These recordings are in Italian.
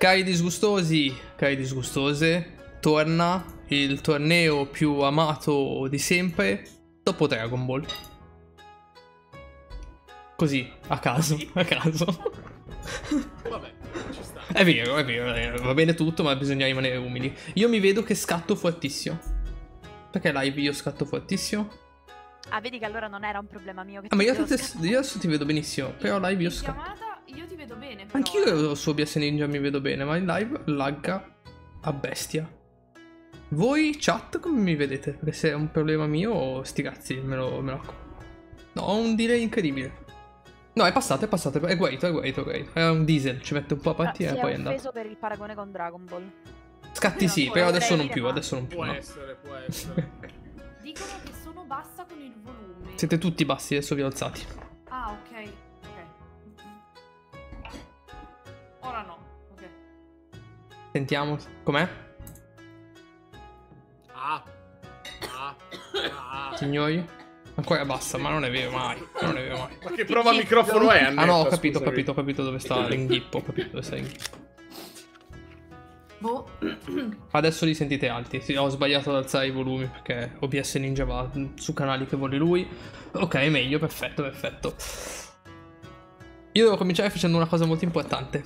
Cari disgustosi, cari disgustose, torna il torneo più amato di sempre dopo Dragon Ball. Così, a caso, a caso. Vabbè, ci sta. È vero, va bene tutto, ma bisogna rimanere umili. Io mi vedo che scatto fortissimo. Perché live io scatto fortissimo? Ah, vedi che allora non era un problema mio. Che ah, ma io adesso ti vedo benissimo, però live io scatto. Io ti vedo bene. Anch'io su OBS.Ninja mi vedo bene, ma in live lagga a bestia. Voi chat come mi vedete? Perché se è un problema mio, sti cazzi, me lo... No, ho un delay incredibile. No, è passato, è guarito, è guarito, è guarito. È un diesel, ci mette un po' a partire e poi è andato. Offeso per il paragone con Dragon Ball. Scatti sì, però adesso non più, adesso non più. Può essere, può essere. Dicono che sono bassa con il volume. Siete tutti bassi, adesso vi alzati. Ah, ok. Ora no, ok. Sentiamo, com'è? Signori? Ancora bassa, ma non è vero mai, non è vero mai. Ma che prova microfono è? Ah no, ho capito, ho capito, ho capito dove sta l'inghippo, ho capito dove sta l'inghippo. Boh. Adesso li sentite alti, sì, ho sbagliato ad alzare i volumi perché OBS.Ninja va su canali che vuole lui. Ok, meglio, perfetto, perfetto. Io devo cominciare facendo una cosa molto importante.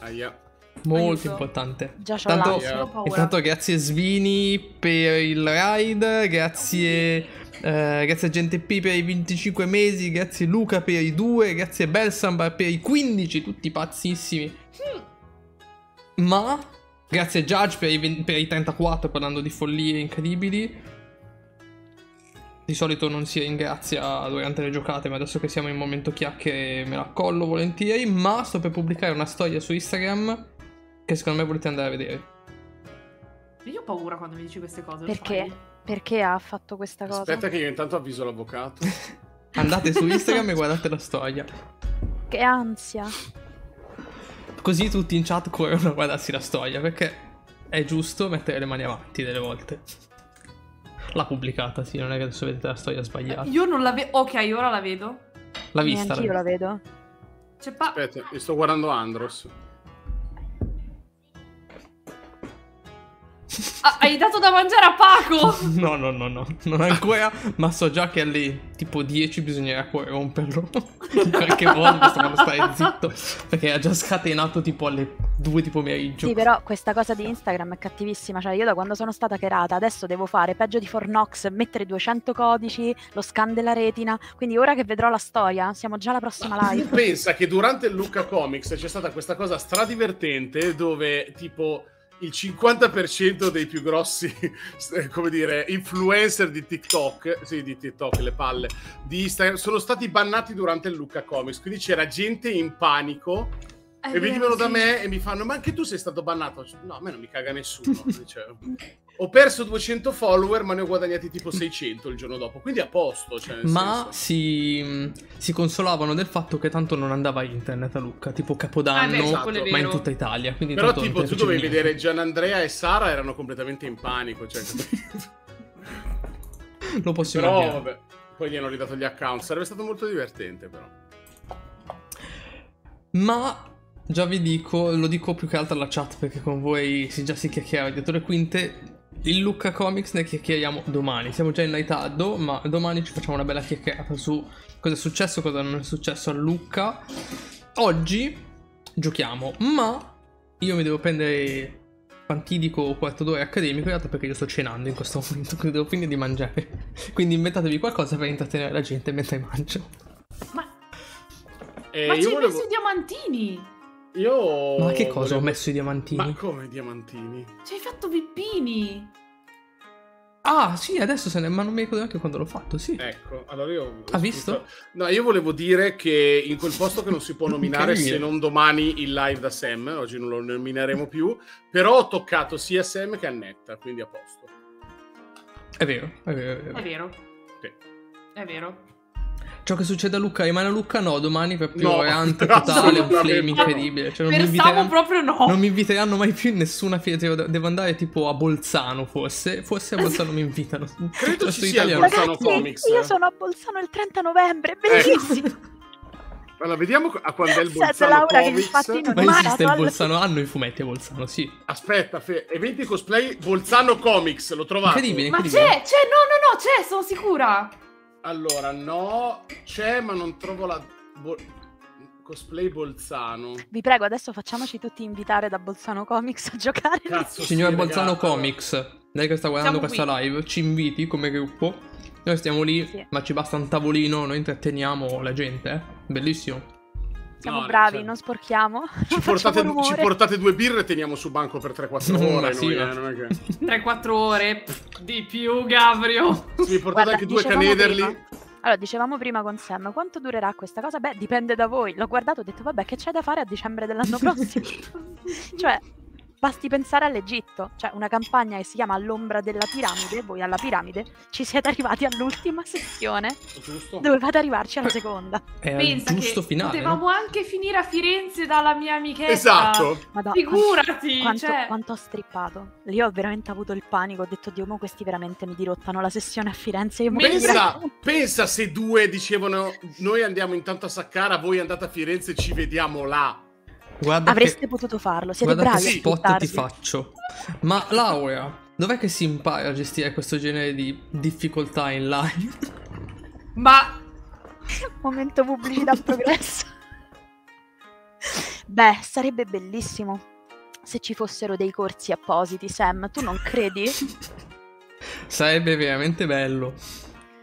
Aia. Molto importante. Già c'ho l'ansia. Intanto grazie Svini per il ride, grazie grazie a Gente P per i 25 mesi, grazie Luca per i 2, grazie Belsambar per i 15, tutti pazzissimi. Ma grazie Judge per i 34, parlando di follie incredibili. Di solito non si ringrazia durante le giocate, ma adesso che siamo in momento chiacchiere me la collo volentieri. Ma sto per pubblicare una storia su Instagram che secondo me volete andare a vedere. Io ho paura quando mi dici queste cose. Perché? Perché ha fatto questa cosa? Aspetta che io intanto avviso l'avvocato. Andate su Instagram e guardate la storia. Che ansia. Così tutti in chat corrono a guardarsi la storia, perché è giusto mettere le mani avanti delle volte. L'ha pubblicata, sì, non è che adesso vedete la storia sbagliata. Io non la vedo. Ok, ora la vedo. L'ha vista. Anch'io la vedo. Aspetta, io sto guardando Andros. Ah, hai dato da mangiare a Paco? No, no, no, no. Non ancora, ma so già che alle tipo 10 bisognerà romperlo. In qualche modo bisogna stare zitto. Perché era già scatenato tipo alle 2 di pomeriggio. Sì, però questa cosa di Instagram è cattivissima. Cioè, io da quando sono stata hackerata adesso devo fare peggio di Fornox, mettere 200 codici, lo scan della retina. Quindi ora che vedrò la storia, siamo già alla prossima live. Pensa che durante il Lucca Comics c'è stata questa cosa stradivertente dove tipo il 50% dei più grossi, come dire, influencer di TikTok, sì, di TikTok, le palle, di Instagram, sono stati bannati durante il Lucca Comics. Quindi c'era gente in panico e venivano da me e mi fanno: ma anche tu sei stato bannato? No, a me non mi caga nessuno. Cioè, ho perso 200 follower, ma ne ho guadagnati tipo 600 il giorno dopo. Quindi a posto. Cioè, ma si consolavano del fatto che tanto non andava internet a Lucca, tipo Capodanno, esatto, ma in tutta Italia. Quindi però tipo tu dovevi vedere Gianandrea e Sara erano completamente in panico. Cioè, lo posso immaginare. Però vabbè, poi gli hanno ridato gli account. Sarebbe stato molto divertente però. Ma già vi dico, lo dico più che altro alla chat perché con voi già si chiacchiera dietro le quinte. Il Lucca Comics ne chiacchieriamo domani. Siamo già in ritardo, ma domani ci facciamo una bella chiacchierata su cosa è successo, cosa non è successo a Lucca. Oggi giochiamo, ma io mi devo prendere fantidico quarto d'ora accademico, in realtà perché io sto cenando in questo momento, quindi devo finire di mangiare. Quindi inventatevi qualcosa per intrattenere la gente mentre mangio. Ma ci hai messo i diamantini! Io... Ma che cosa ho messo i diamantini? Ma come diamantini? Ci hai fatto pippini! Ah, sì, adesso se ne... Ma non mi ricordo neanche quando l'ho fatto, sì. Ecco, allora io... Ha visto? No, io volevo dire che in quel posto che non si può nominare se non domani il live da Sam, oggi non lo nomineremo più, però ho toccato sia Sam che Annetta, quindi a posto. È vero, è vero, è vero. È vero. Okay. È vero. Ciò che succede a Lucca rimane a Lucca? No, domani per più variante totale, un flame incredibile. Cioè, non mi inviteranno, proprio no. Non mi inviteranno mai più in nessuna fiera. Devo andare tipo a Bolzano, forse. Forse a Bolzano mi invitano. Credo ci sia Bolzano Comics. Io sono a Bolzano il 30 novembre, bellissimo. Allora, vediamo a quando è il Bolzano Comics. Ma esiste il Bolzano? Hanno i fumetti a Bolzano, sì. Aspetta, eventi cosplay Bolzano Comics, lo trovate. Ma c'è, no, c'è, sono sicura. Allora, no, c'è, ma non trovo la... cosplay Bolzano. Vi prego, adesso facciamoci tutti invitare da Bolzano Comics a giocare. Cazzo, signor Bolzano Comics, lei che sta guardando questa live, ci inviti come gruppo. Noi stiamo lì, ma ci basta un tavolino, noi intratteniamo la gente, bellissimo. Siamo bravi, non sporchiamo. Ci portate due birre e teniamo su banco per 3-4 ore. Sì, 3-4 ore di più, Gabrio. Ci portate anche due canederli. Allora, dicevamo prima con Sam, quanto durerà questa cosa? Beh, dipende da voi. L'ho guardato, ho detto, vabbè, che c'è da fare a dicembre dell'anno prossimo? Cioè, basti pensare all'Egitto. Cioè, una campagna che si chiama All'ombra della piramide. Voi alla piramide ci siete arrivati all'ultima sessione. Giusto. Dovevate arrivarci alla seconda. Pensa giusto che finale, potevamo anche finire a Firenze dalla mia amichetta. Esatto. Madonna, figurati! Quanto ho strippato. Lì ho veramente avuto il panico. Ho detto, Dio, mo questi veramente mi dirottano la sessione a Firenze. Io pensa se due dicevano, noi andiamo intanto a Saqqara, voi andate a Firenze, ci vediamo là. Guarda, avreste potuto farlo, siete bravi. Guarda che spot ti faccio. Ma Laura, dov'è che si impara a gestire questo genere di difficoltà in live? Ma... momento pubblicità progresso. Beh, sarebbe bellissimo se ci fossero dei corsi appositi, Sam, tu non credi? Sarebbe veramente bello.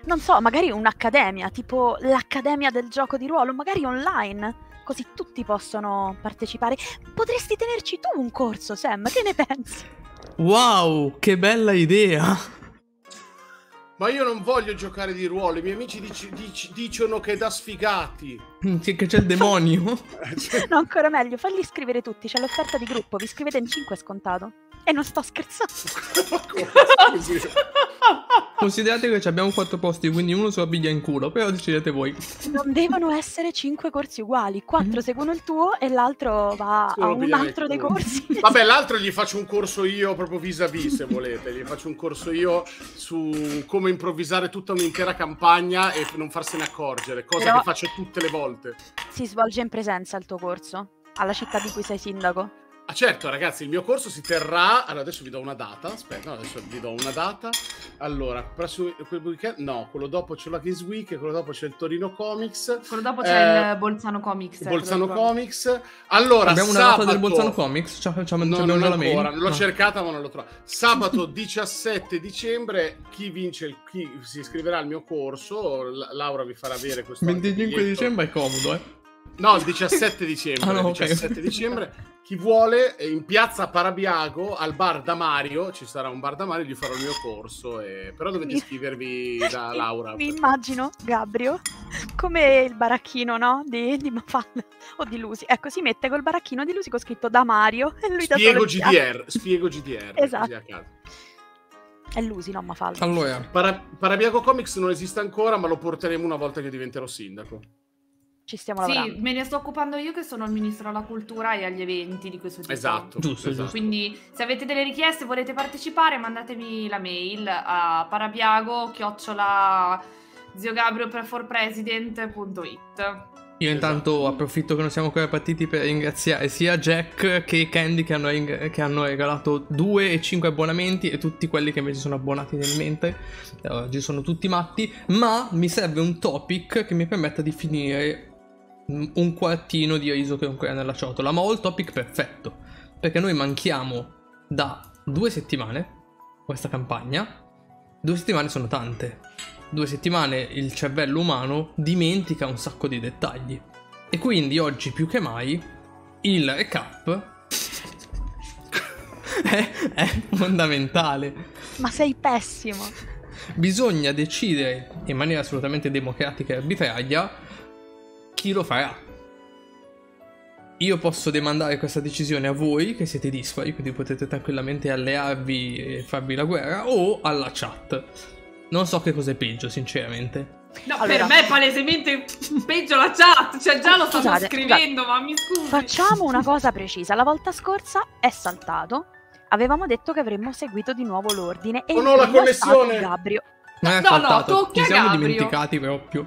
Non so, magari un'accademia, tipo l'Accademia del Gioco di Ruolo, magari online. Così tutti possono partecipare. Potresti tenerci tu un corso, Sam, che ne pensi? Wow, che bella idea! Ma io non voglio giocare di ruolo, i miei amici dicono che è da sfigati. Che c'è il demonio? No, ancora meglio, falli iscrivere tutti, c'è l'offerta di gruppo, vi iscrivete in 5 scontato. E non sto scherzando. Considerate che abbiamo 4 posti, quindi uno se lo piglia in culo, però decidete voi. Non devono essere 5 corsi uguali, 4 seguono il tuo e l'altro va a un altro dei corsi. Vabbè, l'altro gli faccio un corso io proprio vis-à-vis, se volete. Gli faccio un corso io su come improvvisare tutta un'intera campagna e non farsene accorgere, cosa però che faccio tutte le volte. Si svolge in presenza il tuo corso, alla città di cui sei sindaco. Ah certo ragazzi, il mio corso si terrà, allora adesso vi do una data, aspetta, no, adesso vi do una data, allora, quel weekend, no, quello dopo c'è la Games Week, quello dopo c'è il Torino Comics, quello dopo c'è il Bolzano Comics. Bolzano Comics, allora abbiamo una data del Bolzano Comics, non ancora, l'ho cercata ma non l'ho trovata, sabato 17 dicembre, chi si iscriverà al mio corso, Laura vi farà avere questo 25 biglietto. Dicembre è comodo, eh? No, il 17 dicembre, ah, no, 17 dicembre. Chi vuole, in piazza Parabiago, al bar da Mario, ci sarà un bar da Mario, gli farò il mio corso, però dovete iscrivervi da Laura. Mi immagino, Gabrio, come il baracchino, no? Di Mafalda o di Lusi. Ecco, si mette col baracchino di Lusi con scritto da Mario e lui spiego da GDR, spiego GDR. Esatto. A caso. È Lusi, no Mafalda. Allora, Parabiago Comics non esiste ancora, ma lo porteremo una volta che diventerò sindaco. Ci stiamo lavorando. Sì, me ne sto occupando io che sono il ministro alla cultura e agli eventi di questo tipo. Esatto, giusto, esatto. Quindi se avete delle richieste, volete partecipare, mandatemi la mail a parabiago@ziogabrioforpresident.it. Io intanto approfitto che non siamo ancora partiti per ringraziare sia Jack che Candy che hanno regalato 2 e 5 abbonamenti e tutti quelli che invece sono abbonati nel mente. Oggi sono tutti matti, ma mi serve un topic che mi permetta di finire un quartino di riso che ancora è nella ciotola, ma ho il topic perfetto, perché noi manchiamo da 2 settimane questa campagna. 2 settimane sono tante. 2 settimane il cervello umano dimentica un sacco di dettagli e quindi oggi più che mai il recap è fondamentale. Ma sei pessimo. Bisogna decidere in maniera assolutamente democratica e arbitraria chi lo farà. Io posso demandare questa decisione a voi che siete dispari, quindi potete tranquillamente allearvi e farvi la guerra, o alla chat. Non so che cos'è peggio, sinceramente. No, allora, per me è palesemente peggio la chat. Cioè, già lo sto scrivendo, ma mi scusi. Facciamo una cosa precisa. La volta scorsa è saltato. Avevamo detto che avremmo seguito di nuovo l'ordine. E non ho la connessione. Gabrio. Tocca a Gabrio. Ci siamo dimenticati proprio.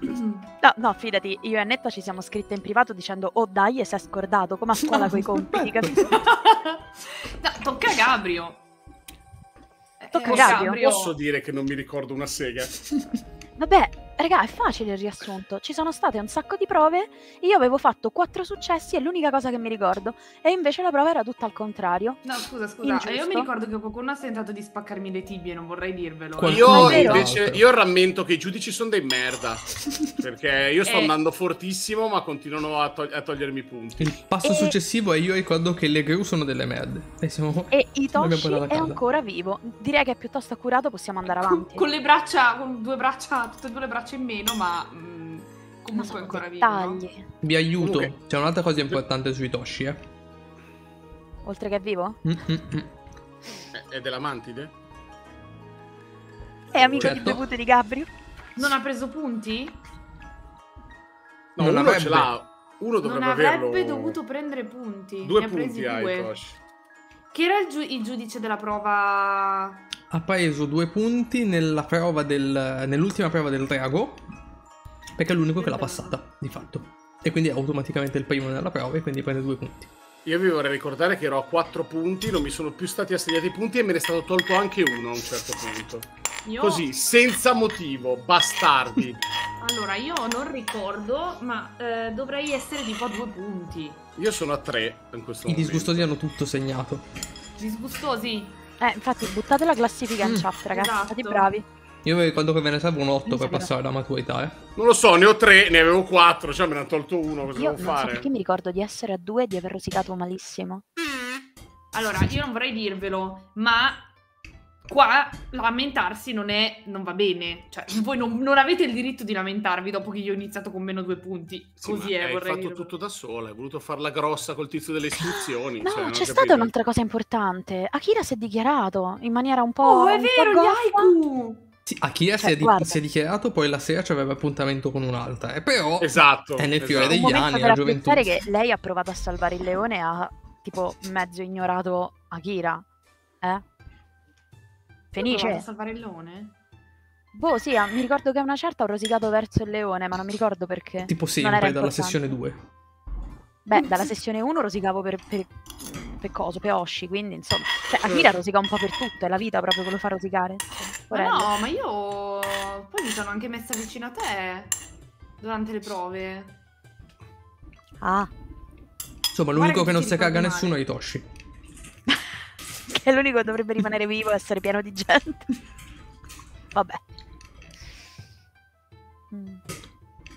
No, no, fidati, io e Annetta ci siamo scritte in privato dicendo "Oh dai, e si è scordato, come a scuola coi compiti", capito? No, tocca a Gabrio. Tocca a Gabrio. Posso dire che non mi ricordo una sega? Vabbè, raga, è facile il riassunto. Ci sono state un sacco di prove, io avevo fatto 4 successi, è l'unica cosa che mi ricordo. E invece la prova era tutta al contrario. No, scusa, scusa, io mi ricordo che qualcuno ha tentato di spaccarmi le tibie, non vorrei dirvelo. Io invece, io rammento che i giudici sono dei merda. Perché io sto andando fortissimo, ma continuano a togliermi punti. Il passo successivo è io ricordo che le gru sono delle merde. E Itoshi è ancora vivo. Direi che è piuttosto accurato, possiamo andare avanti. Con le braccia, con due braccia, tutte e due le braccia in meno, ma comunque ancora vivo, no? Vi aiuto, okay. C'è un'altra cosa importante sui Toshi, oltre che è vivo? È della Mantide? È amico di debutto di Gabrio? Non ha preso punti? No, non uno ce l'ha, uno dovrebbe averlo. Non avrebbe dovuto prendere punti. Due ne punti ha presi due. Che era il giudice della prova... Ha preso 2 punti nella prova nell'ultima prova del drago, perché è l'unico che l'ha passata, di fatto. E quindi è automaticamente il primo nella prova e quindi prende 2 punti. Io vi vorrei ricordare che ero a 4 punti, non mi sono più stati assegnati i punti e me ne è stato tolto anche uno a un certo punto. Io... Così, senza motivo, bastardi. Allora, io non ricordo, ma dovrei essere tipo a 2 punti. Io sono a 3 in questo momento. I disgustosi hanno tutto segnato. Disgustosi? Infatti buttate la classifica in chat, ragazzi, esatto. State bravi. Io mi ricordo che me ne servono 8 per passare la maturità, Non lo so, ne ho 3, ne avevo 4, cioè me ne hanno tolto uno, cosa devo fare? Perché mi ricordo di essere a 2 e di aver rosicato malissimo. Allora, io non vorrei dirvelo, ma qua lamentarsi non va bene. Cioè, voi non avete il diritto di lamentarvi dopo che io ho iniziato con meno 2 punti. Sì, così è, vorrei dire. Hai fatto tutto da sola, hai voluto farla grossa col tizio delle istruzioni. No, cioè, c'è stata un'altra cosa importante. Akira si è dichiarato in maniera un po'... Oh, è vero, gli haiku! Sì, Akira si è dichiarato, poi la sera ci aveva appuntamento con un'altra. Però è nel fiore degli anni, la gioventù. Devo pensare che lei ha provato a salvare il leone e ha tipo mezzo ignorato Akira. Fenice. Ho salvare il leone? Boh, sì, mi ricordo che a una certa ho rosicato verso il leone, ma non mi ricordo perché. Tipo sempre, dalla sessione 2. Beh, dalla sessione 1 rosicavo per Oshi, quindi insomma... Cioè, Akira rosica un po' per tutto, è la vita proprio che lo fa rosicare. Ma no, ma io... Poi mi sono anche messa vicino a te durante le prove. Ah. Insomma, l'unico che non si caga nessuno è Itoshi. È l'unico che dovrebbe rimanere vivo e essere pieno di gente. Vabbè.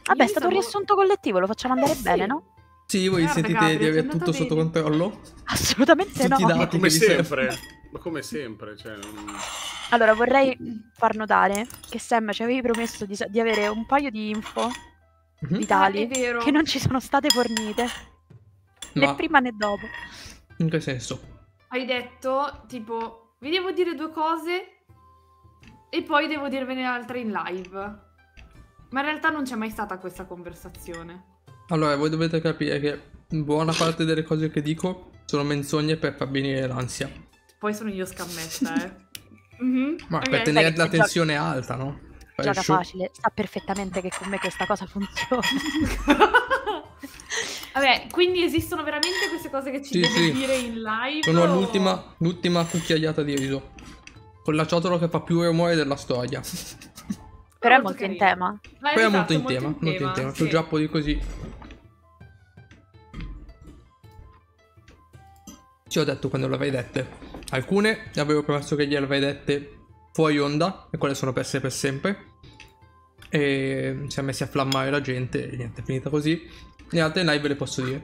Vabbè, è stato un riassunto collettivo, lo facciamo andare bene, no? Sì, voi sentite di avere tutto sotto controllo? Assolutamente no. Ma come sempre. Ma come sempre, cioè... Allora, vorrei far notare che Sam ci avevi promesso di avere un paio di info vitali che non ci sono state fornite. Né prima né dopo. In che senso? Hai detto, tipo, vi devo dire 2 cose e poi devo dirvene altre in live. Ma in realtà non c'è mai stata questa conversazione. Allora, voi dovete capire che buona parte delle cose che dico sono menzogne per far venire l'ansia. Poi sono io scammetta, Ma per tenere la tensione alta, no? Fai gioca facile, sa perfettamente che con me questa cosa funziona. Vabbè, quindi esistono veramente queste cose che ci devi dire in live? Sono l'ultima cucchiaiata di riso. Con la ciotola che fa più rumore della storia. Però è molto in tema. Però è molto in tema, molto in tema. Più giappo di così. Ci ho detto quando le avevi dette. Alcune avevo promesso che gliele avevi dette fuori onda, e quelle sono perse per sempre. E si è messi a flammare la gente, e niente, è finita così. Le altre live ve le posso dire.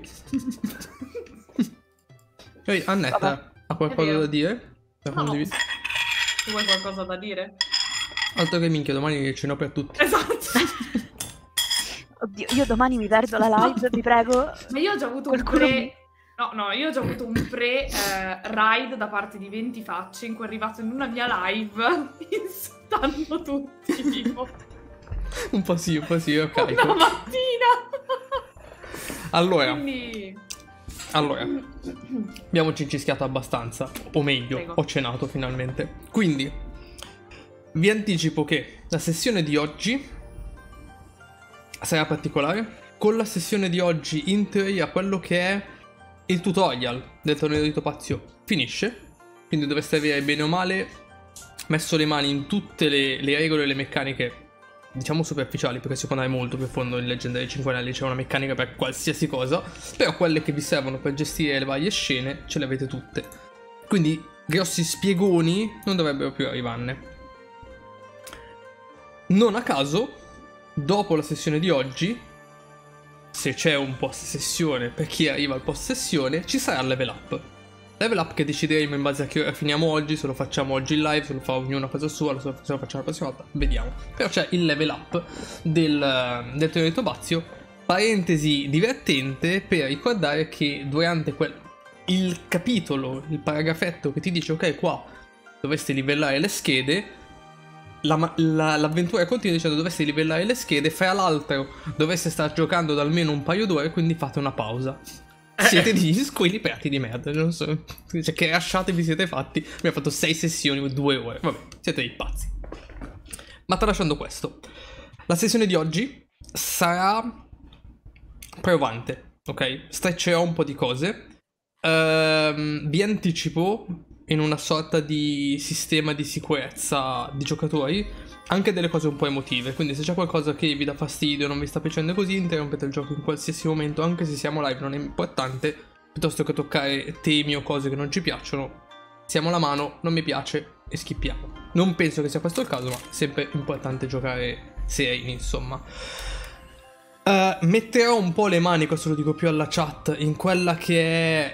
Annetta, ha qualcosa da dire? Tu vuoi qualcosa da dire? Altro che minchia, domani ce n'ho per tutti. Esatto. Oddio, io domani mi perdo la live, vi prego. Ma io ho già avuto io ho già avuto un pre-ride da parte di 20 Facce in cui è arrivato in una mia live insultando tutti, tipo. Un po' sì, ok. Una mattina. Allora, abbiamo cincischiato abbastanza, o meglio, ho cenato finalmente. Quindi, Vi anticipo che la sessione di oggi sarà particolare. Con la sessione di oggi, in teoria, quello che è il tutorial del torneo di Topazio finisce. Quindi dovreste avere bene o male messo le mani in tutte le regole e le meccaniche, diciamo superficiali, perché si può andare molto più a fondo in Leggenda dei Cinque Anelli, c'è una meccanica per qualsiasi cosa, però quelle che vi servono per gestire le varie scene ce le avete tutte. Quindi grossi spiegoni non dovrebbero più arrivarne. Non a caso, dopo la sessione di oggi, se c'è un post-sessione, per chi arriva al post-sessione, ci sarà il level up. Level up che decideremo in base a che ora finiamo oggi, se lo facciamo oggi in live, se lo fa ognuno a casa sua, se lo facciamo la prossima volta, vediamo. Però c'è il level up del Torneo di Topazio. Parentesi divertente per ricordare che durante il capitolo, il paragrafetto che ti dice ok qua dovresti livellare le schede, l'avventura continua dicendo dovreste livellare le schede, fra l'altro dovreste star giocando da almeno un paio d'ore, quindi fate una pausa. Siete degli squilibrati di merda, non so, cioè che lasciate vi siete fatti. Abbiamo fatto 6 sessioni, 2 ore, vabbè, siete dei pazzi. Ma tralasciando questo, la sessione di oggi sarà provante, ok? Stretcherò un po' di cose. Vi anticipo, in una sorta di sistema di sicurezza di giocatori, anche delle cose un po' emotive, quindi se c'è qualcosa che vi dà fastidio, non vi sta piacendo così, interrompete il gioco in qualsiasi momento, anche se siamo live non è importante, piuttosto che toccare temi o cose che non ci piacciono, siamo la mano, non mi piace e skippiamo. Non penso che sia questo il caso, ma è sempre importante giocare sereni, insomma. Metterò un po' le mani, questo lo dico più alla chat, in quella che è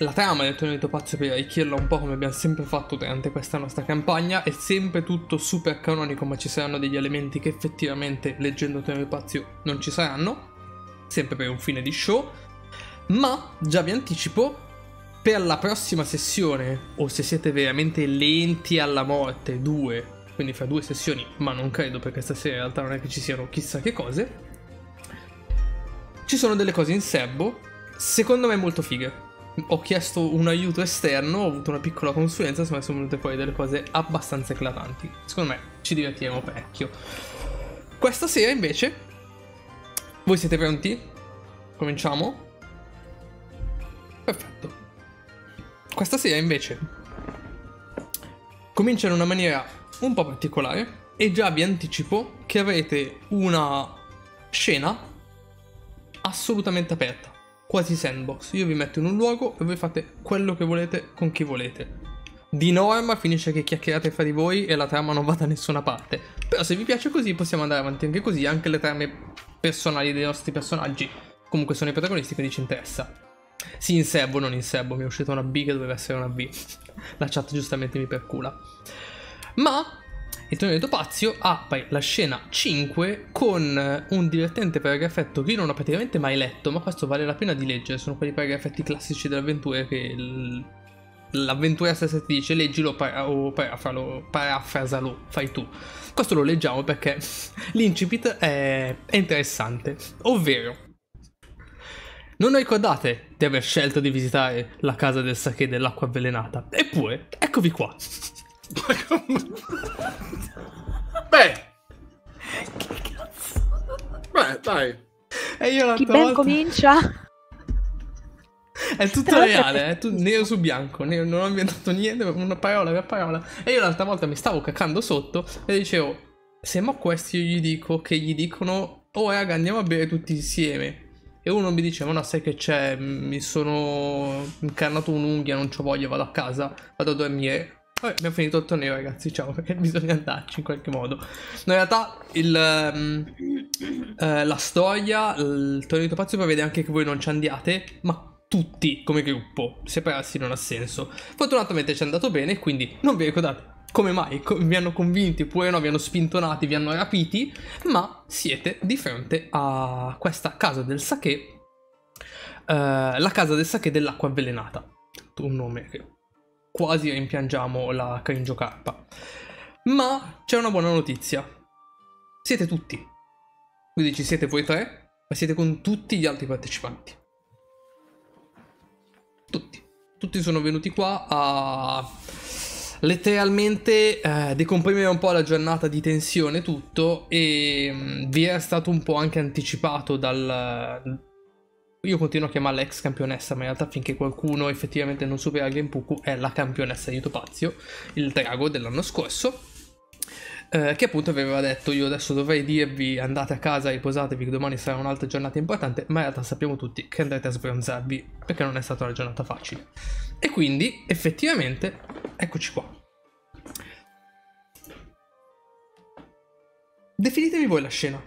la trama del Torneo di Topazio per arricchirla un po' come abbiamo sempre fatto durante questa nostra campagna. È sempre tutto super canonico, ma ci saranno degli elementi che effettivamente leggendo il Torneo di Topazio non ci saranno, sempre per un fine di show. Ma già vi anticipo, per la prossima sessione, o se siete veramente lenti alla morte, due, quindi fra due sessioni, ma non credo perché stasera in realtà non è che ci siano chissà che cose, ci sono delle cose in serbo, secondo me molto fighe. Ho chiesto un aiuto esterno, ho avuto una piccola consulenza, insomma sono venute poi delle cose abbastanza eclatanti. Secondo me ci divertiremo parecchio. Questa sera invece, voi siete pronti? Cominciamo? Perfetto. Questa sera invece comincia in una maniera un po' particolare e già vi anticipo che avrete una scena assolutamente aperta. Quasi sandbox, io vi metto in un luogo e voi fate quello che volete con chi volete. Di norma finisce che chiacchierate fra di voi e la trama non va da nessuna parte, però se vi piace così possiamo andare avanti anche così, anche le trame personali dei nostri personaggi comunque sono i protagonisti, quindi ci interessa. Sì, in serbo, non in serbo, mi è uscita una B che doveva essere una B, la chat giustamente mi percula. Ma il Torneo di Topazio apre la scena 5 con un divertente paragrafetto che io non ho praticamente mai letto, ma questo vale la pena di leggere, sono quei paragrafetti classici dell'avventura che l'avventura stessa ti dice leggilo o parafrasalo, fai tu. Questo lo leggiamo perché l'incipit è interessante, ovvero: non ricordate di aver scelto di visitare la casa del Sakè dell'acqua avvelenata, eppure eccovi qua. Beh, che cazzo. Beh, dai. E io l'altra volta... comincia. È tutto reale, nero su bianco, non ho inventato niente, una parola per parola. E io l'altra volta mi stavo cacando sotto e dicevo: se mo questi io gli dico che gli dicono oh raga andiamo a bere tutti insieme, e uno mi diceva no sai che c'è, mi sono incarnato un'unghia, non c'ho voglia, vado a casa, vado a dormire. Vabbè, abbiamo finito il torneo ragazzi, ciao, perché bisogna andarci in qualche modo. No, in realtà la storia, il Torneo di Topazio prevede anche che voi non ci andiate, ma tutti come gruppo, separarsi non ha senso. Fortunatamente ci è andato bene, quindi non vi ricordate come mai, vi hanno convinti oppure no, vi hanno spintonati, vi hanno rapiti, ma siete di fronte a questa casa del Sakè, la casa del Sakè dell'acqua avvelenata, un nome che... quasi rimpiangiamo la cringe carpa. Ma c'è una buona notizia. Siete tutti. Quindi ci siete voi tre, ma siete con tutti gli altri partecipanti. Tutti. Tutti sono venuti qua a letteralmente decomprimere un po' la giornata di tensione tutto, e vi era stato un po' anche anticipato dal... Io continuo a chiamarla ex campionessa, ma in realtà finché qualcuno effettivamente non supera Genpuku è la campionessa di Topazio, il drago dell'anno scorso, che appunto aveva detto: io adesso dovrei dirvi andate a casa, riposatevi che domani sarà un'altra giornata importante, ma in realtà sappiamo tutti che andrete a sbronzarvi perché non è stata una giornata facile. E quindi effettivamente eccoci qua. Definitevi voi la scena.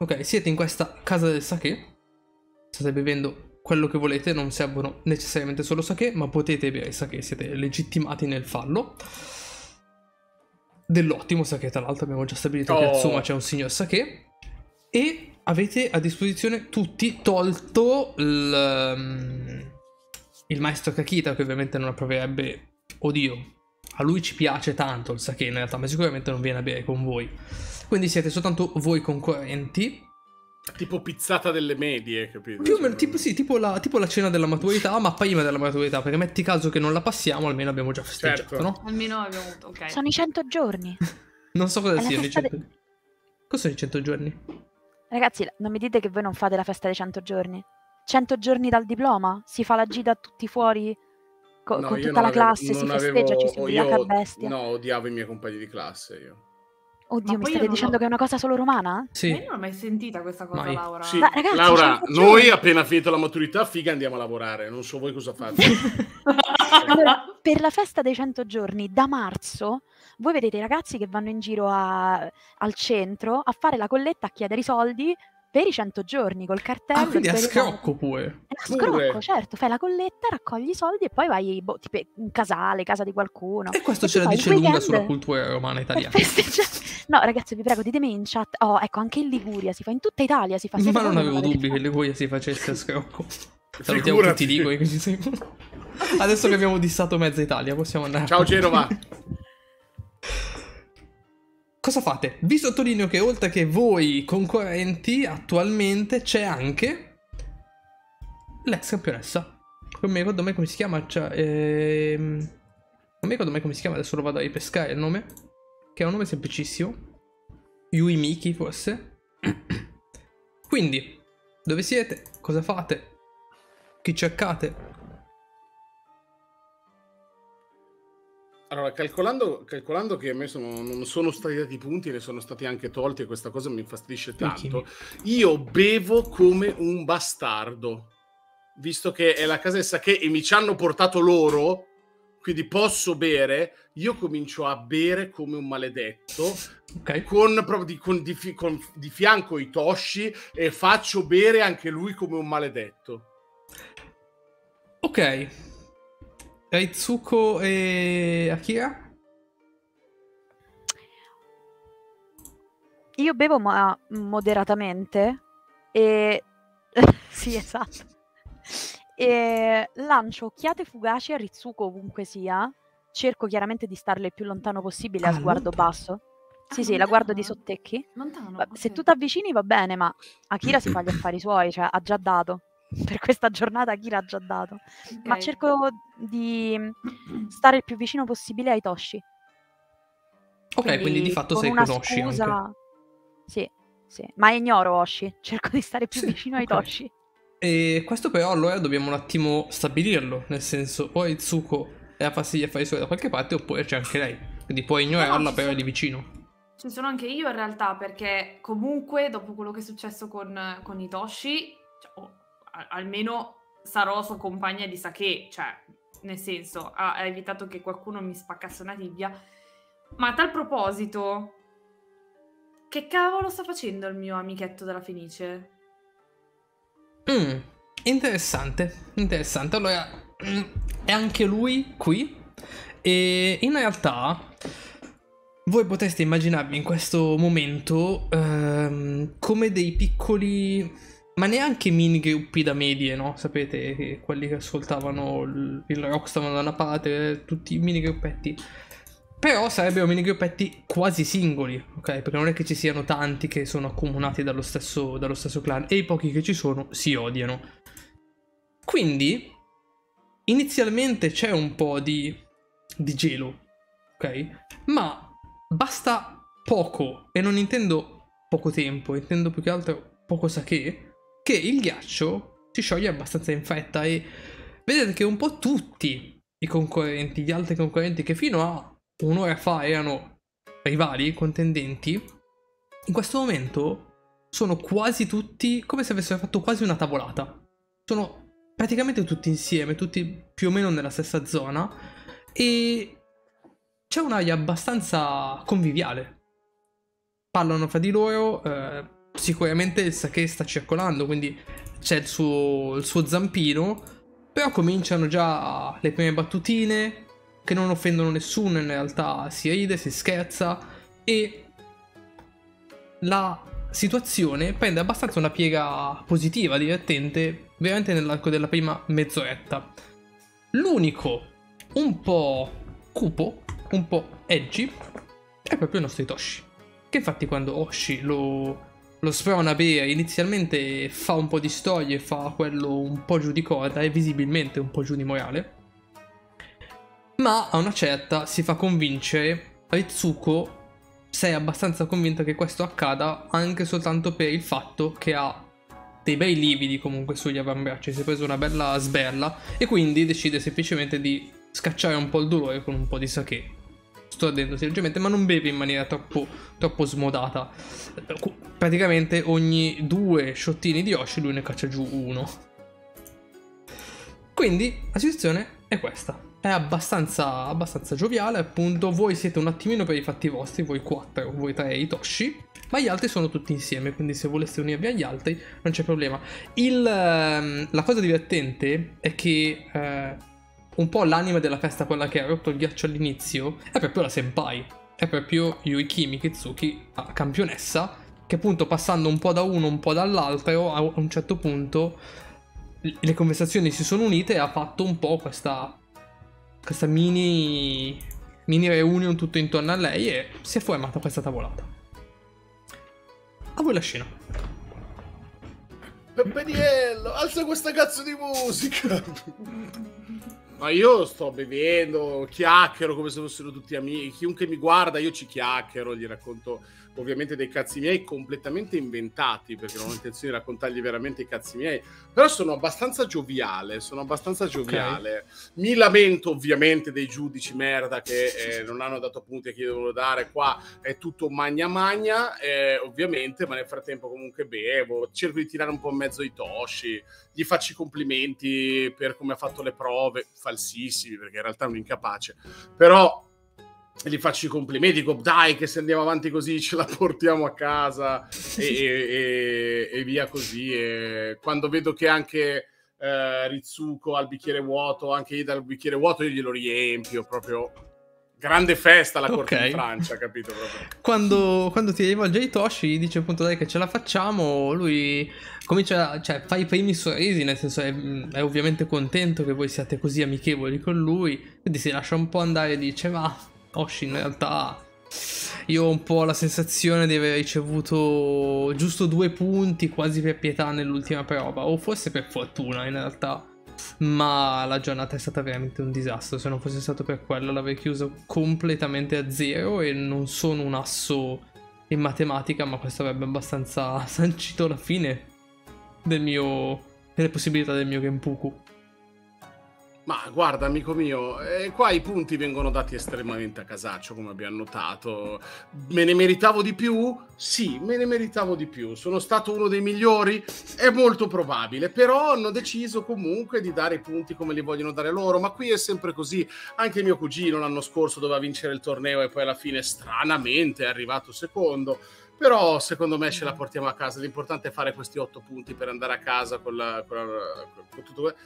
Ok, siete in questa casa del Sakè, state bevendo quello che volete, non servono necessariamente solo Sakè, ma potete bere Sakè, siete legittimati nel farlo. Dell'ottimo Sakè, tra l'altro abbiamo già stabilito che insomma c'è un signor Sakè, e avete a disposizione tutti, tolto il maestro Kakita, che ovviamente non approverebbe, oddio, a lui ci piace tanto il Sakè in realtà, ma sicuramente non viene a bere con voi. Quindi siete soltanto voi concorrenti. Tipo pizzata delle medie, capito? Più o meno, tipo, sì, tipo la cena della maturità, ma prima della maturità, perché metti caso che non la passiamo, almeno abbiamo già festeggiato, certo. No? Almeno abbiamo avuto, ok. Sono i 100 giorni. Non so cosa siano i 100 giorni. Cosa sono i 100 giorni? Ragazzi, non mi dite che voi non fate la festa dei 100 giorni. 100 giorni dal diploma? Si fa la gita tutti fuori... no, con tutta la classe, si festeggia, ci si ubriaca a bestia. No, odiavo i miei compagni di classe, io. Oddio, ma mi state dicendo che è una cosa solo romana? Sì. Ma io non l'ho mai sentita questa cosa, mai. Laura. Sì. Ma, ragazzi, Laura, noi appena finito la maturità, figa, andiamo a lavorare. Non so voi cosa fate. Allora, per la festa dei 100 giorni, da marzo, voi vedete i ragazzi che vanno in giro al centro a fare la colletta, a chiedere i soldi per i 100 giorni, col cartello. Ah, quindi a scrocco pure. A scrocco, certo. Fai la colletta, raccogli i soldi e poi vai tipo, in casale, casa di qualcuno. E questo ce la dice lunga sulla cultura romana italiana. No, ragazzi, vi prego, ditemi in chat. Oh, ecco, anche in Liguria si fa, in tutta Italia si fa. Ma non avevo dubbi che in Liguria si facesse a scrocco. Salutiamo tutti i liguri. Adesso che abbiamo dissato mezza Italia, possiamo andare. Ciao, Genova. Cosa fate? Vi sottolineo che oltre che voi concorrenti, attualmente c'è anche l'ex campionessa. Non mi ricordo mai come si chiama. Cioè, non mi ricordo mai come si chiama, adesso lo vado a ripescare il nome. Che è un nome semplicissimo. Yui Miki, forse. Quindi, dove siete? Cosa fate? Chi cercate? Allora, calcolando che a me non sono stati dati punti, ne sono stati anche tolti, e questa cosa mi infastidisce tanto. Io bevo come un bastardo, visto che è la casa del Sakè e mi ci hanno portato loro, quindi posso bere. Io comincio a bere come un maledetto, okay. Di fianco i Toshi, e faccio bere anche lui come un maledetto. Ok. Ritsuko e Akira? Io bevo ma moderatamente, e... sì, esatto. E lancio occhiate fugaci a Ritsuko ovunque sia. Cerco chiaramente di starle il più lontano possibile, a sguardo basso. Sì, sì, la guardo di sottecchi. Lontano, okay. Se tu ti avvicini va bene, ma Akira si fa gli affari suoi, cioè ha già dato. Per questa giornata Akira ha già dato. Okay. Ma cerco di stare il più vicino possibile ai Toshi. Ok, quindi di fatto sei con Oshi anche. Sì, sì, ma ignoro Oshi, cerco di stare più vicino ai Toshi. E questo però allora dobbiamo un attimo stabilirlo, nel senso, o Ritsuko è a farsi gli affari suoi da qualche parte, oppure c'è anche lei, quindi puoi ignorarla, no, però è lì vicino. Ci sono anche io in realtà, perché comunque dopo quello che è successo con i Toshi, cioè, almeno sarò sua compagna di Sakè, cioè nel senso ha evitato che qualcuno mi spaccasse una tibia. Ma a tal proposito, che cavolo sta facendo il mio amichetto della Fenice? Interessante, interessante. Allora, è anche lui qui, e in realtà voi potreste immaginarvi in questo momento come dei piccoli, ma neanche mini gruppi da medie, no? Sapete, che quelli che ascoltavano il rock stavano da una parte, tutti i mini gruppetti. Però sarebbero mini gruppetti quasi singoli, ok? Perché non è che ci siano tanti che sono accomunati dallo stesso clan, e i pochi che ci sono si odiano. Quindi inizialmente c'è un po' di gelo, ok? Ma basta poco, e non intendo poco tempo, intendo più che altro poco sakè, che il ghiaccio si scioglie abbastanza in fretta. E vedete che un po' tutti i concorrenti, gli altri concorrenti che fino a un'ora fa erano rivali, contendenti, in questo momento sono quasi tutti come se avessero fatto quasi una tavolata. Sono praticamente tutti insieme, tutti più o meno nella stessa zona, e c'è un'aria abbastanza conviviale. Parlano fra di loro, sicuramente il sakè sta circolando, quindi c'è il suo zampino, però cominciano già le prime battutine che non offendono nessuno, in realtà si ride, si scherza, e la situazione prende abbastanza una piega positiva, divertente, veramente nell'arco della prima mezz'oretta. L'unico un po' cupo, un po' edgy, è proprio il nostro Hitoshi, che infatti quando Oshi lo sprona bere inizialmente fa un po' di storie, fa quello un po' giù di corda e visibilmente un po' giù di morale, ma a una certa si fa convincere. Ritsuko sei abbastanza convinta che questo accada, anche soltanto per il fatto che ha dei bei lividi comunque sugli avambracci, si è preso una bella sberla e quindi decide semplicemente di scacciare un po' il dolore con un po' di sakè, stordendosi leggermente, ma non beve in maniera troppo smodata. Praticamente ogni 2 sciottini di Oshi lui ne caccia giù uno. Quindi la situazione è questa, è abbastanza gioviale, appunto. Voi siete un attimino per i fatti vostri, voi 4, voi 3 Hitoshi, ma gli altri sono tutti insieme, quindi se voleste unirvi agli altri non c'è problema. La cosa divertente è che un po' l'anima della festa, quella che ha rotto il ghiaccio all'inizio, è proprio la senpai, è proprio Yuichi Mikizuki, la campionessa, che appunto passando un po' da uno un po' dall'altro, a un certo punto le conversazioni si sono unite e ha fatto un po' questa mini reunion tutto intorno a lei, e si è formata questa tavolata. A voi la scena. Pepperiello, alza questa cazzo di musica! Ma io sto bevendo, chiacchiero come se fossero tutti amici. Chiunque mi guarda io ci chiacchiero, gli racconto ovviamente dei cazzi miei completamente inventati, perché non ho intenzione di raccontargli veramente i cazzi miei, però sono abbastanza gioviale, Okay. Mi lamento ovviamente dei giudici merda che non hanno dato punti a chi devono dare, qua è tutto magna magna, ovviamente, ma nel frattempo comunque bevo, cerco di tirare un po' in mezzo Hitoshi, gli faccio i complimenti per come ha fatto le prove, falsissimi perché in realtà è un incapace, però gli faccio i complimenti, dico dai che se andiamo avanti così ce la portiamo a casa e via così. E quando vedo che anche Ritsuko ha il bicchiere vuoto, anche io dal bicchiere vuoto io glielo riempio, proprio grande festa alla corte di Francia, capito? Proprio. Quando ti rivolge Hitoshi dice appunto dai che ce la facciamo, lui comincia, cioè fa i primi sorrisi, nel senso è ovviamente contento che voi siate così amichevoli con lui, quindi si lascia un po' andare e dice ma Oshi, in realtà io ho un po' la sensazione di aver ricevuto giusto 2 punti quasi per pietà nell'ultima prova, o forse per fortuna in realtà, ma la giornata è stata veramente un disastro, se non fosse stato per quello l'avrei chiuso completamente a 0 e non sono un asso in matematica, ma questo avrebbe abbastanza sancito la fine delle possibilità del mio Genpuku. Ma guarda amico mio, qua i punti vengono dati estremamente a casaccio, come abbiamo notato. Me ne meritavo di più? Sì, me ne meritavo di più. Sono stato uno dei migliori? È molto probabile, però hanno deciso comunque di dare i punti come li vogliono dare loro, ma qui è sempre così. Anche mio cugino l'anno scorso doveva vincere il torneo e poi alla fine stranamente è arrivato secondo. Però secondo me ce la portiamo a casa, l'importante è fare questi 8 punti per andare a casa con tutto.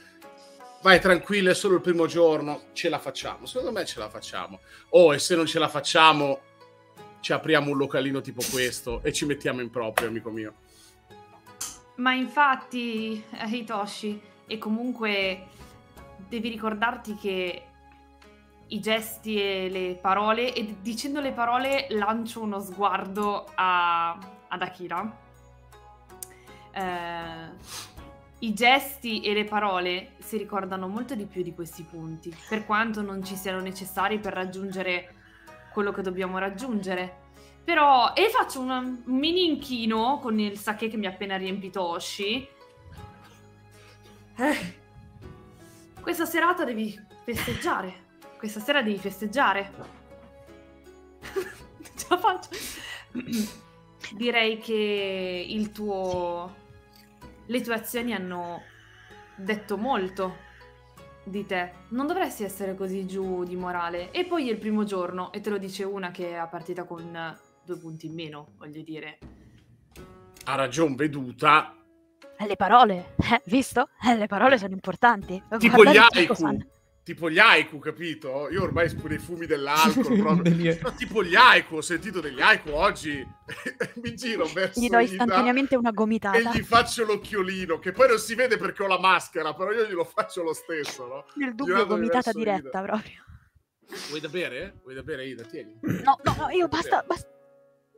Vai tranquillo, è solo il primo giorno, ce la facciamo, secondo me ce la facciamo. Oh, e se non ce la facciamo, ci apriamo un localino tipo questo e ci mettiamo in proprio, amico mio. Ma infatti, Hitoshi, e comunque devi ricordarti che i gesti e le parole, e dicendo le parole lancio uno sguardo ad Akira. I gesti e le parole si ricordano molto di più di questi punti, per quanto non ci siano necessari per raggiungere quello che dobbiamo raggiungere. Però, e faccio un mini inchino con il sakè che mi ha appena riempito Oshi. Questa serata devi festeggiare. Questa sera devi festeggiare. Ce la faccio. Direi che il tuo... le tue azioni hanno detto molto di te. Non dovresti essere così giù di morale. E poi è il primo giorno, e te lo dice una che è partita con 2 punti in meno, voglio dire. A ragion veduta. Le parole, visto? Le parole sono importanti. Tipo gli haiku. Tipo gli haiku, capito? Io ormai spuro i fumi dell'alcol proprio. No, tipo gli haiku, ho sentito degli haiku oggi. Mi giro verso gli do istantaneamente una gomitata. E gli faccio l'occhiolino, che poi non si vede perché ho la maschera, però io glielo faccio lo stesso, no? Nel dubbio gomitata diretta, Ida. Proprio. Vuoi da bere? Vuoi da bere, Ida? Tieni. No, no, no, io basta, basta.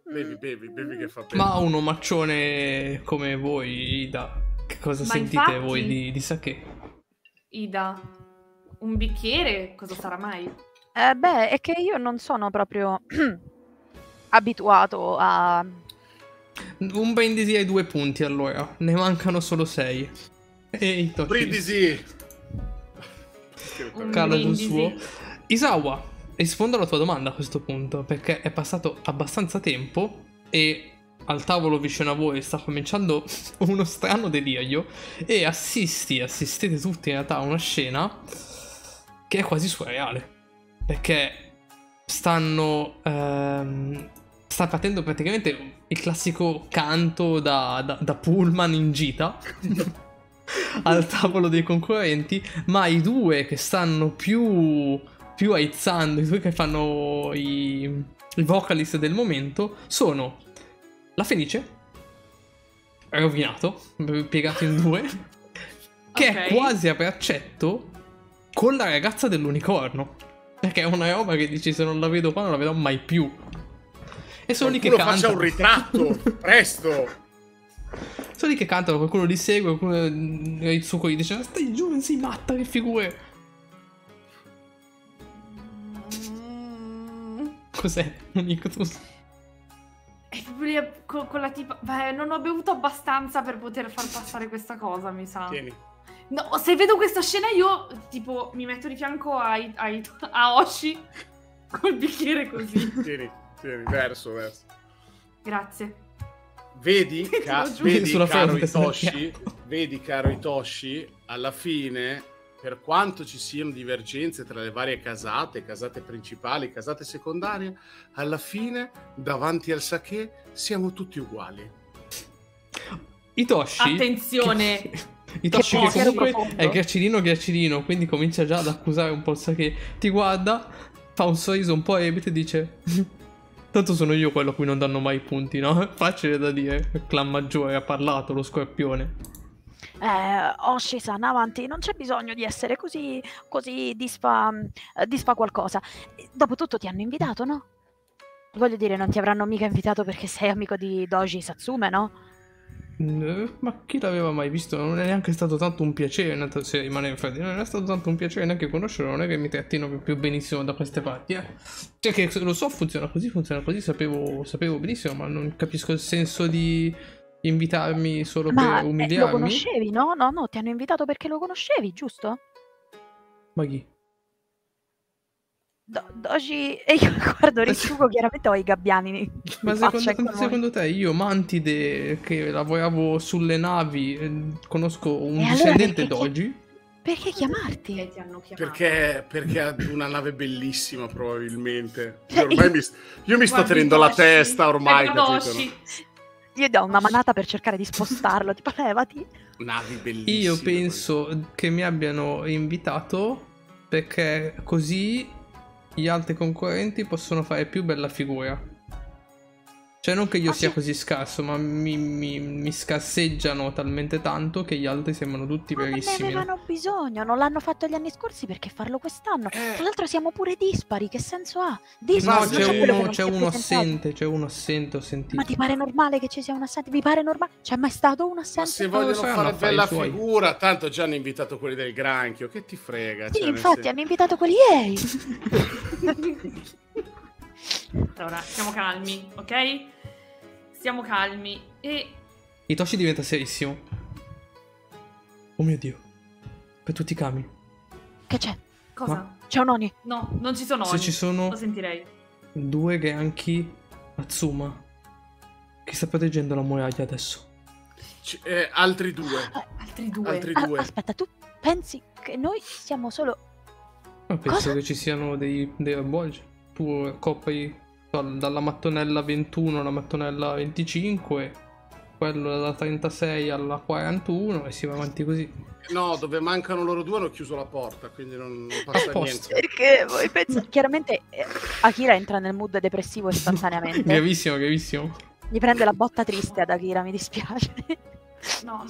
Bevi, bevi, bevi che fa bene. Ma un omaccione come voi, Ida, che cosa sentite voi di sakè? Ida... un bicchiere? Cosa sarà mai? Beh, è che io non sono proprio abituato a... Un brindisi ai 2 punti, allora. Ne mancano solo 6. Ehi, brindisi! Cala sul suo. Isawa, rispondo alla tua domanda a questo punto, perché è passato abbastanza tempo e... al tavolo vicino a voi sta cominciando uno strano delirio e assistete tutti in realtà a una scena che è quasi surreale, perché sta partendo praticamente il classico canto da pullman in gita al tavolo dei concorrenti, ma i due che stanno più aizzando, i due che fanno i vocalist del momento sono la Fenice, rovinato, piegato in due, che okay. È quasi a braccetto con la ragazza dell'unicorno, perché è una roba che dici se non la vedo qua non la vedrò mai più. E sono qualcuno lì che cantano. Faccia un ritratto, presto! Sono lì che cantano, qualcuno li segue, qualcuno gli dice ah, stai giù, non sei matta, che figure! Cos'è un ictus? Con la tipa... Beh, non ho bevuto abbastanza per poter far passare questa cosa, mi sa. Tieni. No, se vedo questa scena io, tipo, mi metto di fianco a Oshi col bicchiere così. Tieni, tieni, verso, verso. Grazie. Vedi, caro Itoshi, alla fine, per quanto ci siano divergenze tra le varie casate, casate principali, casate secondarie, alla fine, davanti al sakè, siamo tutti uguali. Itoshi... Attenzione! Itoshi che comunque è ghiacirino, quindi comincia già ad accusare un po' il sakè. Ti guarda, fa un sorriso un po' ebete e dice... Tanto sono io quello a cui non danno mai punti, no? Facile da dire, il clan maggiore ha parlato, lo scorpione. Oshi-san, avanti, non c'è bisogno di essere così disfa qualcosa. Dopotutto ti hanno invitato, no? Voglio dire, non ti avranno mica invitato perché sei amico di Doji Satsume, no? Ma chi l'aveva mai visto? Non è neanche stato tanto un piacere, se rimane infatti, non è stato tanto un piacere neanche conoscerlo, non è che mi trattino più benissimo da queste parti, eh. Cioè che lo so, funziona così, sapevo benissimo, ma non capisco il senso di... invitarmi solo per umiliarmi? Ma lo conoscevi, no? No, no, ti hanno invitato perché lo conoscevi, giusto? Ma chi? Doji... E io guardo Ritsuko, chiaramente ho i gabbiani. Ma secondo te io, Mantide, che lavoravo sulle navi, conosco un discendente Doji? Perché chiamarti? Perché ti hanno chiamato? Perché ha una nave bellissima, probabilmente. Ormai io mi sto tenendo la testa, ormai, capito? Io do una manata per cercare di spostarlo, tipo levati. Navi bellissime. Io penso che mi abbiano invitato perché così gli altri concorrenti possono fare più bella figura. Cioè non che io sia così scarso, ma mi scarseggiano talmente tanto che gli altri sembrano tutti verissimi. Ma ne avevano bisogno, non l'hanno fatto gli anni scorsi, perché farlo quest'anno? Tra l'altro siamo pure dispari, che senso ha? Dispari, no, c'è uno assente, ho sentito. Ma ti pare normale che ci sia un assente? Vi pare normale? C'è mai stato un assente? Ma se vogliono fare bella figura, tanto già hanno invitato quelli del granchio, che ti frega? Sì, infatti hanno invitato quelli ieri. Allora, siamo calmi, ok? Siamo calmi e... Hitoshi diventa serissimo. Oh mio Dio. Per tutti i kami. Che c'è? Cosa? Ma... c'è un Oni? No, non ci sono Oni. Se ci sono... lo sentirei. Due Geanchi Atsuma. Chi sta proteggendo la muraglia adesso? Altri due. Altri due. Altri due. Aspetta, tu pensi che noi siamo solo... Ma penso cosa? Che ci siano dei rambolgi. Tu copri dalla mattonella 21 alla mattonella 25, quello dalla 36 alla 41 e si va avanti così. No, dove mancano loro due hanno chiuso la porta, quindi non passa niente. Perché voi pensate? Chiaramente Akira entra nel mood depressivo istantaneamente. Gravissimo, gravissimo. Gli prende la botta triste ad Akira, mi dispiace. No,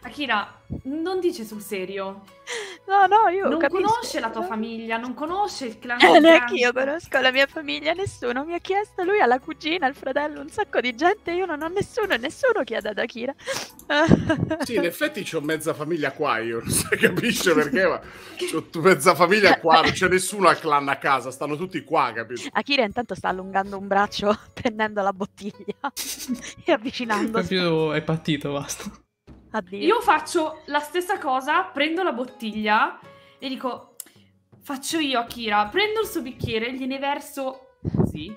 Akira, non dice sul serio. No, no, io non capisco. Conosce la tua famiglia, non conosce il clan. Neanche io conosco la mia famiglia, nessuno mi ha chiesto. Lui ha la cugina, il fratello, un sacco di gente. Io non ho nessuno e nessuno chiede ad Akira. Sì, in effetti c'ho mezza famiglia qua, io non si capisce perché, ma c'ho mezza famiglia qua, non c'è nessuno al clan a casa, stanno tutti qua, capito? Akira intanto sta allungando un braccio, prendendo la bottiglia e avvicinandosi. È partito, basta. Addio. Io faccio la stessa cosa, prendo la bottiglia e dico, faccio io Akira, prendo il suo bicchiere, gliene verso così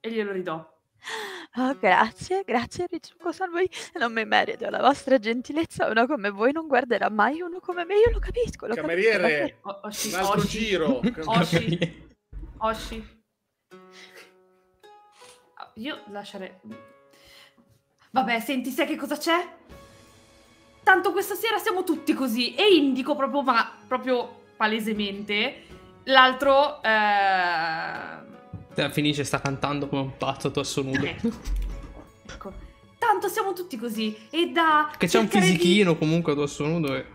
e glielo ridò. Oh, grazie, grazie Rizuko Sanboi, non mi merito la vostra gentilezza, uno come voi non guarderà mai uno come me, io lo capisco. Lo cameriere, un altro giro. Oshi, Oshi. Io lascerei... Vabbè, senti, sai che cosa c'è? Tanto questa sera siamo tutti così. E indico proprio, ma proprio palesemente, l'altro... Finisce, sta cantando come un pazzo torso nudo. Ecco. Tanto siamo tutti così. E da... Che c'è un fisichino comunque torso nudo e...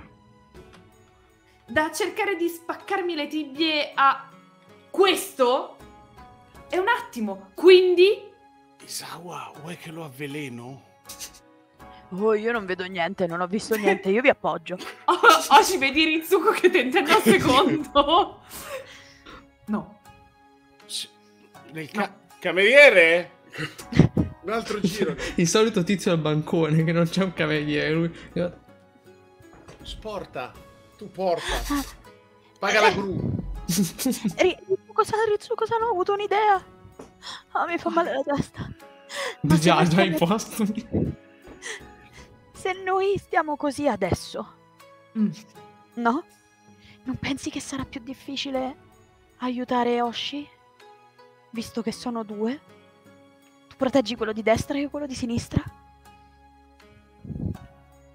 Da cercare di spaccarmi le tibie a... questo? È un attimo. Quindi... Isawa, vuoi che lo avveleno? Oh, io non vedo niente, non ho visto niente, io vi appoggio. Oggi vedi Rizuko che tenta il secondo. No. Nel cameriere? Un altro giro. Il solito tizio al bancone che non c'è un cameriere. Lui... Sporta, tu porta. Paga la gru. Rizuko-san, ho avuto un'idea. Oh, mi fa male la testa. Già, già imposto. Se noi stiamo così adesso, no? Non pensi che sarà più difficile aiutare Oshi? Visto che sono due? Tu proteggi quello di destra e quello di sinistra?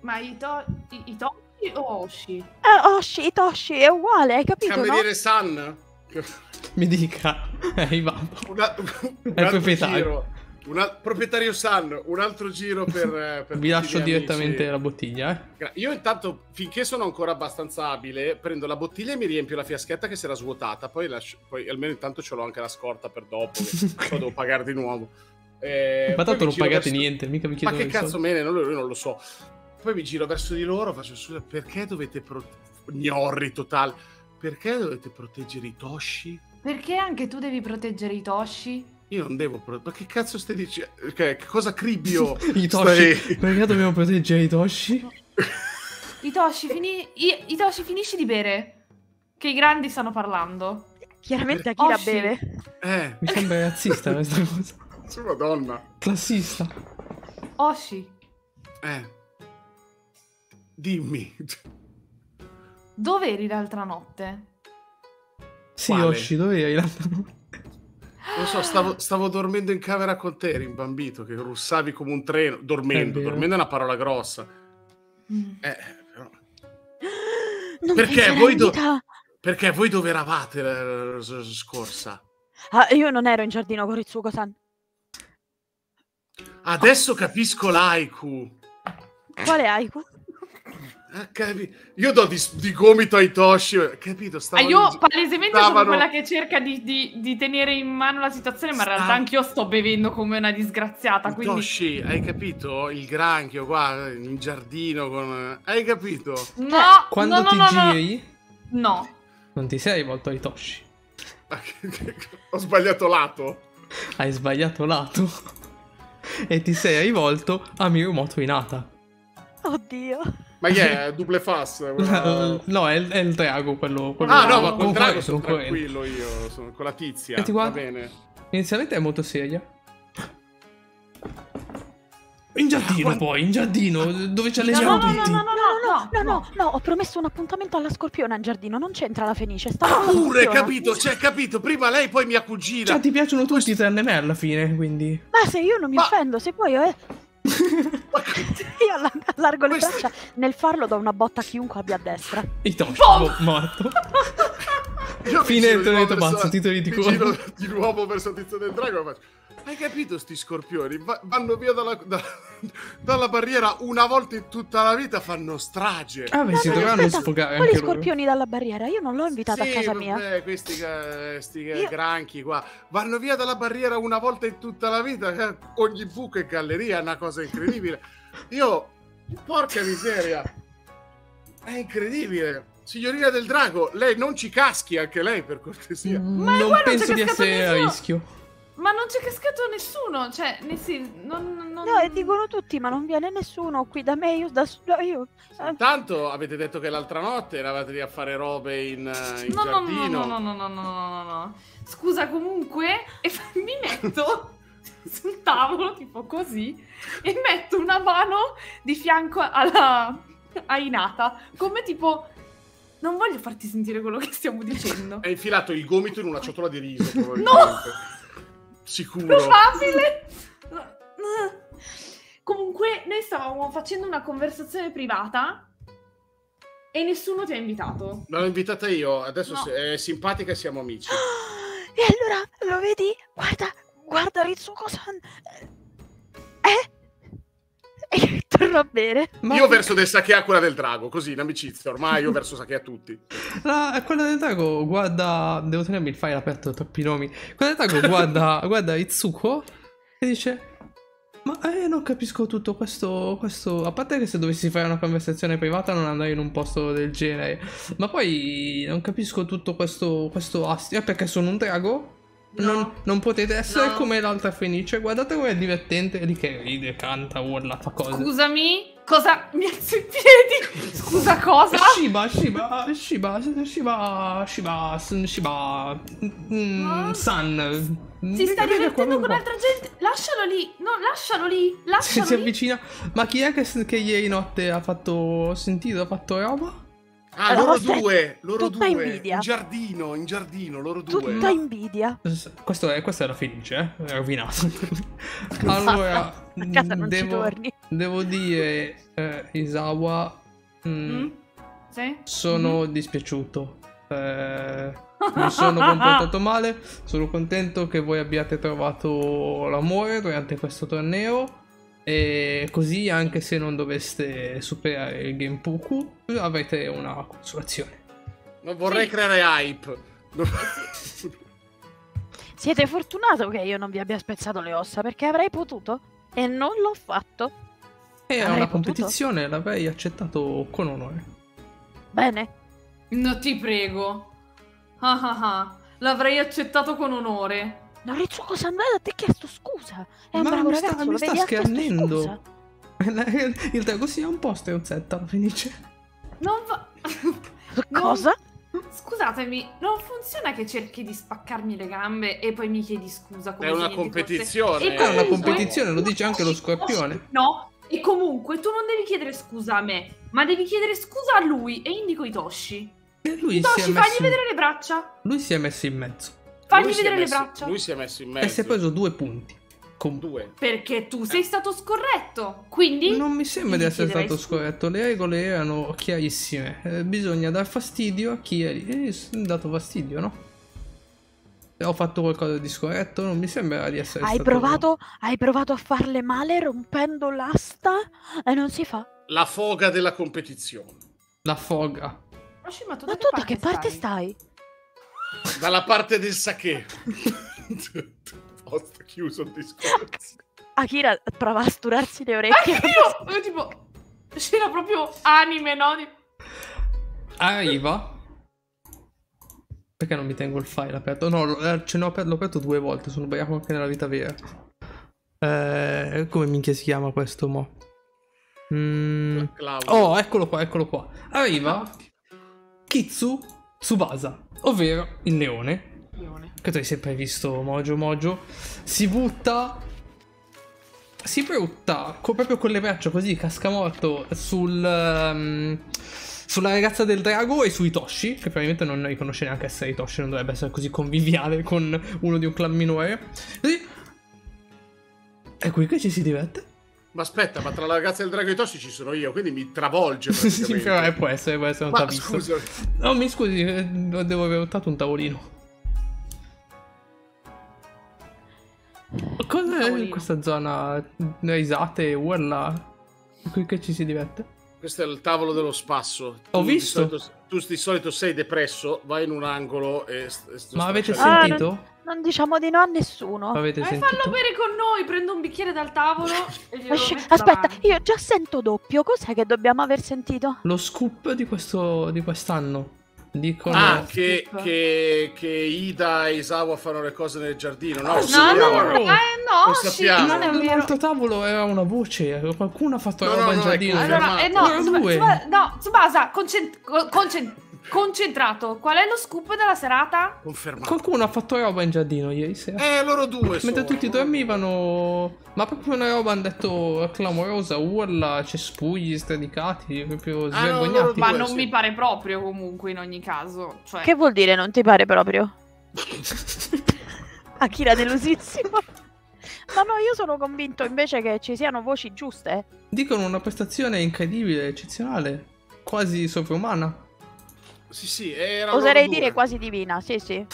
Ma Hitoshi o Oshi? Oshi, Hitoshi, è uguale, hai capito, no? Cameriere San? Mi dica, è il proprietario. Proprietario San, un altro giro per vi lascio direttamente la bottiglia. Io intanto, finché sono ancora abbastanza abile, prendo la bottiglia e mi riempio la fiaschetta che si era svuotata. Poi almeno intanto ce l'ho anche la scorta per dopo, che poi devo pagare di nuovo. Ma tanto non pagate niente, mica mi chiedono. Ma che cazzo me ne, io non lo so. Poi mi giro verso di loro, faccio scusa, perché dovete gnorri totale. Perché dovete proteggere Hitoshi? Perché anche tu devi proteggere Hitoshi? Io non devo proteggere... Ma che cazzo stai dicendo? Che cosa cribbio? Hitoshi, perché dobbiamo proteggere Hitoshi? Hitoshi, finisci di bere. Che i grandi stanno parlando. Chiaramente Akira beve. Mi sembra razzista questa cosa. Sono una donna. Classista. Oshi. Dimmi. Dove eri l'altra notte? Sì, Oshi, dove eri l'altra notte? Non so, stavo dormendo in camera con te, rimbambito, che russavi come un treno. Dormendo è una parola grossa. Però... Non perché voi dove eravate la scorsa? Io non ero in giardino con Rizuko-san. Adesso capisco l'aiku. Quale aiku? Io do di gomito ai Hitoshi, capito? Io palesemente sono quella che cerca di tenere in mano la situazione, ma in realtà anch'io sto bevendo come una disgraziata. Hitoshi, quindi... hai capito? Il granchio qua in giardino con... Hai capito? No, quando ti giri? No. Non ti sei rivolto ai Hitoshi. Ho sbagliato lato. Hai sbagliato lato. E ti sei rivolto a Mirumoto Hinata. Oddio. Ma che è? Double Fast? Una... No, è il drago quello. Ah, no, ma col drago sono tranquillo io. Sono con la tizia. E ti guarda. Va bene. Inizialmente è molto seria. In giardino, ah, poi, in giardino, dove c'è le giardini. No, ho promesso un appuntamento alla scorpione in giardino, non c'entra la Fenice. Ah, pure, capito, cioè, capito, prima lei, poi mia cugina. Cioè, ti piacciono tutti, tranne me alla fine, quindi. Ma se io non mi offendo, se poi io allargo le braccia, nel farlo do una botta a chiunque abbia a destra. Itoshi, morto. Fine del Torneo di Topazio, titoli di cuore. Di nuovo verso il tizio del drago, ma... Hai capito sti scorpioni? Vanno via dalla barriera una volta in tutta la vita, fanno strage. Ah, beh, si dovranno sfogare anche loro. Scorpioni dalla barriera? Io non l'ho invitata a casa mia. Questi granchi qua. Vanno via dalla barriera una volta in tutta la vita. Ogni buco e galleria è una cosa incredibile. Io, porca miseria. È incredibile. Signorina del Drago, lei non ci caschi anche lei, per cortesia. Ma non penso di essere a rischio. Ma non c'è cascato nessuno, cioè, no, e dicono tutti, ma non viene nessuno qui da me, io. Tanto avete detto che l'altra notte eravate lì a fare robe in giardino. No. Scusa, comunque, e mi metto sul tavolo, tipo così, e metto una mano di fianco a Hinata, come tipo... Non voglio farti sentire quello che stiamo dicendo. Hai infilato il gomito in una ciotola di riso, probabilmente. No! Sicuro. Probabile. Comunque noi stavamo facendo una conversazione privata e nessuno ti ha invitato. L'ho invitata io. Adesso è simpatica e siamo amici. E allora, lo vedi? Guarda Ritsuko-san. E torna bene. Ma io verso del Sakè a quella del drago, così in amicizia. Ormai io verso Sakè a tutti. Quella del drago guarda. Devo tenermi il file aperto da troppi nomi. Quella del drago guarda Itsuko e dice: ma non capisco tutto questo. A parte che se dovessi fare una conversazione privata non andrei in un posto del genere. Ma poi non capisco tutto questo astio. Perché sono un drago? No. Non potete essere come l'altra Fenice. Guardate come è divertente. È lì che ride, canta, urla, fa cose. Scusami, cosa? Mi alzo i piedi. Scusa, cosa? Shiba. San. Si sta divertendo con altra gente. Lascialo lì. Si avvicina. Ma chi è che ieri notte ha fatto sentito, ha fatto roba? Ah, loro due, invidia. in giardino, loro due. Tutta invidia. Questa era Fenice, è rovinato. Allora, a casa non ci torni. Devo dire, Isawa, sì? Sono dispiaciuto. Mi sono comportato male, sono contento che voi abbiate trovato l'amore durante questo torneo. E così, anche se non doveste superare il Genpuku, avete una consolazione. Non vorrei creare hype. Siete fortunato che io non vi abbia spezzato le ossa, perché avrei potuto e non l'ho fatto. Era una competizione, l'avrei accettato con onore. Bene. No, ti prego. L'avrei accettato con onore. No, Ritsuko-san, ti ho chiesto scusa. È un bravo ragazzo, mi sta schernendo. Il drago sia un po' stronzetta, la Fenice. Non va... Cosa? Scusatemi, non funziona che cerchi di spaccarmi le gambe e poi mi chiedi scusa. Come è una competizione. È una competizione, lo dice anche lo scorpione. No, e comunque tu non devi chiedere scusa a me, ma devi chiedere scusa a lui, e indico Itoshi. E lui Itoshi, fagli vedere le braccia. Lui si è messo in mezzo. Fammi vedere le braccia. Lui si è messo in mezzo. E si è preso 2 punti. Con 2. Perché tu sei stato scorretto. Quindi... Non mi sembra di essere stato scorretto. Le regole erano chiarissime. Bisogna dar fastidio a chi è lì. E io sono dato fastidio, no? Ho fatto qualcosa di scorretto. Non mi sembra di essere stato... Hai provato a farle male rompendo l'asta? E non si fa. La foga della competizione. La foga. Ma tu da che parte stai? Dalla parte del Sakè. Ho chiuso il discorso. Akira prova a sturarsi le orecchie. Io tipo c'era proprio anime, no? Arriva. perché non mi tengo il file aperto? No, ce l'ho aperto 2 volte, sono ubriaco anche nella vita vera. Come minchia si chiama questo mo? Oh, eccolo qua, eccolo qua. Arriva Kitsu Tsubasa, ovvero il leone. Che tu hai sempre visto, Mojo. Si butta... si brutta proprio con le braccia così, cascamorto, sulla ragazza del drago e su Hitoshi, che probabilmente non riconosce neanche essere Hitoshi, non dovrebbe essere così conviviale con uno di un clan minore. Così. È qui che ci si diverte. Ma aspetta, ma tra la ragazza e il drago e Hitoshi ci sono io, quindi mi travolge. Sì, però può essere non t'ha visto. No, mi scusi, devo aver buttato un tavolino. Cos'è in questa zona? Risate, urla. Qui che ci si diverte? Questo è il tavolo dello spasso. Ho visto. Tu di solito sei depresso, vai in un angolo e... Ma avete sentito? Non diciamo di no a nessuno. Fallo bere con noi, prendo un bicchiere dal tavolo e glielo metto. Aspetta, io già sento doppio. Cos'è che dobbiamo aver sentito? Lo scoop di quest'anno. Dicono che Ida e Isawa fanno le cose nel giardino. No, non è vero. L'altro tavolo era una voce. Qualcuno ha fatto la roba in giardino. No, Tsubasa, concentrato. Qual è lo scoop della serata? Confermato. Qualcuno ha fatto roba in giardino ieri sera. Loro due. Mentre tutti dormivano. Ma proprio una roba, hanno detto, clamorosa, urla, cespugli, stradicati, proprio svergognati. Ma non mi pare proprio, comunque, in ogni caso. Cioè... Che vuol dire non ti pare proprio? Akira delusissimo. Ma no, io sono convinto invece che ci siano voci giuste. Dicono una prestazione incredibile, eccezionale, quasi sovrumana. Sì, era oserei dire quasi divina, sì.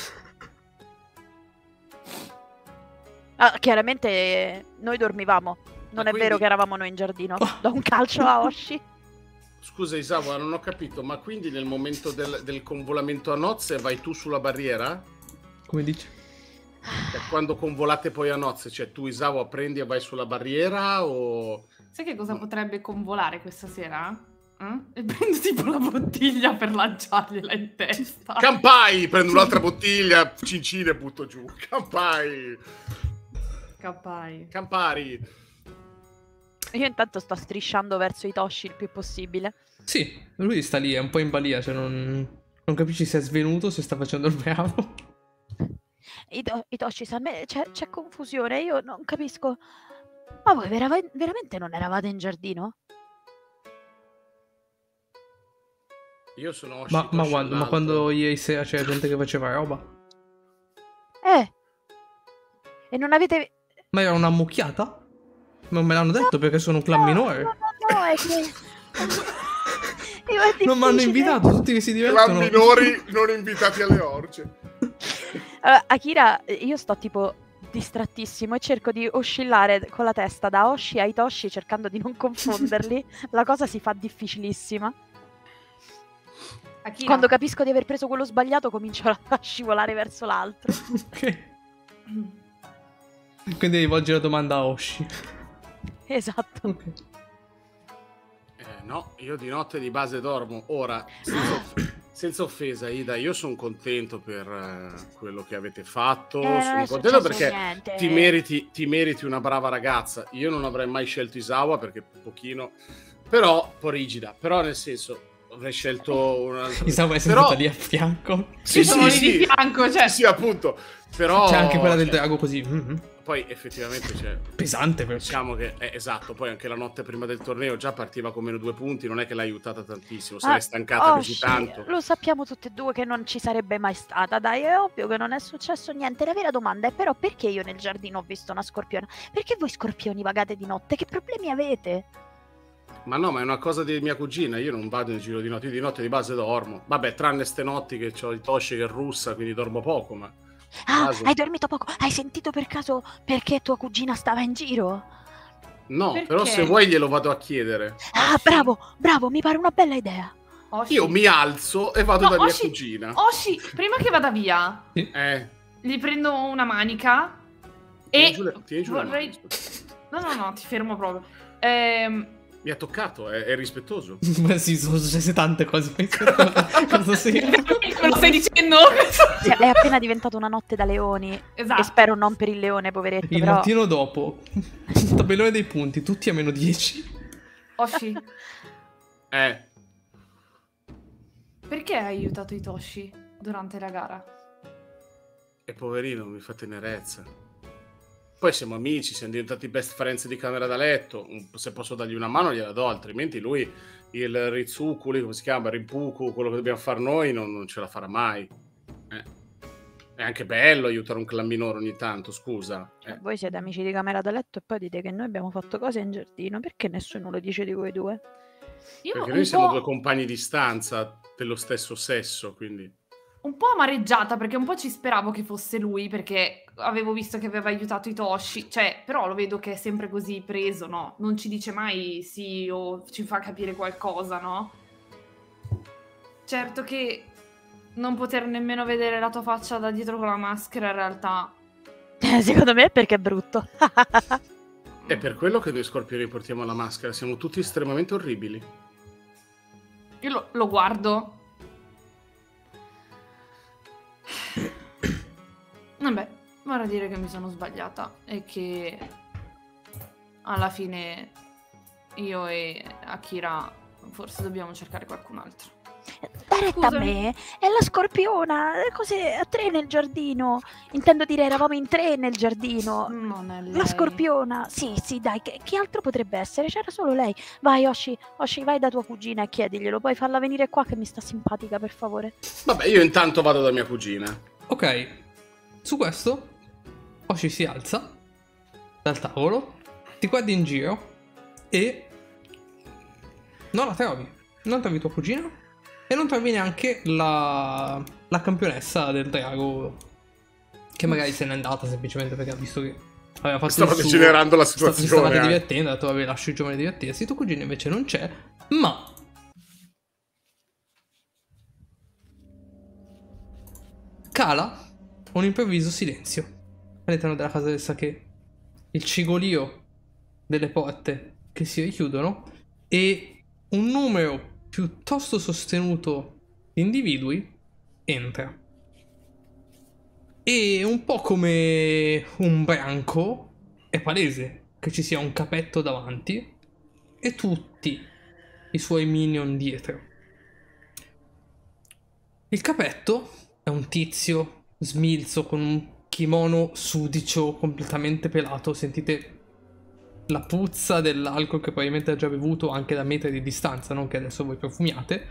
Chiaramente noi dormivamo, non è vero che eravamo noi in giardino, da un calcio a Oshi. Scusa Isawa, non ho capito, ma quindi nel momento del convolamento a nozze vai tu sulla barriera? Come dici? Quando convolate poi a nozze, cioè tu Isawa prendi e vai sulla barriera o... Sai che cosa potrebbe convolare questa sera? E prendo tipo la bottiglia per lanciargliela in testa. Campai! Prendo un'altra bottiglia, cincine e butto giù. Campari. Io intanto sto strisciando verso Hitoshi il più possibile. Sì, lui sta lì, è un po' in balia, cioè non capisci se è svenuto, se sta facendo il bravo. Hitoshi, c'è confusione, io non capisco. Ma voi veramente non eravate in giardino? Io sono Oshi, ma quando ieri sera c'era gente che faceva roba? E non avete... Ma era una mucchiata? Non me l'hanno detto perché sono un clan minore. No, è che... è non mi hanno invitato, tutti che si divertono. Clan minori non invitati alle orge. Allora, Akira, io sto tipo distrattissimo e cerco di oscillare con la testa da Oshi a Hitoshi cercando di non confonderli. La cosa si fa difficilissima. Akira. Quando capisco di aver preso quello sbagliato comincio a scivolare verso l'altro. Ok. Quindi rivolgi la domanda a Oshi. Esatto. Okay. No, io di notte di base dormo. Ora, senza offesa Ida, io sono contento per quello che avete fatto. Sono contento perché ti meriti una brava ragazza. Io non avrei mai scelto Isawa perché un pochino... Però, un po' rigida. Però nel senso... avrei scelto una... Isawa è sempre lì a fianco. Sì, di fianco, cioè. Sì, appunto. Però c'è anche quella del drago così. Poi effettivamente c'è... pesante, perché... diciamo che esatto, poi anche la notte prima del torneo già partiva con -2 punti, non è che l'ha aiutata tantissimo, se l'è stancata così tanto. Lo sappiamo tutte e due che non ci sarebbe mai stata, dai, è ovvio che non è successo niente. La vera domanda è però perché io nel giardino ho visto una scorpione? Perché voi scorpioni vagate di notte? Che problemi avete? Ma no, ma è una cosa di mia cugina, io non vado in giro di notte, io di notte di base dormo. Vabbè, tranne ste notti che ho Hitoshi che è russa, quindi dormo poco, ma... hai dormito poco? Hai sentito per caso perché tua cugina stava in giro? No, perché? Però se vuoi glielo vado a chiedere. Bravo, mi pare una bella idea. Oshi. Io mi alzo e vado da mia cugina. Oshi, prima che vada via, gli prendo una manica e... Tieni giù la manica. No, ti fermo proprio. Mi ha toccato, è rispettoso. Beh, sì, sono successe tante cose. Cosa sia? Lo stai dicendo? Cioè, è appena diventato una notte da leoni. Esatto. E spero non per il leone, poveretto. Il però... mattino dopo, tabellone dei punti, tutti a -10. Oshi. Perché hai aiutato Hitoshi durante la gara? E poverino, mi fa tenerezza. Poi siamo amici, siamo diventati best friends di camera da letto. Se posso dargli una mano gliela do, altrimenti lui, il Ritsuku, come si chiama, Rinpuku, quello che dobbiamo fare noi, non ce la farà mai. È anche bello aiutare un clan minore ogni tanto, scusa. Voi siete amici di camera da letto e poi dite che noi abbiamo fatto cose in giardino. Perché nessuno lo dice di voi due? Perché noi siamo due compagni di stanza dello stesso sesso, quindi... Un po' amareggiata, perché un po' ci speravo che fosse lui, perché avevo visto che aveva aiutato Hitoshi, cioè, però lo vedo che è sempre così preso, no? Non ci dice mai sì o ci fa capire qualcosa, no? Certo che non poter nemmeno vedere la tua faccia da dietro con la maschera, in realtà... Secondo me è perché è brutto. È per quello che noi scorpioni portiamo la maschera, siamo tutti estremamente orribili. Io lo guardo. Vabbè, vorrei dire che mi sono sbagliata e che alla fine io e Akira forse dobbiamo cercare qualcun altro. Scusa me, è la scorpiona, così a tre nel giardino. Intendo dire, eravamo in tre nel giardino. Non è lei. La scorpiona, sì, sì, dai, chi altro potrebbe essere? C'era solo lei. Vai, Oshi, vai da tua cugina e chiediglielo. Puoi farla venire qua che mi sta simpatica, per favore. Vabbè, io intanto vado da mia cugina. Ok, su questo Oshi si alza dal tavolo, ti guardi in giro e non la trovi. Non trovi tua cugina e non trovi neanche la campionessa del drago, che magari se n'è andata semplicemente perché ha visto che aveva fatto il suo. Stava decelerando la situazione. Si stavate divertendo, ha detto vabbè, lascio il giovane divertirsi. Tuo cugino invece non c'è, ma cala un improvviso silenzio all'interno della casa del Sakè. Il cigolio delle porte che si richiudono e un numero piuttosto sostenuto di individui entra e un po' come un branco è palese che ci sia un capetto davanti e tutti i suoi minion dietro. Il capetto è un tizio smilzo con un kimono sudicio completamente pelato, sentite la puzza dell'alcol che probabilmente ha già bevuto anche da metri di distanza, non che adesso voi profumiate.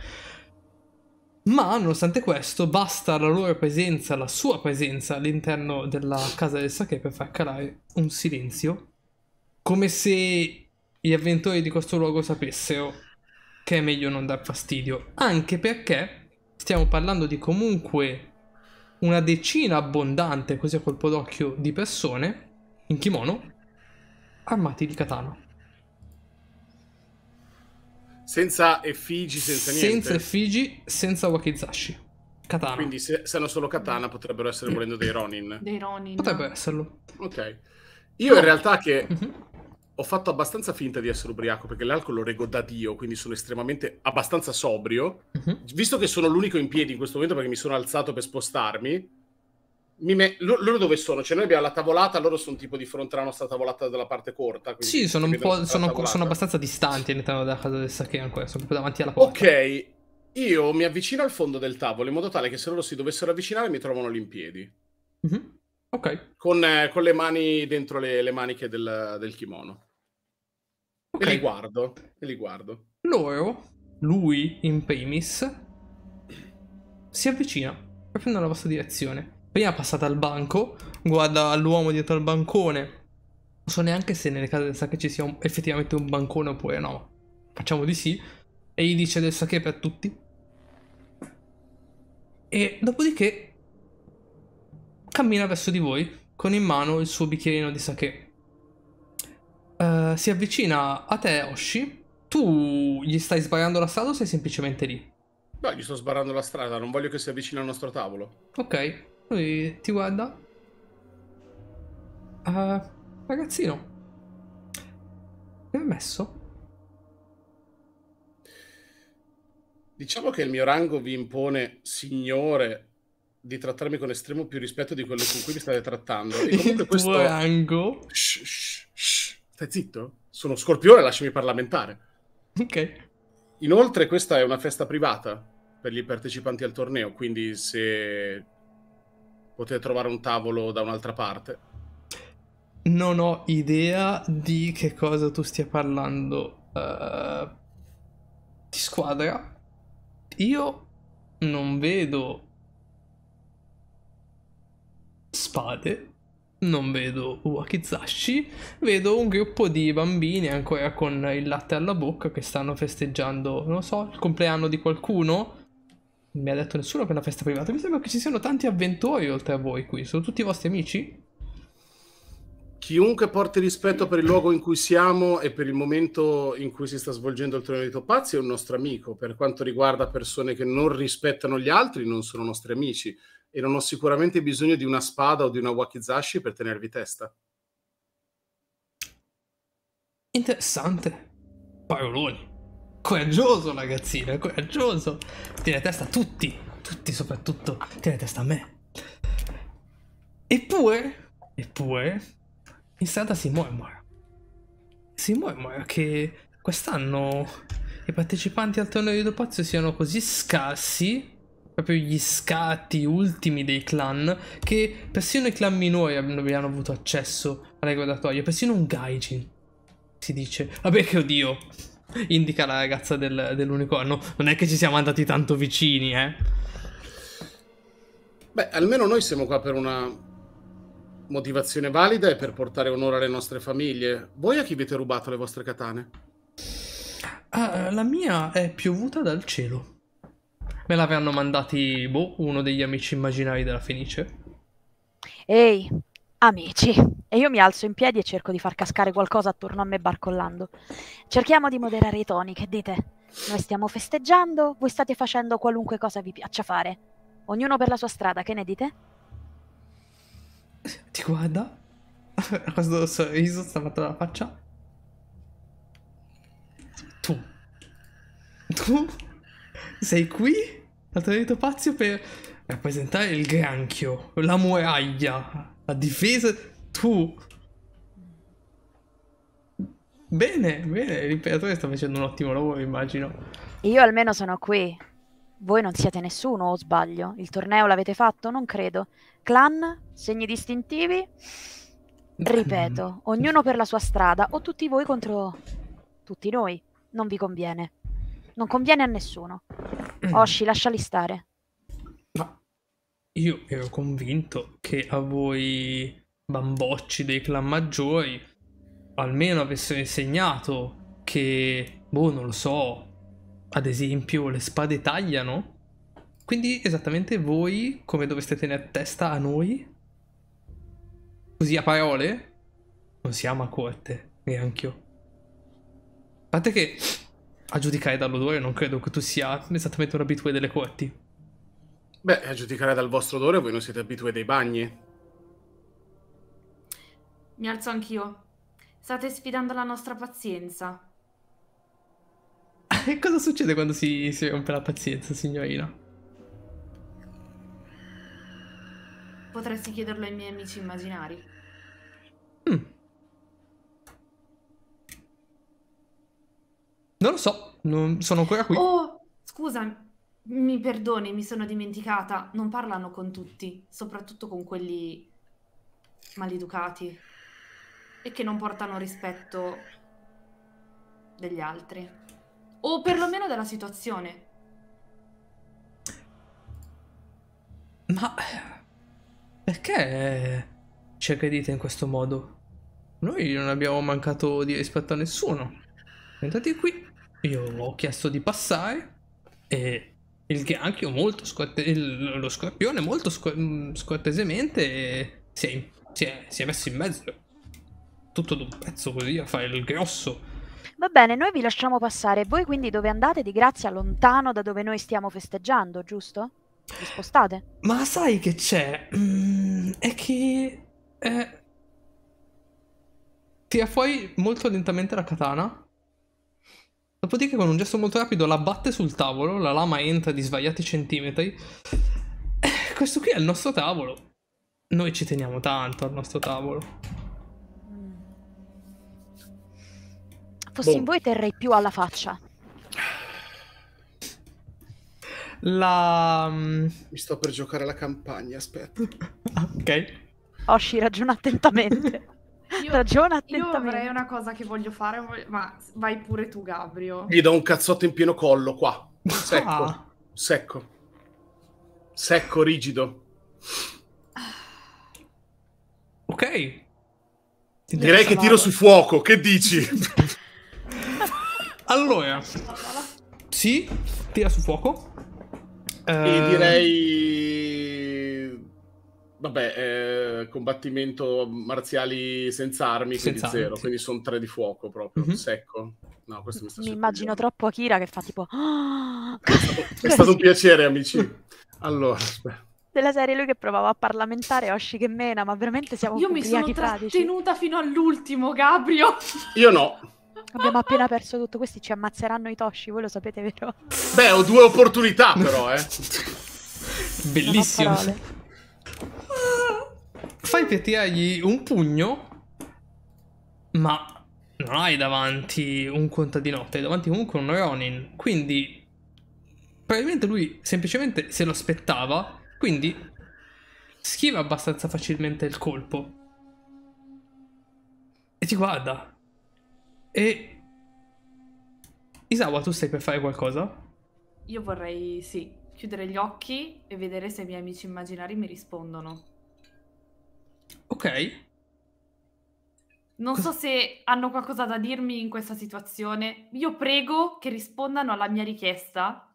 Ma nonostante questo basta la loro presenza, la sua presenza all'interno della casa del Sakè per far calare un silenzio, come se gli avventori di questo luogo sapessero che è meglio non dar fastidio, anche perché stiamo parlando di comunque una decina abbondante, così a colpo d'occhio, di persone in kimono armati di katana. Senza effigi, senza niente. Senza effigi, senza wakizashi. Katana. Quindi se hanno solo katana potrebbero essere volendo dei ronin. Dei ronin. Potrebbe esserlo. Ok. Io in realtà che ho fatto abbastanza finta di essere ubriaco, perché l'alcol lo reggo da Dio, quindi sono estremamente abbastanza sobrio. Visto che sono l'unico in piedi in questo momento perché mi sono alzato per spostarmi, loro dove sono? Cioè noi abbiamo la tavolata, loro sono tipo di fronte alla nostra tavolata dalla parte corta. Sì, sono un po', sono abbastanza distanti all'interno della casa del Sakè ancora, sono proprio davanti alla porta. Ok, io mi avvicino al fondo del tavolo in modo tale che se loro si dovessero avvicinare mi trovano lì in piedi. Ok. Con le mani dentro le maniche del kimono. Okay. E li guardo, Loro, lui in primis, si avvicina proprio nella vostra direzione. Prima passata al banco, guarda l'uomo dietro al bancone. Non so neanche se nelle case del Sakè ci sia effettivamente un bancone oppure no. Facciamo di sì. E gli dice del Sakè per tutti. E dopodiché cammina verso di voi con in mano il suo bicchierino di Sakè. Si avvicina a te, Oshi. Tu gli stai sbarrando la strada o sei semplicemente lì? No, gli sto sbarrando la strada. Non voglio che si avvicini al nostro tavolo. Ok. Lui ti guarda. Ragazzino, permesso? Diciamo che il mio rango vi impone, signore, di trattarmi con estremo più rispetto di quello con cui mi state trattando. E comunque questo tuo rango? Shh, shh, shh. Stai zitto? Sono Scorpione, lasciami parlamentare. Ok. Inoltre questa è una festa privata per gli partecipanti al torneo, quindi se potete trovare un tavolo da un'altra parte. Non ho idea di che cosa tu stia parlando. Di squadra? Io non vedo spade, non vedo wakizashi, vedo un gruppo di bambini ancora con il latte alla bocca che stanno festeggiando, non so, il compleanno di qualcuno. Non mi ha detto nessuno che è una festa privata. Mi sembra che ci siano tanti avventori oltre a voi qui, sono tutti i vostri amici? Chiunque porti rispetto per il luogo in cui siamo e per il momento in cui si sta svolgendo il torneo di Topazio è un nostro amico. Per quanto riguarda persone che non rispettano gli altri, non sono nostri amici. E non ho sicuramente bisogno di una spada o di una wakizashi per tenervi testa. Interessante. Paroloni. Coraggioso, ragazzina, coraggioso. Tiene testa a tutti. Tutti soprattutto. Tiene testa a me. Eppure, in strada si mormora. Si mormora che quest'anno i partecipanti al torneo di Topazio siano così scarsi, proprio gli scatti ultimi dei clan, che persino i clan minori abbiano avuto accesso alle graduatorie, persino un gaijin, si dice. Vabbè che oddio, indica la ragazza dell'unicorno, non è che ci siamo andati tanto vicini, eh? Beh, almeno noi siamo qua per una motivazione valida e per portare onore alle nostre famiglie. Voi a chi avete rubato le vostre katane? Ah, la mia è piovuta dal cielo. Me l'avranno mandati, boh, uno degli amici immaginari della Fenice. Ehi, amici. E io mi alzo in piedi e cerco di far cascare qualcosa attorno a me barcollando. Cerchiamo di moderare i toni, che dite? Noi stiamo festeggiando, voi state facendo qualunque cosa vi piaccia fare. Ognuno per la sua strada, che ne dite? Ti guarda? Questo sorriso sta fatto dalla faccia. Tu? Sei qui, al Torneo di Topazio, per rappresentare il granchio, la muraglia, la difesa. Tu. Bene, l'imperatore sta facendo un ottimo lavoro, immagino. Io almeno sono qui. Voi non siete nessuno, o sbaglio? Il torneo l'avete fatto? Non credo. Clan? Segni distintivi? Ripeto, ognuno per la sua strada, o tutti voi contro tutti noi. Non vi conviene. Non conviene a nessuno. Oshi, lasciali stare. Ma io ero convinto che a voi bambocci dei clan maggiori almeno avessero insegnato che, boh, non lo so, ad esempio le spade tagliano. Quindi esattamente voi come dovreste tenere testa a noi? Così a parole? Non siamo a corte, neanche io. A parte che, a giudicare dall'odore, non credo che tu sia esattamente un abitué delle corti. Beh, a giudicare dal vostro odore, voi non siete abitué dei bagni. Mi alzo anch'io. State sfidando la nostra pazienza. E cosa succede quando si rompe la pazienza, signorina? Potresti chiederlo ai miei amici immaginari. Non lo so, non sono ancora qui. Oh, scusa, mi perdoni, mi sono dimenticata. Non parlano con tutti, soprattutto con quelli maleducati e che non portano rispetto degli altri, o perlomeno della situazione. Ma perché ci aggredite in questo modo? Noi non abbiamo mancato di rispetto a nessuno. Entrati qui, io ho chiesto di passare e il granchio molto lo scorpione molto scortesemente si è messo in mezzo tutto d'un pezzo così a fare il grosso. Va bene, noi vi lasciamo passare. Voi quindi dove andate? Di grazia, lontano da dove noi stiamo festeggiando, giusto? Vi spostate? Ma sai che c'è? È che tira fuori molto lentamente la katana. Dopodiché con un gesto molto rapido la batte sul tavolo, la lama entra di svariati centimetri. Questo qui è il nostro tavolo. Noi ci teniamo tanto al nostro tavolo. Fossi in voi terrei più alla faccia. Mi sto per giocare la campagna, aspetta. Ok. Oshi, ragiona attentamente. Io avrei una cosa che voglio fare, ma vai pure tu, Gabrio. Gli do un cazzotto in pieno collo, qua. Secco. Ah. Secco. Secco, rigido. Ok. Direi che tiro sul fuoco, che dici? Allora. Sì, tira sul fuoco. E direi... Vabbè, combattimento marziali senza armi, senza quindi 0, sì. Quindi sono 3 di fuoco proprio, secco. No, questo mi sta immagino troppo Akira che fa tipo... È stato un piacere, amici. Allora, aspetta. Della serie lui che provava a parlamentare, Oshi che mena, ma veramente siamo io mi sono trattenuta fino all'ultimo, Gabrio. Io no. Abbiamo appena perso tutto, questi ci ammazzeranno i Toshi, voi lo sapete, vero? Beh, ho 2 opportunità però, eh. Bellissimo. Fai per tirargli un pugno, ma non hai davanti un contadinotto, hai davanti comunque un Ronin, quindi probabilmente lui semplicemente se lo aspettava, quindi schiva abbastanza facilmente il colpo e ti guarda. E Isawa, tu stai per fare qualcosa? Io vorrei, sì, chiudere gli occhi e vedere se i miei amici immaginari mi rispondono. Ok. Non so se hanno qualcosa da dirmi in questa situazione. Io prego che rispondano alla mia richiesta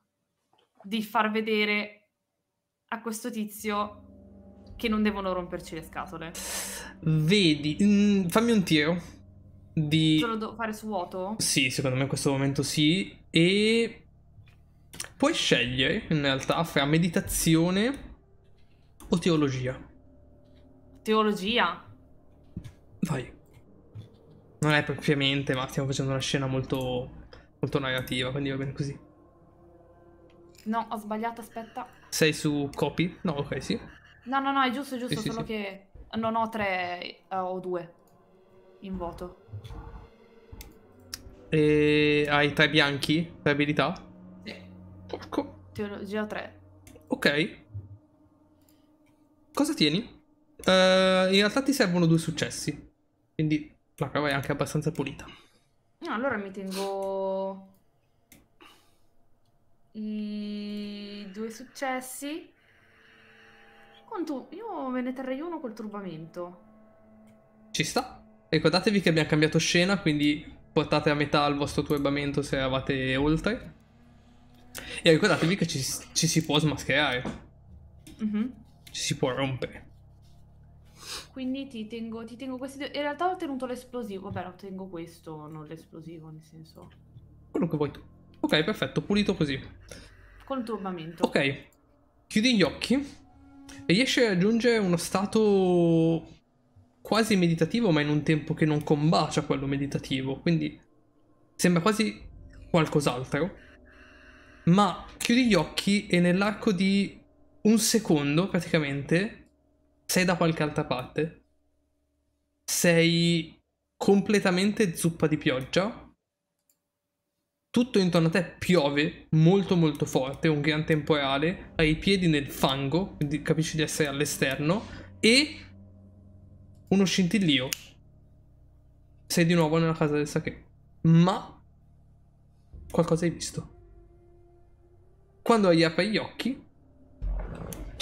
di far vedere a questo tizio che non devono romperci le scatole. Vedi, fammi un tiro. Ce lo devo fare su vuoto? Sì, secondo me in questo momento sì. E puoi scegliere in realtà fra meditazione o teologia. Teologia? Vai. Non è propriamente, ma stiamo facendo una scena molto, molto narrativa, quindi va bene così. No, ho sbagliato, aspetta. Sei su copy? No, ok, sì. No, no, no, è giusto, è giusto, sì, solo sì, che non ho 3, ho 2 in voto. E hai 3 bianchi? 3 abilità? Sì. Porco. Teologia 3. Ok. Cosa tieni? In realtà ti servono 2 successi. Quindi la prova è anche abbastanza pulita. No, allora mi tengo i 2 successi. Io me ne terrei uno col turbamento. Ci sta. Ricordatevi che abbiamo cambiato scena, quindi portate a metà il vostro turbamento se eravate oltre. E ricordatevi che ci si può smascherare. Ci si può rompere. Quindi ti tengo questi 2. In realtà ho tenuto l'esplosivo. Vabbè, ho tenuto questo, non l'esplosivo, nel senso... Quello che vuoi tu. Ok, perfetto, pulito così. Col turbamento. Ok, chiudi gli occhi e riesci a raggiungere uno stato... quasi meditativo, ma in un tempo che non combacia quello meditativo, quindi sembra quasi qualcos'altro. Ma chiudi gli occhi e nell'arco di un secondo praticamente sei da qualche altra parte. Sei completamente zuppa di pioggia, tutto intorno a te piove molto molto forte, un gran temporale, hai i piedi nel fango, quindi capisci di essere all'esterno, e uno scintillio. Sei di nuovo nella casa del Sakè. Ma qualcosa hai visto. Quando riapri gli occhi,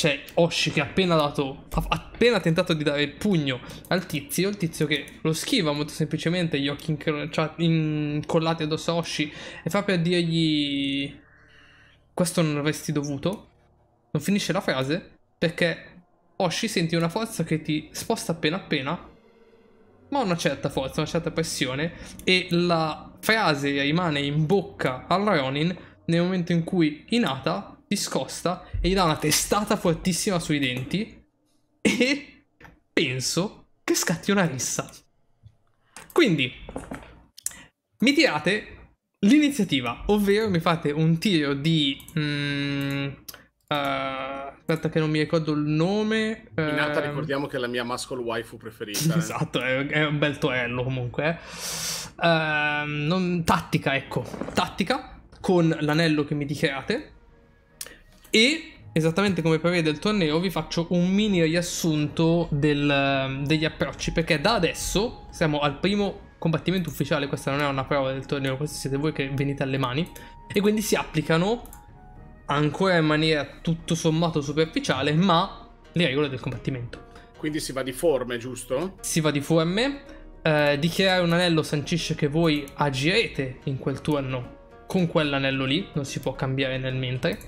c'è Oshi che ha appena tentato di dare il pugno al tizio. Il tizio che lo schiva molto semplicemente, gli occhi incollati addosso a Oshi, e fa per dirgli: questo non avresti dovuto. Non finisce la frase perché Oshi senti una forza che ti sposta appena appena, ma una certa forza, una certa pressione, e la frase rimane in bocca al Ronin nel momento in cui Hinata ti scosta e gli dà una testata fortissima sui denti e penso che scatti una rissa. Quindi mi tirate l'iniziativa, ovvero mi fate un tiro di... aspetta che non mi ricordo il nome. Minata, ricordiamo che è la mia muscle waifu preferita. Esatto, è un bel torello comunque. Tattica, ecco. Tattica, con l'anello che mi dichiarate. E, esattamente come prevede il torneo, vi faccio un mini riassunto degli approcci. Perché da adesso siamo al primo... combattimento ufficiale, questa non è una prova del torneo, questi siete voi che venite alle mani, e quindi si applicano ancora in maniera tutto sommato superficiale, ma le regole del combattimento. Quindi si va di forme, giusto? Si va di forme, dichiarare un anello sancisce che voi agirete in quel turno con quell'anello lì, non si può cambiare nel mentre,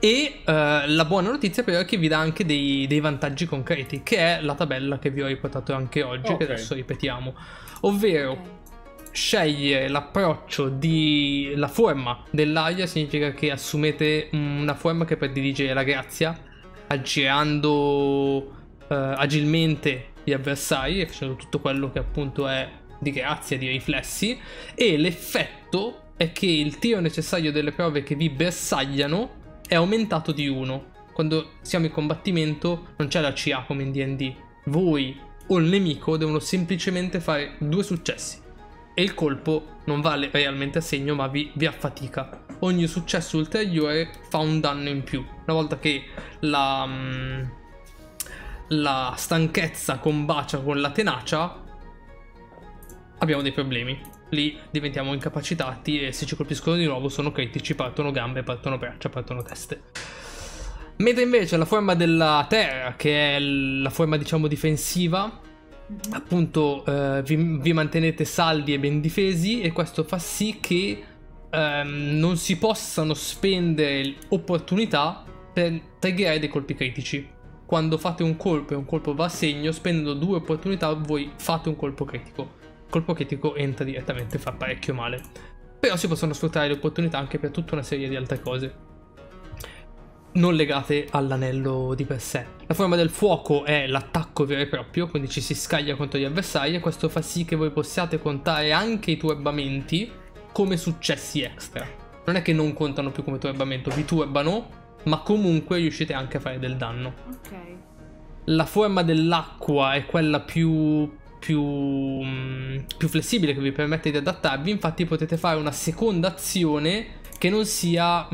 e la buona notizia però è che vi dà anche dei vantaggi concreti, che è la tabella che vi ho riportato anche oggi, okay, che adesso ripetiamo, ovvero okay, scegliere l'approccio di la forma dell'aria significa che assumete una forma che predilige la grazia, aggirando agilmente gli avversari e facendo tutto quello che appunto è di grazia, di riflessi, e l'effetto è che il tiro necessario delle prove che vi bersagliano è aumentato di 1. Quando siamo in combattimento non c'è la CA come in D&D. Voi o il nemico devono semplicemente fare 2 successi e il colpo non vale realmente a segno, ma vi affatica. Ogni successo ulteriore fa un danno in più. Una volta che la stanchezza combacia con la tenacia, abbiamo dei problemi. Lì diventiamo incapacitati e se ci colpiscono di nuovo sono critici, partono gambe, partono braccia, partono teste. Mentre invece la forma della terra, che è la forma diciamo difensiva, appunto vi mantenete saldi e ben difesi, e questo fa sì che non si possano spendere opportunità per triggerare dei colpi critici. Quando fate un colpo e un colpo va a segno, spendendo 2 opportunità voi fate un colpo critico. Colpo critico entra direttamente, fa parecchio male. Però si possono sfruttare le opportunità anche per tutta una serie di altre cose non legate all'anello di per sé. La forma del fuoco è l'attacco vero e proprio, quindi ci si scaglia contro gli avversari, e questo fa sì che voi possiate contare anche i turbamenti come successi extra. Non è che non contano più come turbamento, vi turbano, ma comunque riuscite anche a fare del danno. Okay. La forma dell'acqua è quella più flessibile, che vi permette di adattarvi. Infatti potete fare una seconda azione che non sia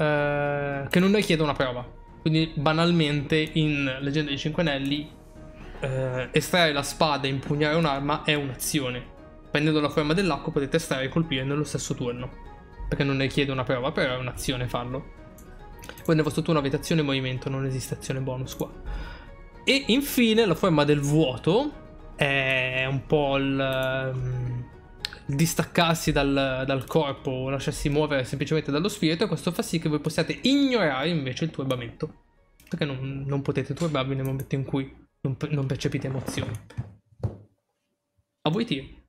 che non richieda una prova. Quindi banalmente in Leggenda dei Cinque Anelli estrarre la spada e impugnare un'arma è un'azione. Prendendo la forma dell'acqua potete estrarre e colpire nello stesso turno, perché non richiede una prova, però è un'azione farlo. Poi nel vostro turno avete azione e movimento, non esiste azione bonus qua. E infine la forma del vuoto è un po' il distaccarsi dal corpo, lasciarsi muovere semplicemente dallo spirito, e questo fa sì che voi possiate ignorare invece il turbamento, perché non potete turbarvi nel momento in cui non percepite emozioni. A voi tiri.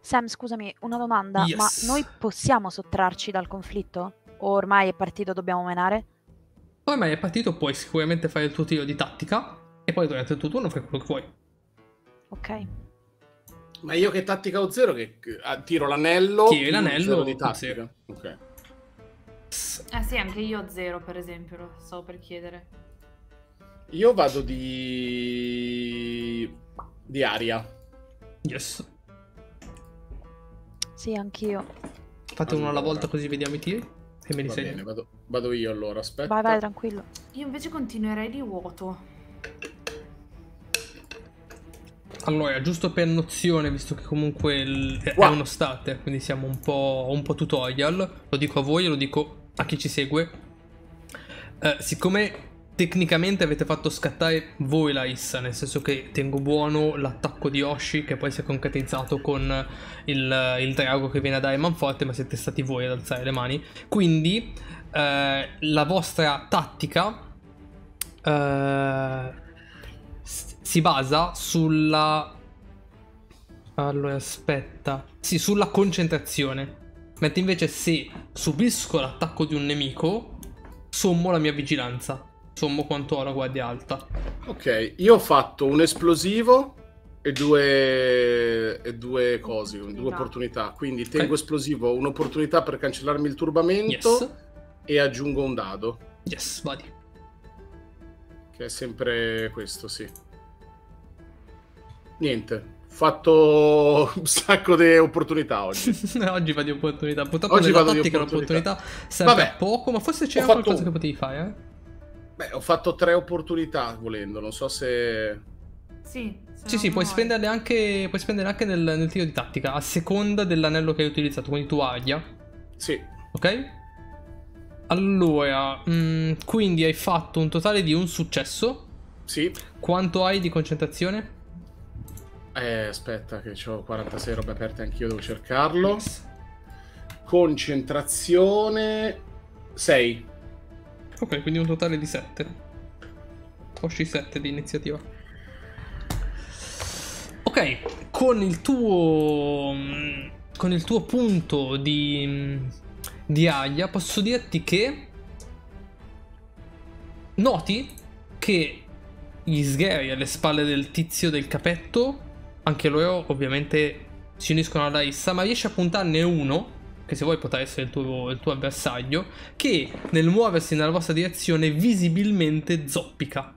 Sam, scusami, una domanda, yes, ma noi possiamo sottrarci dal conflitto? O ormai è partito, dobbiamo menare? Ormai è partito, puoi sicuramente fare il tuo tiro di tattica e poi durante il tuo turno fai quello che vuoi. Ok. Ma io che tattica ho? Zero, che tiro l'anello. Tiri l'anello di tattica. Ok. Ah sì, anche io ho 0 per esempio, lo stavo per chiedere. Io vado di aria. Yes. Sì, anch'io. Fate uno alla volta così vediamo i tiri. Me li segno. Bene, vado io allora, aspetta. Vai, vai, tranquillo. Io invece continuerei di vuoto. Allora, giusto per nozione, visto che comunque è uno starter, quindi siamo un po' tutorial, lo dico a voi e lo dico a chi ci segue. Siccome tecnicamente avete fatto scattare voi la issa, nel senso che tengo buono l'attacco di Hoshi, che poi si è concretizzato con il drago che viene a dare manforte, ma siete stati voi ad alzare le mani. Quindi la vostra tattica si basa sulla... Allora, aspetta... Sì, sulla concentrazione. Mentre invece se subisco l'attacco di un nemico, sommo la mia vigilanza. Sommo quanto ho la guardia alta. Ok, io ho fatto un esplosivo e due cose, due opportunità. Quindi tengo esplosivo un'opportunità per cancellarmi il turbamento, e aggiungo un dado. Yes, vai. Che è sempre questo, sì. Niente. Fatto un sacco di opportunità oggi. Oggi va di opportunità. Purtroppo oggi vado di opportunità. Vabbè, poco, ma forse c'era qualcosa che potevi fare, eh? Beh, ho fatto 3 opportunità volendo, non so se... Sì, puoi spenderle anche, nel tiro di tattica, a seconda dell'anello che hai utilizzato, quindi tu aglia. Sì. Ok? Allora, quindi hai fatto un totale di 1 successo. Sì. Quanto hai di concentrazione? Aspetta che ho 46 robe aperte, anch'io devo cercarlo. Yes. Concentrazione 6. Ok, quindi un totale di 7. Toshi 7 di iniziativa. Ok, con il tuo punto di aglia posso dirti che noti che gli sgherri alle spalle del tizio del capetto, anche loro ovviamente si uniscono alla rissa, ma riesci a puntarne uno, che se vuoi potrà essere il tuo avversario, che nel muoversi nella vostra direzione visibilmente zoppica.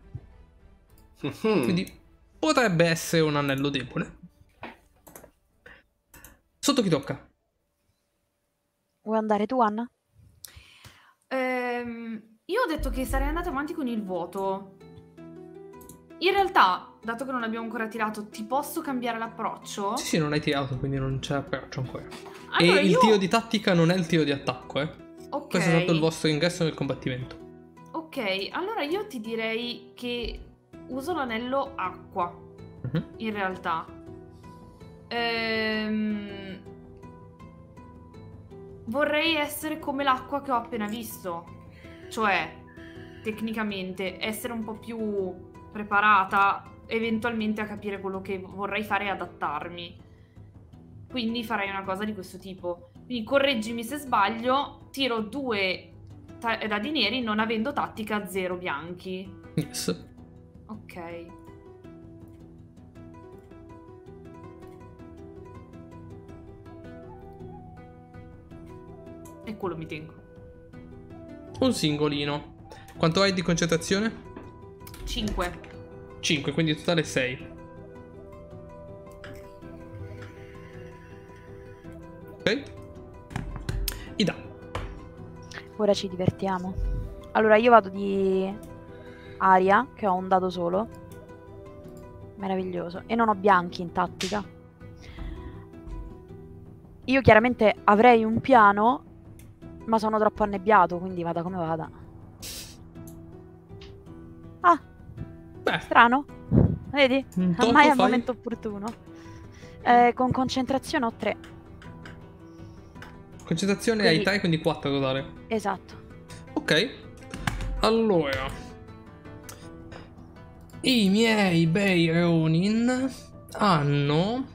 Quindi potrebbe essere un anello debole. Sotto chi tocca? Vuoi andare tu, Anna? Io ho detto che sarei andata avanti con il vuoto. In realtà, dato che non abbiamo ancora tirato, ti posso cambiare l'approccio? Sì, non hai tirato, quindi non c'è approccio ancora. Allora, e io... il tiro di tattica non è il tiro di attacco, eh? Ok. Questo è stato il vostro ingresso nel combattimento. Ok, allora io ti direi che uso l'anello acqua, in realtà. Vorrei essere come l'acqua che ho appena visto. Cioè, tecnicamente, essere un po' più... preparata eventualmente a capire quello che vorrei fare e adattarmi, quindi farei una cosa di questo tipo. Quindi correggimi se sbaglio, tiro 2 dadi neri non avendo tattica, 0 bianchi. Yes. Ok, e quello mi tengo. Un singolino. Quanto hai di concentrazione? 5, quindi in totale 6. Ok. Ida. Ora ci divertiamo. Allora io vado di aria, che ho un dado solo. Meraviglioso. E non ho bianchi in tattica. Io chiaramente avrei un piano, ma sono troppo annebbiato, quindi vada come vada. Ah! Beh. Strano, vedi? Ormai è il momento opportuno. Con concentrazione ho 3. Concentrazione quindi... hai 3, quindi 4 totale. Esatto. Ok, allora i miei bei Ronin hanno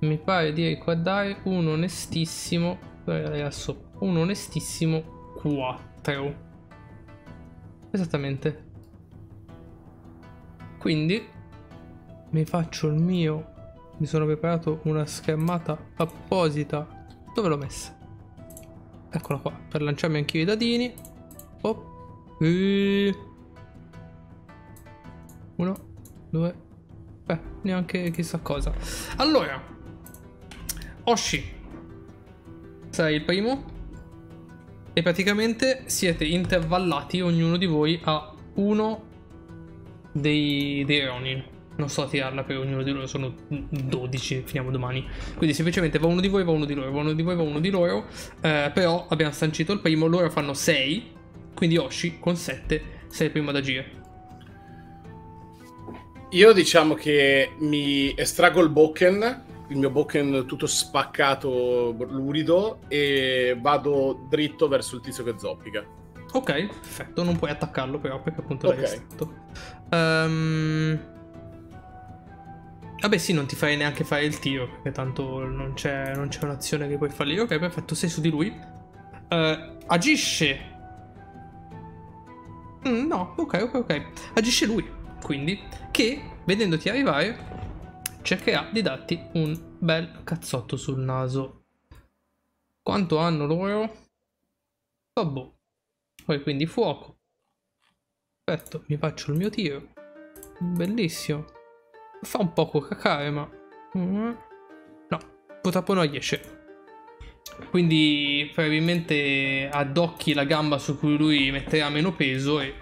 mi pare di ricordare un onestissimo, adesso, un onestissimo 4. Esattamente. Quindi mi faccio il mio. Mi sono preparato una schermata apposita. Dove l'ho messa? Eccola qua. Per lanciarmi anch'io i dadini. Oh. 1, 2. Beh, neanche chissà cosa. Allora Oshi, sei il primo. E praticamente siete intervallati, ognuno di voi a uno dei Ronin. Non so tirarla per ognuno di loro, sono 12, finiamo domani. Quindi semplicemente va uno di voi, va uno di loro, va uno di voi, va uno di loro. Però abbiamo sancito il primo, loro fanno 6. Quindi Oshi con 7 sei il primo ad agire. Io diciamo che mi estraggo il Bokken. Il mio Bokken tutto spaccato, lurido, e vado dritto verso il tizio che zoppica. Ok, perfetto. Non puoi attaccarlo però, perché appunto l'hai restretto. Vabbè sì, non ti fai neanche fare il tiro, perché tanto non c'è un'azione che puoi fargli. Ok, perfetto, sei su di lui. Agisce. No, ok. Agisce lui. quindi, che vedendoti arrivare cercherà di darti un bel cazzotto sul naso. Quanto hanno loro? Vabbè. Poi quindi fuoco. Perfetto, mi faccio il mio tiro. Bellissimo. Fa un poco cacare, ma... no, purtroppo non riesce. Quindi probabilmente addocchi la gamba su cui lui metterà meno peso e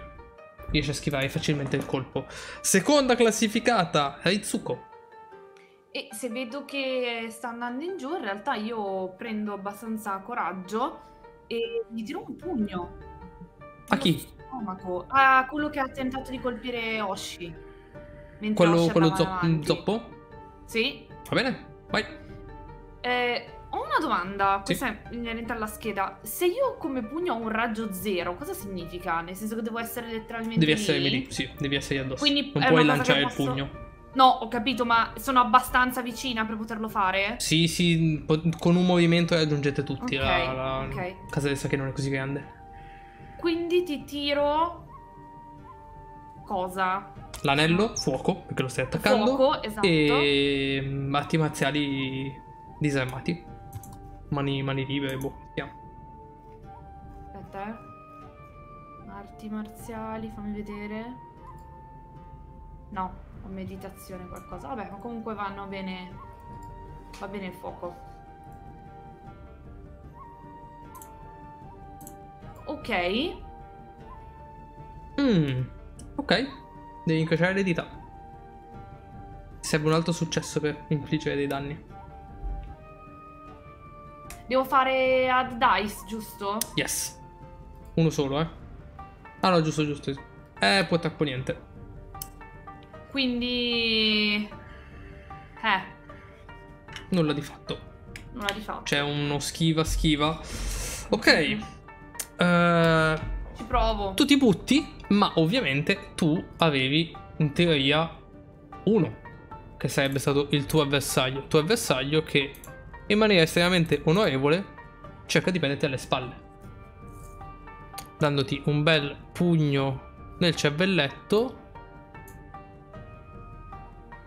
riesce a schivare facilmente il colpo. Seconda classificata, Ritsuko. E se vedo che sta andando in giù, in realtà io prendo abbastanza coraggio e gli tiro un pugno. A chi? Stomaco. A quello che ha tentato di colpire Oshi. Quello zoppo? Sì. Va bene, vai. Ho una domanda, questa sì. È inerente alla scheda. Se io come pugno ho un raggio 0, cosa significa? Nel senso che devo essere letteralmente... Devi essere lì, sì, devi essere addosso. Quindi non puoi lanciare il pugno. No, ho capito, ma sono abbastanza vicina per poterlo fare? Sì, sì, con un movimento raggiungete tutti, okay, la casa adesso che non è così grande. Quindi ti tiro... cosa? L'anello, fuoco, perché lo stai attaccando. Fuoco, esatto. E arti marziali disarmati. Mani libere, boh, vediamo. Aspetta, arti marziali, fammi vedere. No. O meditazione, qualcosa. Vabbè, ma comunque vanno bene. Va bene il fuoco. Ok. Ok. Devi incrociare le dita. Serve un altro successo per infliggere dei danni. Devo fare add dice, giusto? Yes. Uno solo, eh. Ah no, giusto. Purtroppo niente. Quindi... nulla di fatto. Nulla di fatto. C'è uno schiva. Ok. Ci provo. Tu ti butti, ma ovviamente tu avevi in teoria uno, che sarebbe stato il tuo avversario. Tuo avversario che in maniera estremamente onorevole cerca di prenderti alle spalle, dandoti un bel pugno nel cervelletto.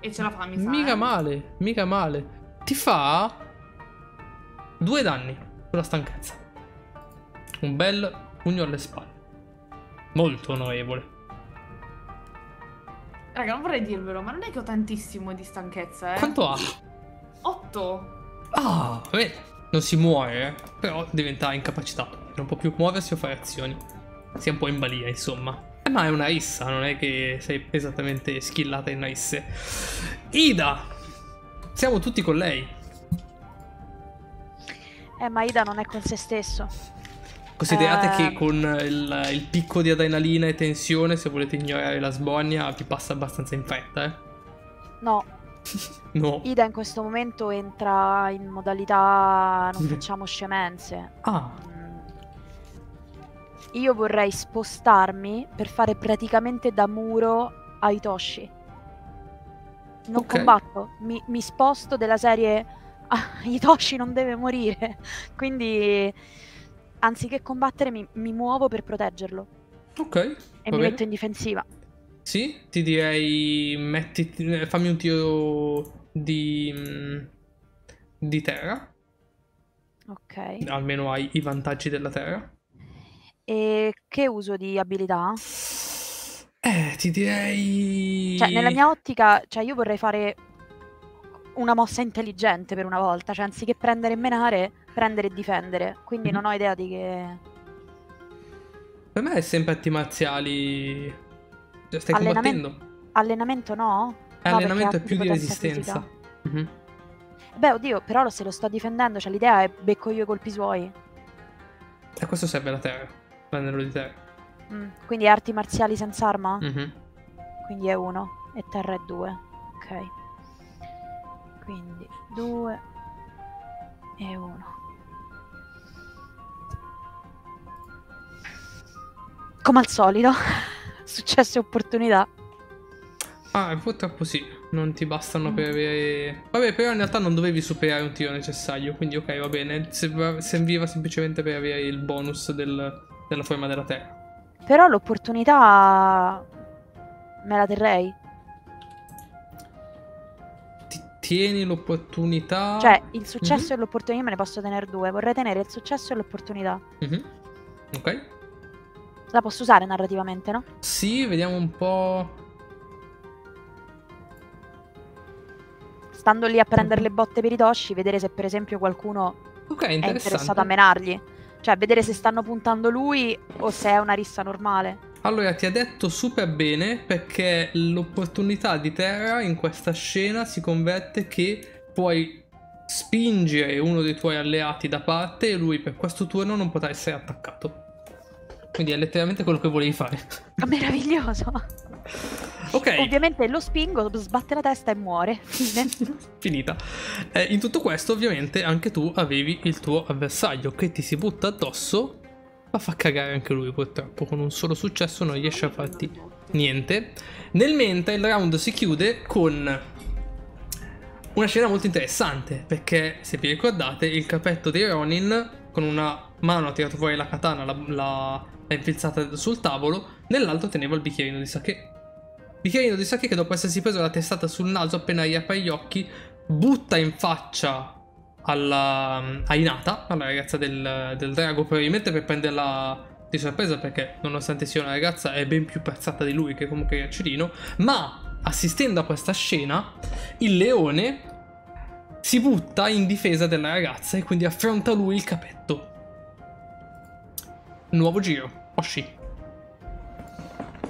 E ce la fa, mi sa. Mica male. Ti fa 2 danni sulla stanchezza. Un bel pugno alle spalle. Molto onorevole. Raga, non vorrei dirvelo, ma non è che ho tantissimo di stanchezza, eh. Quanto ha? 8. Ah, beh, non si muore, eh. Però diventa incapacitato. Non può più muoversi o fare azioni. Si è un po' in balia, insomma. Ma è una rissa, non è che sei esattamente skillata in risse. Ida! Siamo tutti con lei. Ma Ida non è con se stesso. Considerate che con il picco di adrenalina e tensione, se volete ignorare la sbornia, vi passa abbastanza in fretta, eh? No. No. Ida in questo momento entra in modalità non facciamo scemenze. Ah. Io vorrei spostarmi per fare praticamente da muro a Hitoshi. Non combatto, mi sposto della serie Hitoshi non deve morire. Quindi anziché combattere mi muovo per proteggerlo. Ok. E mi metto in difensiva. Sì, ti direi fammi un tiro di terra. Ok. Almeno hai i vantaggi della terra. E che uso di abilità? Ti direi... Cioè, nella mia ottica, cioè, io vorrei fare una mossa intelligente per una volta. Cioè, anziché prendere e menare, prendere e difendere. Quindi non ho idea di che... Per me è sempre arti marziali... Stai combattendo? Allenamento no? Allenamento è più di resistenza. Beh, oddio, però se lo sto difendendo, cioè, l'idea è becco io i colpi suoi. E questo serve la terra, l'anello di terra. Quindi arti marziali senza arma? Quindi è 1 e terra è 2. Ok. Quindi 2 e 1. Come al solito, successo e opportunità. Ah, purtroppo sì, non ti bastano per avere... Vabbè, però in realtà non dovevi superare un tiro necessario, quindi ok, va bene. Serviva semplicemente per avere il bonus della forma della terra. Però l'opportunità me la terrei. Tieni l'opportunità. Cioè, il successo e l'opportunità, me ne posso tenere due. Vorrei tenere il successo e l'opportunità. Ok. La posso usare narrativamente, no? Sì, vediamo un po'. Stando lì a prendere le botte per i toshi, vedere se per esempio qualcuno è interessato a menargli. Cioè, vedere se stanno puntando lui o se è una rissa normale. Allora, ti ha detto super bene, perché l'opportunità di terra in questa scena si converte che puoi spingere uno dei tuoi alleati da parte e lui per questo turno non potrà essere attaccato. Quindi è letteralmente quello che volevi fare. Meraviglioso. Ok. Ovviamente lo spingo, sbatte la testa e muore. Fine. Finita. In tutto questo ovviamente anche tu avevi il tuo avversario che ti si butta addosso. Ma fa cagare anche lui purtroppo, con un solo successo non riesce a farti niente. Nel mentre il round si chiude con una scena molto interessante, perché se vi ricordate il capetto dei Ronin con una mano ha tirato fuori la katana, l'ha infilzata sul tavolo, nell'altro teneva il bicchierino di Sakè. Bicchierino di Sakè che dopo essersi preso la testata sul naso appena riapre gli occhi, butta in faccia a Hinata, alla ragazza del drago, probabilmente per prenderla di sorpresa, perché nonostante sia una ragazza è ben più prezzata di lui, che comunque è Cirino. Ma assistendo a questa scena il leone si butta in difesa della ragazza e quindi affronta lui il capetto. Nuovo giro, Oshi.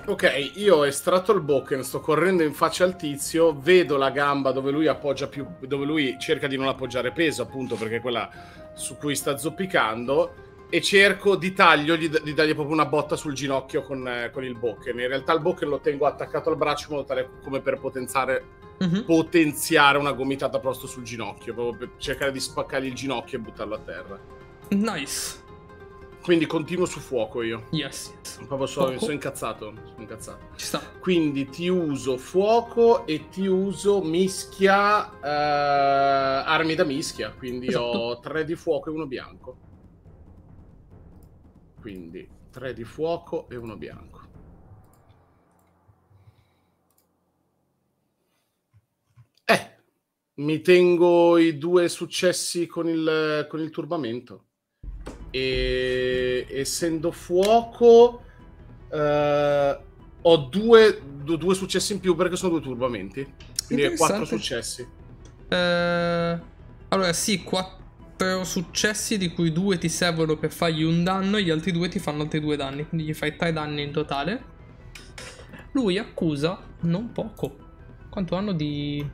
Ok, io ho estratto il bokken, sto correndo in faccia al tizio, vedo la gamba dove lui appoggia più, dove lui cerca di non appoggiare peso, appunto perché è quella su cui sta zoppicando, e cerco di di dargli proprio una botta sul ginocchio con il bokken. In realtà il bokken lo tengo attaccato al braccio in modo tale come per potenziare una gomitata proprio sul ginocchio, proprio per cercare di spaccargli il ginocchio e buttarlo a terra. Nice. Quindi continuo su fuoco io. Yes. Proprio sono incazzato. Sono incazzato. Ci sta. Quindi ti uso fuoco e ti uso mischia. Armi da mischia. Quindi ho 3 di fuoco e 1 bianco. Quindi 3 di fuoco e 1 bianco. Mi tengo i 2 successi con il turbamento. E essendo fuoco ho due successi in più, perché sono 2 turbamenti, quindi 4 successi. Allora sì, 4 successi di cui 2 ti servono per fargli un danno e gli altri 2 ti fanno altri 2 danni, quindi gli fai 3 danni in totale. Lui accusa non poco. Quanto hanno di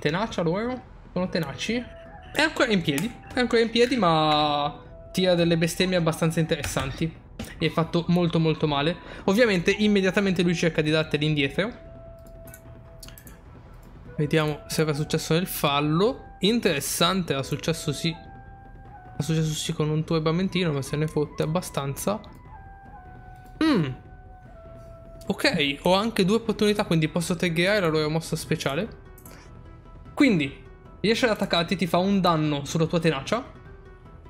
tenacia loro? Sono tenaci? È ancora in piedi, ma tira delle bestemmie abbastanza interessanti e è fatto molto molto male. Ovviamente immediatamente lui cerca di darteli indietro. Vediamo se era successo nel fallo. Interessante, era successo sì. Era successo sì con un turbamentino, ma se ne fotte abbastanza. Ok, ho anche 2 opportunità, quindi posso triggerare la loro mossa speciale. Quindi riesce ad attaccarti, ti fa un danno sulla tua tenacia.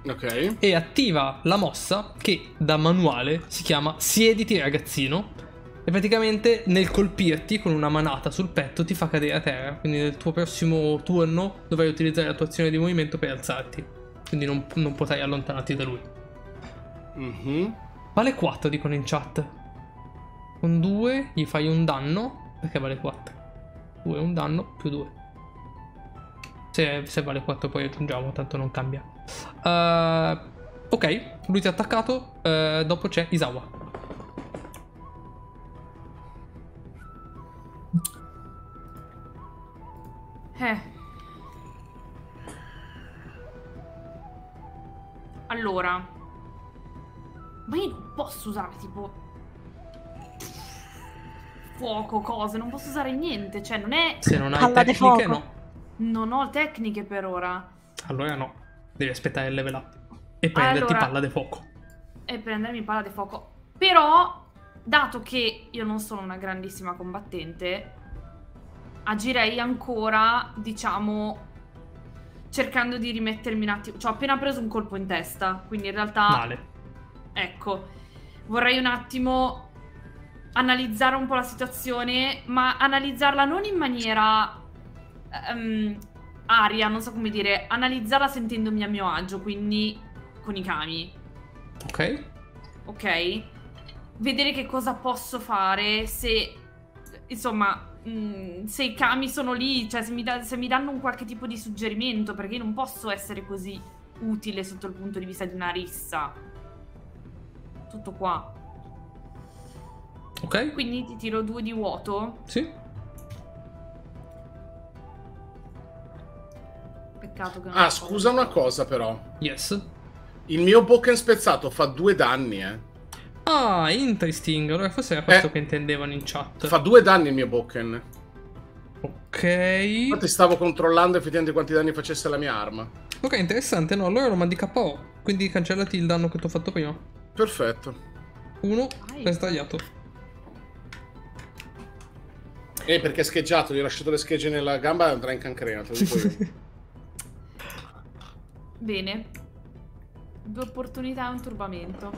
Ok. E attiva la mossa che da manuale si chiama Siediti ragazzino. E praticamente nel colpirti con una manata sul petto ti fa cadere a terra. Quindi nel tuo prossimo turno dovrai utilizzare la tua azione di movimento per alzarti. Quindi non potrai allontanarti da lui. Vale 4, dicono in chat. Con 2 gli fai un danno, perché vale 4. 2 un danno più 2. Se vale 4 poi aggiungiamo, tanto non cambia. Ok, lui ti ha attaccato. Dopo c'è Isawa. Allora, ma io non posso usare tipo fuoco, cose, non posso usare niente. Cioè non è... Se non hai tecniche no. Non ho tecniche per ora. Allora no, devi aspettare il level up e prenderti palla di fuoco. E prendermi palla di fuoco. Però, dato che io non sono una grandissima combattente, agirei ancora, diciamo, cercando di rimettermi un attimo. Cioè, ho appena preso un colpo in testa, quindi in realtà... Male. Ecco, vorrei un attimo analizzare un po' la situazione, ma analizzarla non in maniera aria, non so come dire, analizzarla sentendomi a mio agio, quindi con i kami. Ok. Ok. Vedere che cosa posso fare, se insomma, se i kami sono lì, cioè se mi danno un qualche tipo di suggerimento, perché io non posso essere così utile sotto il punto di vista di una rissa. Tutto qua. Ok. Quindi ti tiro 2 di vuoto. Sì. Peccato che non... Ah, scusa una cosa però. Yes. Il mio Bokken spezzato fa 2 danni, eh. Ah, interesting. Allora forse era questo che intendevano in chat. Fa 2 danni il mio Bokken. Ok. Infatti stavo controllando effettivamente quanti danni facesse la mia arma. Ok, interessante. No, allora lo mandi KO. Quindi cancellati il danno che ti ho fatto prima. Perfetto. 1 per sdraiato. Perché è scheggiato, gli ho lasciato le schegge nella gamba e andrà in cancrena, te lo dico io. Bene. 2 opportunità e un turbamento.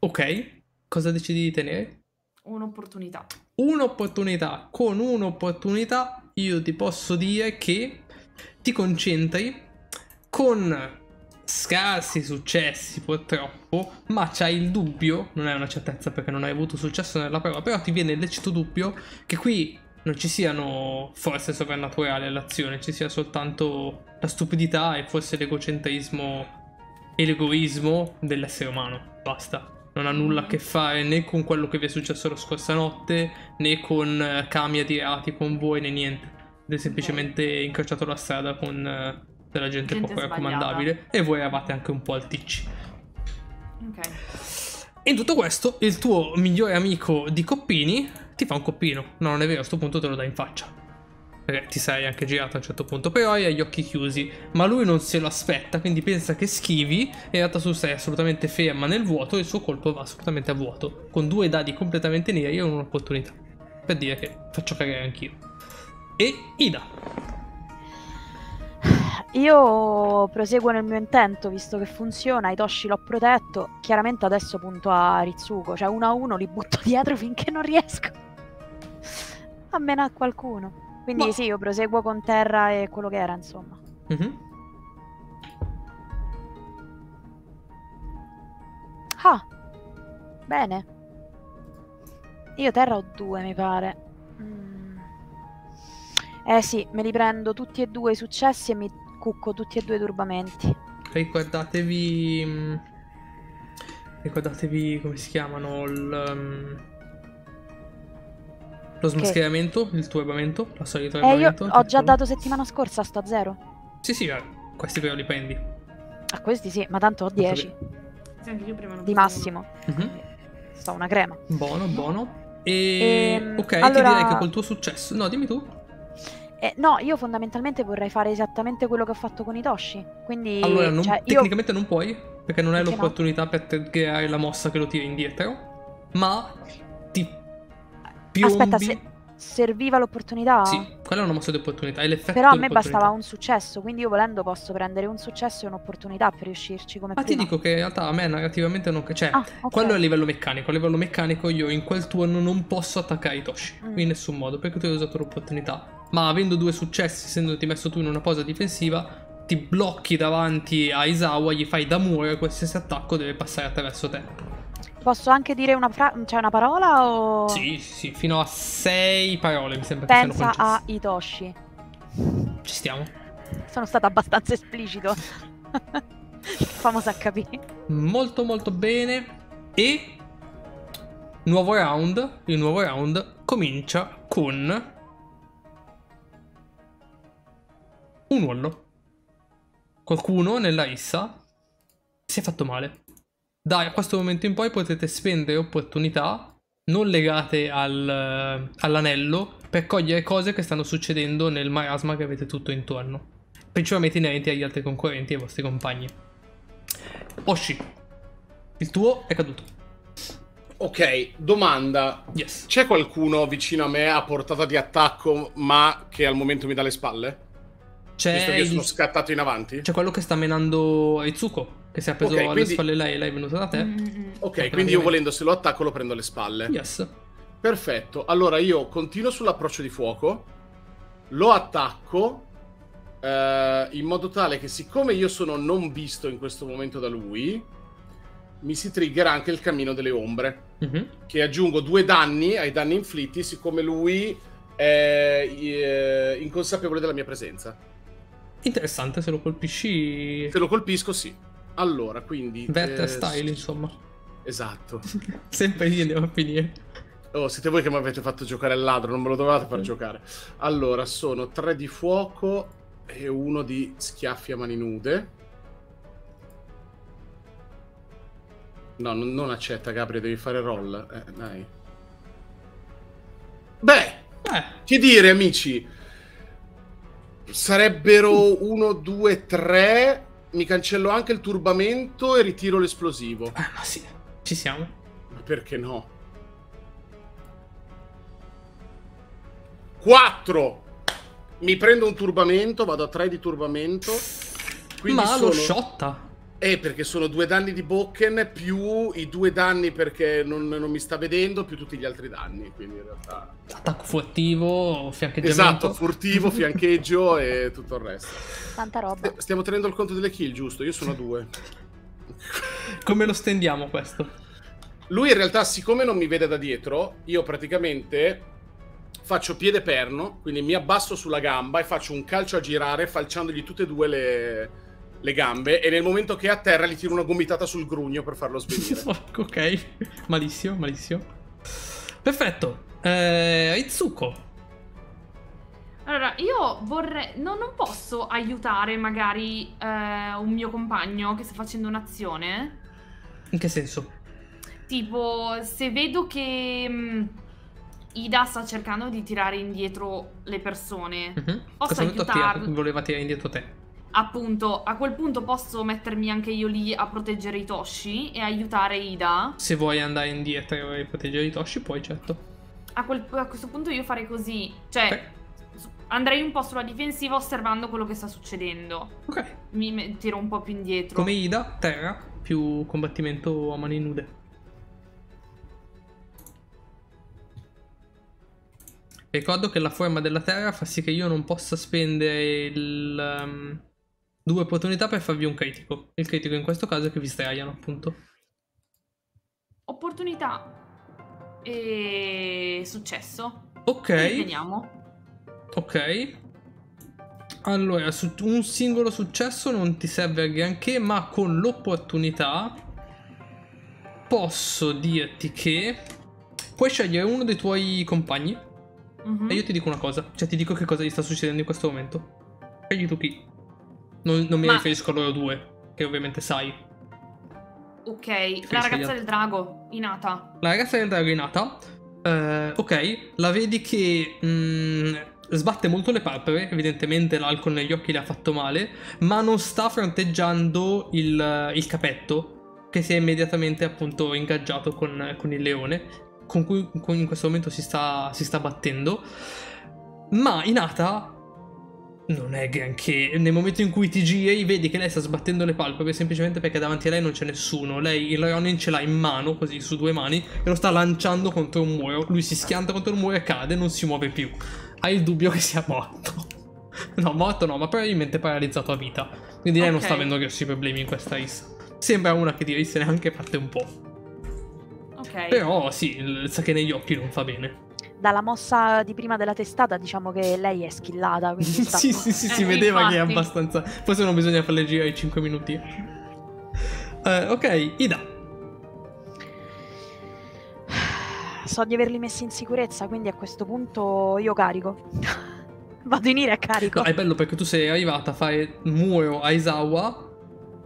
Ok. Cosa decidi di tenere? Un'opportunità. Un'opportunità. Con un'opportunità io ti posso dire che ti concentri con scarsi successi purtroppo, ma c'hai il dubbio, non è una certezza perché non hai avuto successo nella prova, però ti viene il lecito dubbio che qui non ci siano forze sovrannaturali all'azione, ci sia soltanto la stupidità e forse l'egocentrismo e l'egoismo dell'essere umano, basta. Non ha nulla a che fare né con quello che vi è successo la scorsa notte, né con kami adirati con voi, né niente. Avete semplicemente incrociato la strada con della gente poco raccomandabile e voi eravate anche un po' alticci. Ok. In tutto questo il tuo migliore amico di coppini ti fa un coppino. No, non è vero, a sto punto te lo dà in faccia, perché ti sei anche girato a un certo punto, però hai gli occhi chiusi, ma lui non se lo aspetta, quindi pensa che schivi, e in realtà tu sei assolutamente ferma nel vuoto e il suo colpo va assolutamente a vuoto, con 2 dadi completamente neri e un'opportunità, per dire che faccio cagare anch'io. E Ida. Io proseguo nel mio intento, visto che funziona, Hitoshi l'ho protetto, chiaramente adesso punto a Ritsuko, cioè 1 a 1 li butto dietro finché non riesco a menare qualcuno. Quindi sì, io proseguo con terra e quello che era, insomma. Ah, bene. Io terra ho 2, mi pare. Eh sì, me li prendo tutti e 2 i successi e mi cucco tutti e 2 i turbamenti. Ricordatevi come si chiamano lo smascheramento, il turbamento, la solita turbamento. Io ho già dato settimana scorsa, sto a 0. Sì, sì, questi però li prendi. A questi sì, ma tanto ho 10. Di massimo. Sto una crema. Buono, buono. E ok, allora... ti direi che col tuo successo... No, dimmi tu. No, io fondamentalmente vorrei fare esattamente quello che ho fatto con Hitoshi. Quindi, allora, non, cioè, tecnicamente io... non puoi, perché non hai l'opportunità per triggerare la mossa che lo tira indietro. Ma ti piombi... Aspetta, serviva l'opportunità? Sì, quella è una mossa di opportunità. Però a me bastava un successo, quindi io volendo posso prendere un successo e un'opportunità per riuscirci come prima. Ti dico che in realtà a me narrativamente non... Cioè, quello è a livello meccanico. A livello meccanico io in quel turno non posso attaccare Hitoshi in nessun modo, perché tu hai usato l'opportunità. Ma avendo 2 successi, essendoti messo tu in una posa difensiva, ti blocchi davanti a Isawa, gli fai da muro e qualsiasi attacco deve passare attraverso te. Posso anche dire una parola o... Sì, sì, fino a 6 parole mi sembra che siano concesse. Pensa a Hitoshi. Ci stiamo. Sono stato abbastanza esplicito. Famosa HP. Molto molto bene. E... nuovo round. Il nuovo round comincia con... un urlo. Qualcuno nella rissa si è fatto male. Da questo momento in poi potete spendere opportunità non legate all'anello per cogliere cose che stanno succedendo nel marasma che avete tutto intorno, principalmente inerenti agli altri concorrenti e ai vostri compagni. Oshi, il tuo è caduto. Ok, domanda. Yes. C'è qualcuno vicino a me a portata di attacco ma che al momento mi dà le spalle? Visto che sono scattato in avanti. C'è quello che sta menando Itsuko, che si è appeso alle spalle lei, lei è venuta da te. Ok, quindi io volendo se lo attacco lo prendo alle spalle. Yes. Perfetto, allora io continuo sull'approccio di fuoco, lo attacco in modo tale che siccome io sono non visto in questo momento da lui, mi si triggerà anche il cammino delle ombre, che aggiungo 2 danni ai danni inflitti siccome lui è inconsapevole della mia presenza. Interessante, se lo colpisci... Se lo colpisco, sì. Allora, quindi... Vert style, insomma. Esatto. Sempre lì andiamo a finire. Oh, siete voi che mi avete fatto giocare al ladro, non me lo dovevate far giocare. Allora, sono 3 di fuoco e 1 di schiaffi a mani nude. No, non accetta, Gabriele, devi fare roll. Dai. Beh! Che dire, amici... Sarebbero 1, 2, 3. Mi cancello anche il turbamento e ritiro l'esplosivo. Ah, ma sì, ci siamo. Ma perché no? 4. Mi prendo un turbamento, vado a 3 di turbamento. Quindi ma lo sciotta. Perché sono 2 danni di Bokken più i 2 danni perché non mi sta vedendo, più tutti gli altri danni, quindi in realtà... Attacco furtivo, fiancheggiamento. Esatto, furtivo, fiancheggio e tutto il resto. Tanta roba. Stiamo tenendo il conto delle kill, giusto? Io sono a 2. Come lo stendiamo questo? Lui in realtà, siccome non mi vede da dietro, io praticamente faccio piede perno, quindi mi abbasso sulla gamba e faccio un calcio a girare falciandogli tutte e due le gambe, e nel momento che è a terra gli tiro una gomitata sul grugno per farlo svenire. Ok, malissimo, malissimo. Perfetto. Itsuko. Allora, io vorrei... non posso aiutare magari un mio compagno che sta facendo un'azione? In che senso? Tipo, se vedo che... Ida sta cercando di tirare indietro le persone. Posso aiutarlo? Voleva tirare indietro te. Appunto, a quel punto posso mettermi anche io lì a proteggere Hitoshi e aiutare Ida? Se vuoi andare indietro e proteggere Hitoshi, puoi, certo. A questo punto io farei così, cioè andrei un po' sulla difensiva osservando quello che sta succedendo. Ok. Mi tiro un po' più indietro. Come Ida, terra, più combattimento a mani nude. Ricordo che la forma della terra fa sì che io non possa spendere il... 2 opportunità per farvi un critico. Il critico in questo caso è che vi straiano, appunto. Opportunità e successo. Ok. Vediamo. Ok. Allora, su un singolo successo non ti serve a granché, ma con l'opportunità posso dirti che puoi scegliere uno dei tuoi compagni. E io ti dico una cosa, cioè ti dico che cosa gli sta succedendo in questo momento. Scegli tu chi. Non mi riferisco a loro due, che ovviamente sai. Ok, la ragazza del drago, Hinata. La ragazza del drago, Hinata. Ok, la vedi che sbatte molto le palpebre, evidentemente l'alcol negli occhi le ha fatto male, ma non sta fronteggiando il capetto, che si è immediatamente appunto ingaggiato con il leone, con cui in questo momento si sta battendo. Ma Hinata... non è granché. Nel momento in cui ti giri vedi che lei sta sbattendo le palpebre semplicemente perché davanti a lei non c'è nessuno. Lei il Ronin ce l'ha in mano, così su 2 mani, e lo sta lanciando contro un muro. Lui si schianta contro il muro e cade, non si muove più. Hai il dubbio che sia morto. No, morto no, ma probabilmente paralizzato a vita. Quindi lei non sta avendo grossi problemi in questa rissa. Sembra una che di risse neanche fatte un po'. Ok. Però sì, il sake negli occhi non fa bene. Dalla mossa di prima della testata diciamo che lei è skillata, quindi sta... sì, si vedeva infatti. Che è abbastanza... forse non bisogna farle girare 5 minuti. Ok, Ida. So di averli messi in sicurezza, quindi a questo punto io carico. Vado in ire a carico. No, è bello perché tu sei arrivata a fare muro a Isawa.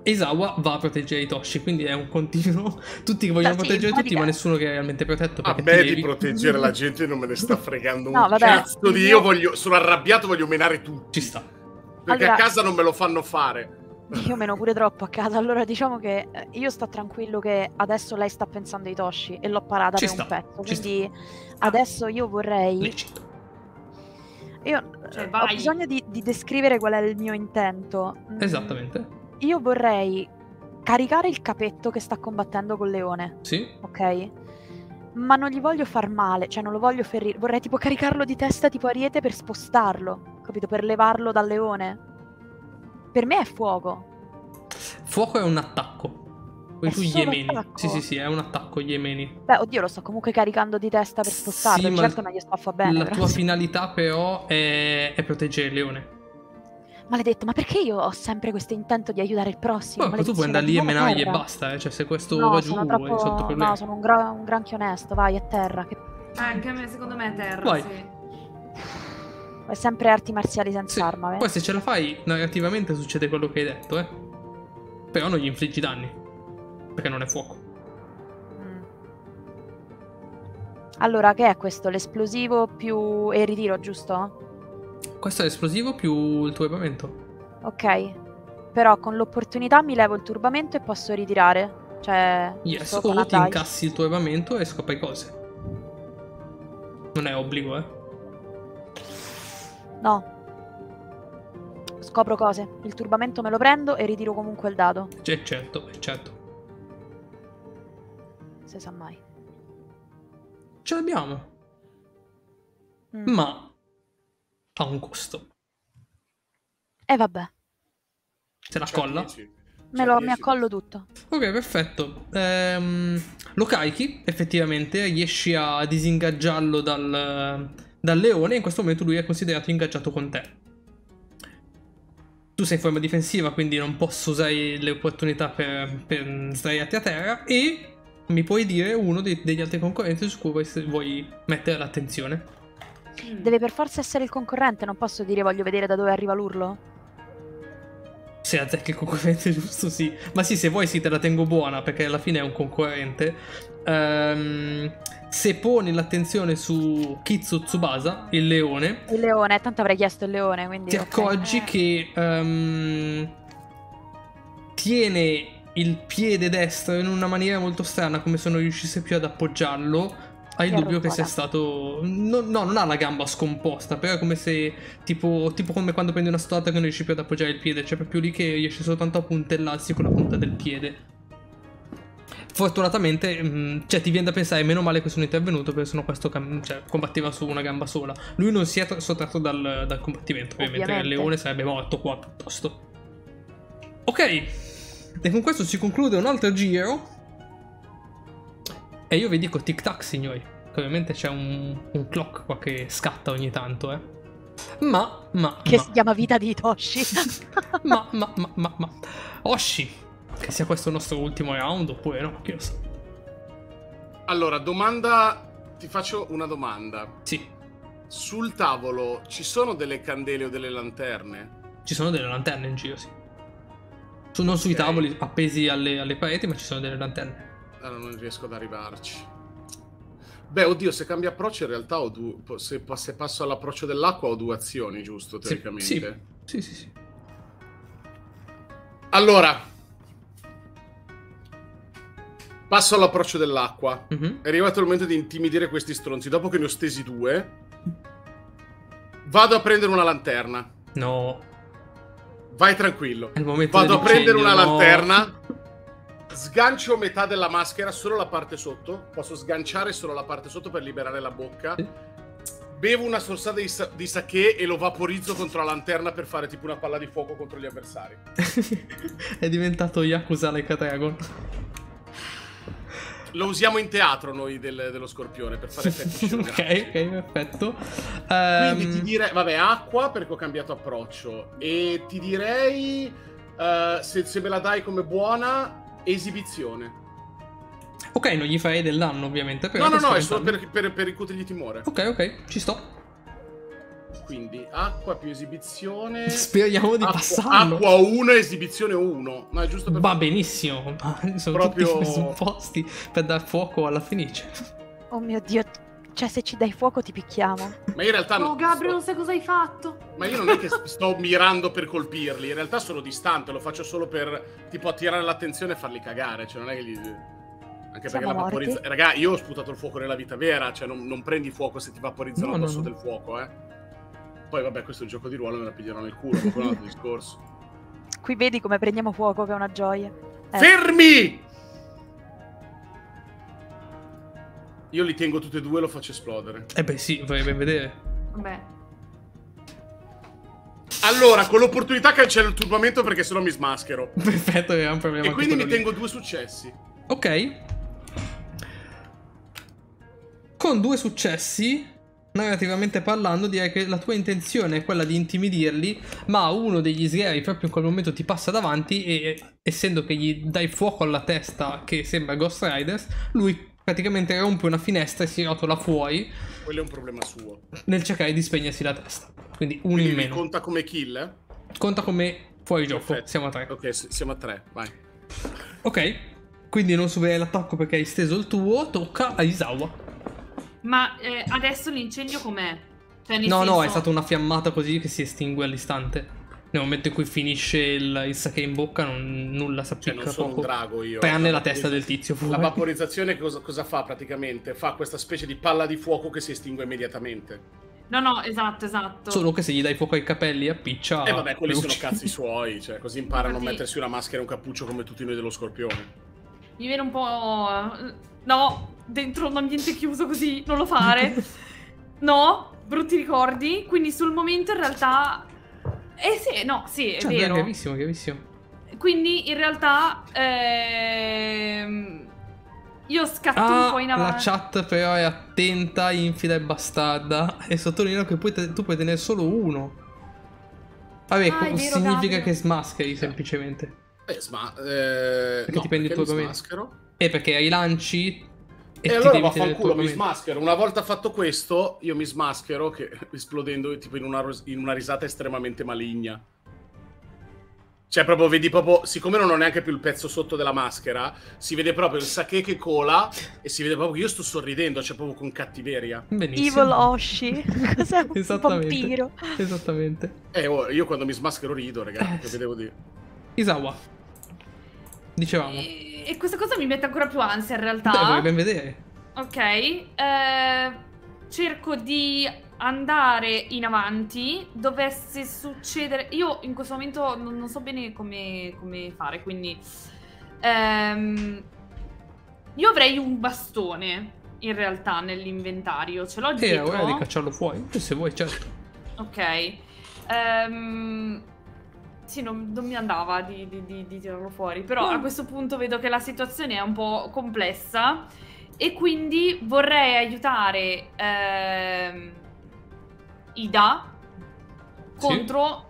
Isawa va a proteggere Hitoshi, quindi è un continuo. Tutti vogliono proteggere tutti, ma nessuno che è realmente protetto. A me di proteggere la gente non me ne sta fregando un cazzo di... Io voglio... sono arrabbiato, voglio menare tutti. Ci sta. Perché allora, a casa non me lo fanno fare. Io meno pure troppo a casa. Allora diciamo che io sto tranquillo che adesso lei sta pensando a Hitoshi e l'ho parata per un pezzo. Quindi adesso io vorrei... Io ho bisogno di descrivere qual è il mio intento. Esattamente. Io vorrei caricare il capetto che sta combattendo col leone. Sì. Ok? Ma non gli voglio far male, cioè non lo voglio ferire. Vorrei tipo caricarlo di testa tipo ariete per spostarlo, capito? Per levarlo dal leone. Per me è fuoco. Fuoco è un attacco. Tu Yemeni. Sì, sì, sì, è un attacco Yemeni. Beh, oddio, lo sto comunque caricando di testa per spostarlo. Sì, certo, ma non gli spaffa bene. La tua finalità, però, è proteggere il leone. Maledetto, ma perché io ho sempre questo intento di aiutare il prossimo? Ma tu puoi andare lì e menargli e basta, cioè se questo va giù è sotto problema. No, sono un granchio onesto, vai a terra. Che... anche a me, secondo me, a terra. Vai. Sì. È sempre arti marziali senza arma. Poi se ce la fai, negativamente succede quello che hai detto, eh. Però non gli infliggi danni. Perché non è fuoco. Allora, che è questo? L'esplosivo più... e il ritiro, giusto? Questo è l'esplosivo più il turbamento. Ok. Però con l'opportunità mi levo il turbamento e posso ritirare. Cioè... yes, o ti incassi il turbamento e scopri cose. Non è obbligo, eh? No. Scopro cose. Il turbamento me lo prendo e ritiro comunque il dado. Certo, certo. Se sa mai. Ce l'abbiamo. Ma ha un costo. E vabbè. Se la colla? Mi accollo tutto. Ok, perfetto. Lo carichi, effettivamente. Riesci a disingaggiarlo dal leone. In questo momento lui è considerato ingaggiato con te. Tu sei in forma difensiva, quindi non posso usare le opportunità per sdraiarti a terra. E... mi puoi dire uno degli altri concorrenti su cui vuoi mettere l'attenzione? Deve per forza essere il concorrente, non posso dire voglio vedere da dove arriva l'urlo? Se azzecchi il concorrente giusto, sì. Ma sì, se vuoi sì, te la tengo buona, perché alla fine è un concorrente. Se poni l'attenzione su Kitsu Tsubasa, il leone... il leone, tanto avrei chiesto il leone, quindi... ti accorgi che... tiene... il piede destro in una maniera molto strana, come se non riuscisse più ad appoggiarlo. Hai il dubbio che sia stato... no, non ha la gamba scomposta, però è come se... tipo come quando prendi una stotta che non riesci più ad appoggiare il piede. Cioè proprio lì che riesce soltanto a puntellarsi con la punta del piede. Fortunatamente, cioè ti viene da pensare, meno male che sono intervenuto, perché sennò questo combatteva su una gamba sola. Lui non si è sottratto dal combattimento, ovviamente. Il leone sarebbe morto qua piuttosto. Ok. E con questo si conclude un altro giro. E io vi dico tic tac, signori. Che ovviamente c'è un clock qua che scatta ogni tanto, eh. Ma che si chiama vita di Toshi. ma Oshi, che sia questo il nostro ultimo round oppure no, chi lo sa. Allora, domanda. Ti faccio una domanda. Sì. Sul tavolo ci sono delle candele o delle lanterne? Ci sono delle lanterne in giro, sì. Non sui tavoli appesi alle pareti, ma ci sono delle lanterne. Allora non riesco ad arrivarci. Beh, oddio, se cambio approccio in realtà ho se passo all'approccio dell'acqua ho due azioni, giusto, teoricamente? Sì. Allora passo all'approccio dell'acqua. È arrivato il momento di intimidire questi stronzi. Dopo che ne ho stesi due, vado a prendere una lanterna. No. Vai tranquillo. Vado a prendere una lanterna. Sgancio metà della maschera, solo la parte sotto. Posso sganciare solo la parte sotto per liberare la bocca. Bevo una sorsa di sakè e lo vaporizzo contro la lanterna per fare tipo una palla di fuoco contro gli avversari. È diventato Yakuza Like a Dragon. Lo usiamo in teatro noi dello scorpione per fare effetti. ok, perfetto. Quindi ti direi, vabbè, acqua perché ho cambiato approccio. E ti direi, se me la dai come buona, esibizione. Ok, non gli fai del danno ovviamente. Però no, è solo per incutergli timore. Ok, ci sto. Quindi acqua più esibizione. Speriamo di passarlo. Acqua 1, esibizione 1. No, è giusto per... va benissimo. Sono proprio... tutti presupposti per dar fuoco alla fenice. Oh mio Dio. Cioè se ci dai fuoco ti picchiamo. Ma in realtà no. Oh Gabriel, non sai cosa hai fatto. Ma io non è che sto mirando per colpirli. In realtà sono distante. Lo faccio solo per tipo attirare l'attenzione e farli cagare. Cioè non è che gli... anche perché la vaporizza... raga, io ho sputato il fuoco nella vita vera. Cioè non prendi fuoco se ti vaporizzano addosso del fuoco, eh. poi vabbè, questo è un gioco di ruolo, me la piglierò nel culo, ma quello è un altro discorso. Qui vedi come prendiamo fuoco, che è una gioia. Fermi! Io li tengo tutti e due e lo faccio esplodere. Eh beh sì, vorrei ben vedere. Beh. Allora, con l'opportunità cancello il turbamento perché sennò mi smaschero. Perfetto, è un problema. E quindi mi tengo due successi. Ok. Con due successi, narrativamente parlando, direi che la tua intenzione è quella di intimidirli, ma uno degli sgherri proprio in quel momento ti passa davanti e, essendo che gli dai fuoco alla testa che sembra Ghost Riders, lui... praticamente rompe una finestra e si rotola fuori. Quello è un problema suo. Nel cercare di spegnersi la testa. Quindi uno in meno. Conta come kill? Conta come fuori gioco. Perfetto. Siamo a tre. Ok, siamo a tre. Vai. Ok. Quindi non subire l'attacco perché hai steso il tuo. Tocca a Isawa. Ma adesso l'incendio com'è? Cioè, no, senso... no, è stata una fiammata così che si estingue all'istante. Nel momento in cui finisce il sake in bocca, nulla si appicca, cioè, non sono poco, un drago io. Tranne la testa del tizio. La vaporizzazione cosa fa praticamente? Fa questa specie di palla di fuoco che si estingue immediatamente. No, no, esatto, esatto. Solo che se gli dai fuoco ai capelli appiccia. E vabbè, quelli sono cazzi suoi, cioè così imparano a mettersi una maschera e un cappuccio come tutti noi dello Scorpione. Mi viene un po'... no, dentro un ambiente chiuso così, non lo fare. No, brutti ricordi. Quindi sul momento in realtà... eh sì, no, sì, è vero. È gravissimo, gravissimo. Quindi in realtà io scatto un po' in avanti. La chat però è attenta, infida e bastarda. E sottolineo che tu puoi tenere solo uno. Vabbè, significa che smascheri semplicemente. Perché ti prendi il tuo commento. E perché rilanci... E allora vaffanculo, mi smaschero. Una volta fatto questo, io mi smaschero, che esplodendo tipo in una risata estremamente maligna. Cioè proprio, vedi proprio, siccome non ho neanche più il pezzo sotto della maschera, si vede proprio il sakè che cola e si vede proprio che io sto sorridendo, cioè proprio con cattiveria. Benissimo. Evil Oshi. Cos'è un vampiro? Esattamente. Io quando mi smaschero rido, ragazzi, che vedevo dire. Isawa. Dicevamo. E questa cosa mi mette ancora più ansia in realtà. Beh, vorrei ben vedere. Ok, cerco di andare in avanti. Dovesse succedere... io in questo momento non so bene come fare, quindi... io avrei un bastone, in realtà, nell'inventario. Ce l'ho dietro. Ora di cacciarlo fuori, se vuoi, certo. Ok. Sì, non mi andava di tirarlo fuori, però a questo punto vedo che la situazione è un po' complessa e quindi vorrei aiutare Ida contro...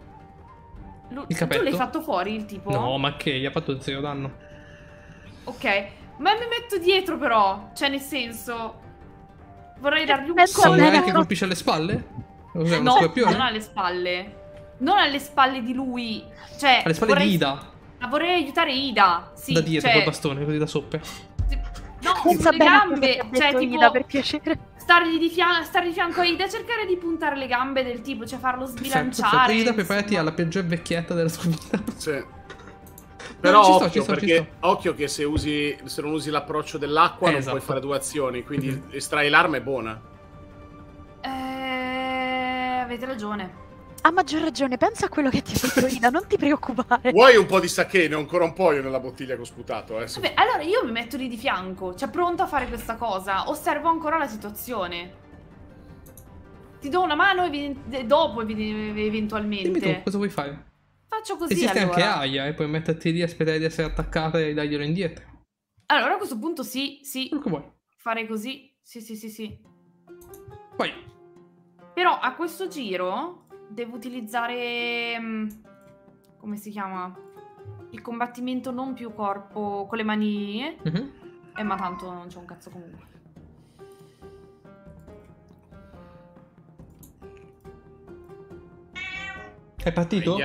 il capello. Tu l'hai fatto fuori il tipo? No, ma che? Gli ha fatto zero danno. Ok, ma mi metto dietro però, cioè nel senso... vorrei dargli un colpo. Non è che colpisce alle spalle? No, non alle spalle. Non alle spalle di lui, cioè... alle spalle di Ida. Ma vorrei aiutare Ida, sì. Da dietro, col bastone, così da soppe. No, sulle gambe, cioè tipo... Ida, per piacere. Stare di fianco a Ida e cercare di puntare le gambe del tipo, cioè farlo sbilanciare. Ida, preparati alla peggior vecchietta della sua vita. Sì. Però occhio, perché occhio che se non usi l'approccio dell'acqua non puoi fare due azioni, quindi estrai l'arma è buona. Avete ragione. Ha maggior ragione, pensa a quello che ti ha detto Ida, non ti preoccupare. Vuoi un po' di sakè? Ne ho ancora un po' io nella bottiglia che ho sputato. Vabbè, allora io mi metto lì di fianco, cioè pronto a fare questa cosa. Osservo ancora la situazione. Ti do una mano dopo eventualmente. Dimmi tu, cosa vuoi fare? Faccio così. Esiste allora anche Aya, e puoi metterti lì, aspettare di essere attaccata e darglielo indietro. Allora a questo punto sì. Quello che vuoi. Fare così, sì. Poi. Però a questo giro... devo utilizzare, come si chiama, il combattimento non più corpo con le mani, ma tanto non c'è un cazzo comunque. È partito?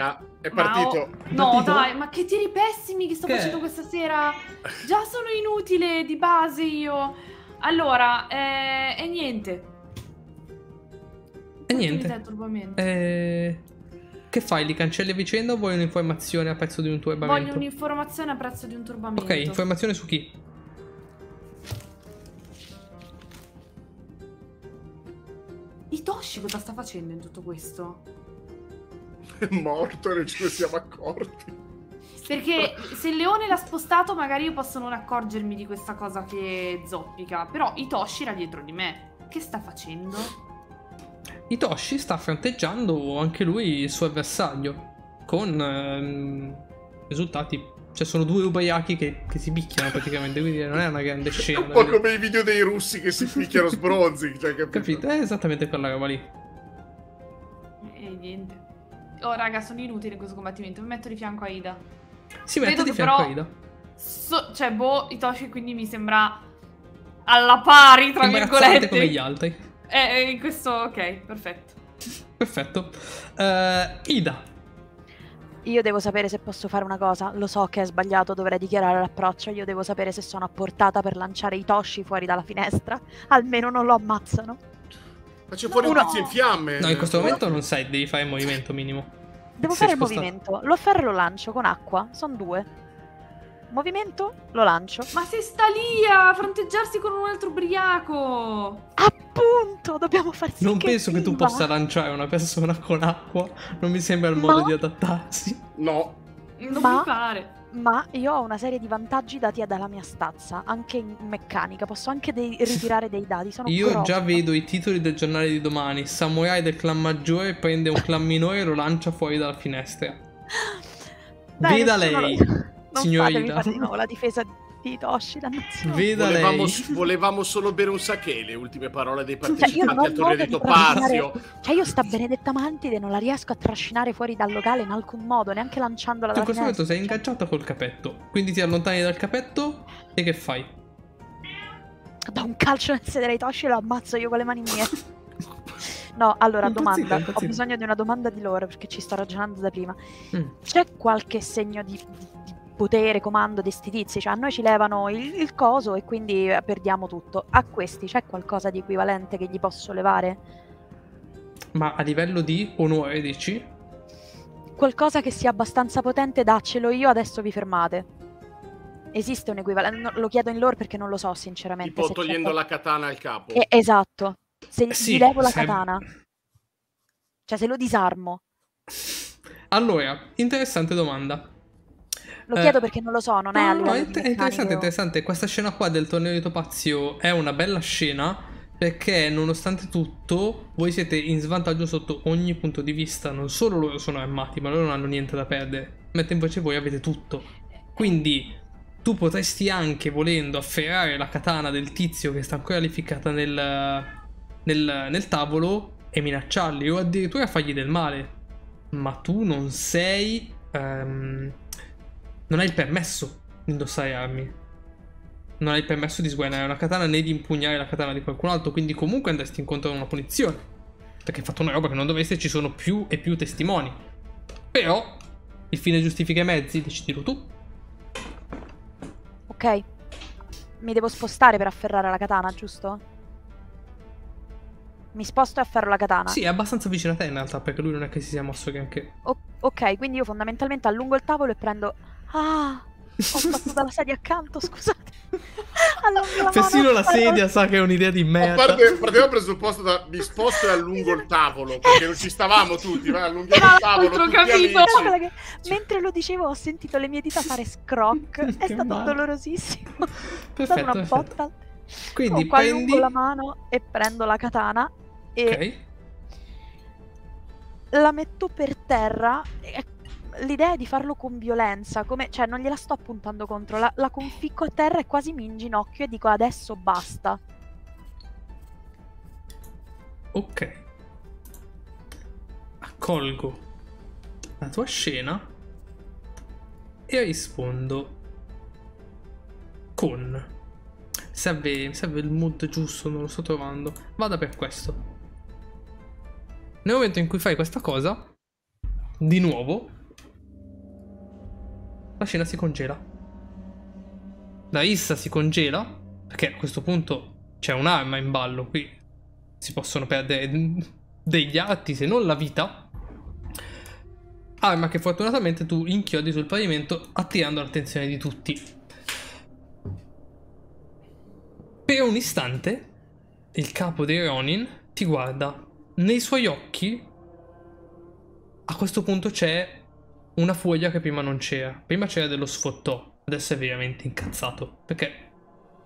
È partito. No dai, ma che tiri pessimi che sto facendo questa sera, già sono inutile di base io. Allora, e niente. E niente. Che fai? Li cancelli a vicenda o vuoi un'informazione a prezzo di un turbamento? Voglio un'informazione a prezzo di un turbamento. Ok, informazione su chi? I Doji cosa sta facendo in tutto questo? È morto e non ce ne siamo accorti. Perché se il leone l'ha spostato magari io posso non accorgermi di questa cosa che zoppica. Però Itoshi era dietro di me. Che sta facendo? Itoshi sta fronteggiando anche lui il suo avversario. Con risultati... Cioè sono due ubayaki che si picchiano praticamente, quindi non è una grande scena. È un po' come i video dei russi che si picchiano sbronzi, cioè, capito? È esattamente quella roba lì. E niente. Oh raga, sono inutile in questo combattimento, mi metto di fianco a Ida. Sì, metto di fianco a Ida. Cioè, boh, Itoshi quindi mi sembra alla pari, tra virgolette. Come gli altri. Questo, ok, perfetto. Perfetto. Ida. Io devo sapere se posso fare una cosa, lo so che è sbagliato, dovrei dichiarare l'approccio, io devo sapere se sono a portata per lanciare Itoshi fuori dalla finestra, almeno non lo ammazzano. Ma c'è fuori un pezzo in fiamme! No, in questo momento non sai, devi fare il movimento minimo. Devo fare il movimento, lo afferro e lo lancio con acqua, sono due. Movimento, lo lancio. Ma se sta lì a fronteggiarsi con un altro ubriaco! Appunto, dobbiamo far sì. Non penso che tu possa lanciare una persona con acqua. Non mi sembra il modo di adattarsi. No. Non mi pare. Ma io ho una serie di vantaggi dati dalla mia stazza, anche in meccanica. Posso anche ritirare dei dadi. Sono io grossa. Già vedo i titoli del giornale di domani. Samurai del clan maggiore prende un clan minore e lo lancia fuori dalla finestra. Dai, veda lei. Signorina, no, la difesa di Itoshi, dannazione. Veda lei. Volevamo solo bere un sakè, le ultime parole dei partecipanti al Torneo di Topazio. Cioè io sta benedetta mantide non la riesco a trascinare fuori dal locale in alcun modo, neanche lanciandola dalla finestra. In questo momento sei ingaggiata col capetto, quindi ti allontani dal capetto e che fai? Da un calcio nel sedere Itoshi e lo ammazzo io con le mani mie. No, allora, domanda. Ho bisogno di una domanda di loro perché ci sto ragionando da prima. C'è qualche segno di potere, comando di sti tizi, cioè a noi ci levano il coso e quindi perdiamo tutto. A questi c'è qualcosa di equivalente che gli posso levare? Ma a livello di onore dici? Qualcosa che sia abbastanza potente, daccelo io, adesso vi fermate. Esiste un equivalente? No, lo chiedo in lore perché non lo so sinceramente. Tipo togliendo la katana al capo. Esatto. Se gli levo la katana. Cioè se lo disarmo. Allora, interessante domanda. Lo chiedo perché non lo so, non è allora. No, è interessante, interessante. Questa scena qua del Torneo di Topazio è una bella scena perché nonostante tutto voi siete in svantaggio sotto ogni punto di vista. Non solo loro sono armati, ma loro non hanno niente da perdere, mentre invece voi avete tutto. Quindi tu potresti anche, volendo, afferrare la katana del tizio che sta ancora lì ficcata nel tavolo e minacciarli o addirittura fargli del male. Ma tu non sei... non hai il permesso di indossare armi. Non hai il permesso di sguainare una katana né di impugnare la katana di qualcun altro. Quindi comunque andresti incontro a una punizione, perché hai fatto una roba che non dovresti. Ci sono più e più testimoni. Però il fine giustifica i mezzi. Decidilo tu. Ok. Mi devo spostare per afferrare la katana, giusto? Mi sposto e afferro la katana. Sì, è abbastanza vicino a te in realtà, perché lui non è che si sia mosso granché. Ok, quindi io fondamentalmente allungo il tavolo e prendo... Ah, ho fatto dalla sedia accanto, scusate. Persino la sedia sa che è un'idea di merda. Partiamo presupposto da mi sposto e allungo il tavolo, perché non ci stavamo tutti, ma allunghiamo il tavolo tutti, capito. Amici. Mentre lo dicevo ho sentito le mie dita fare scroc, è stato dolorosissimo. Perfetto, una botta. Quindi allungo la mano e prendo la katana e la metto per terra. L'idea è di farlo con violenza, come, cioè non gliela sto puntando contro, la conficco a terra e quasi mi inginocchio e dico adesso basta. Ok. Accolgo la tua scena e rispondo con... Mi serve il mood giusto, non lo sto trovando. Vada per questo. Nel momento in cui fai questa cosa, di nuovo... la scena si congela. La rissa si congela, perché a questo punto c'è un'arma in ballo qui. Si possono perdere degli atti, se non la vita. Arma che fortunatamente tu inchiodi sul pavimento, attirando l'attenzione di tutti. Per un istante il capo dei Ronin ti guarda Nei suoi occhi, a questo punto, c'è una foglia che prima non c'era. Prima c'era dello sfottò, adesso è veramente incazzato, perché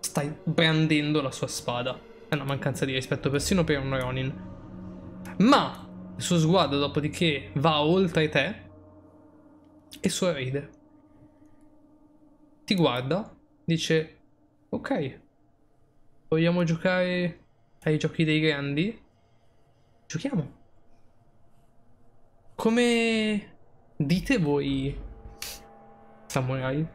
stai brandendo la sua spada. È una mancanza di rispetto persino per un Ronin. Ma il suo sguardo dopodiché va oltre te e sorride. Ti guarda, dice: ok, vogliamo giocare ai giochi dei grandi? Giochiamo. Come dite voi, samurai?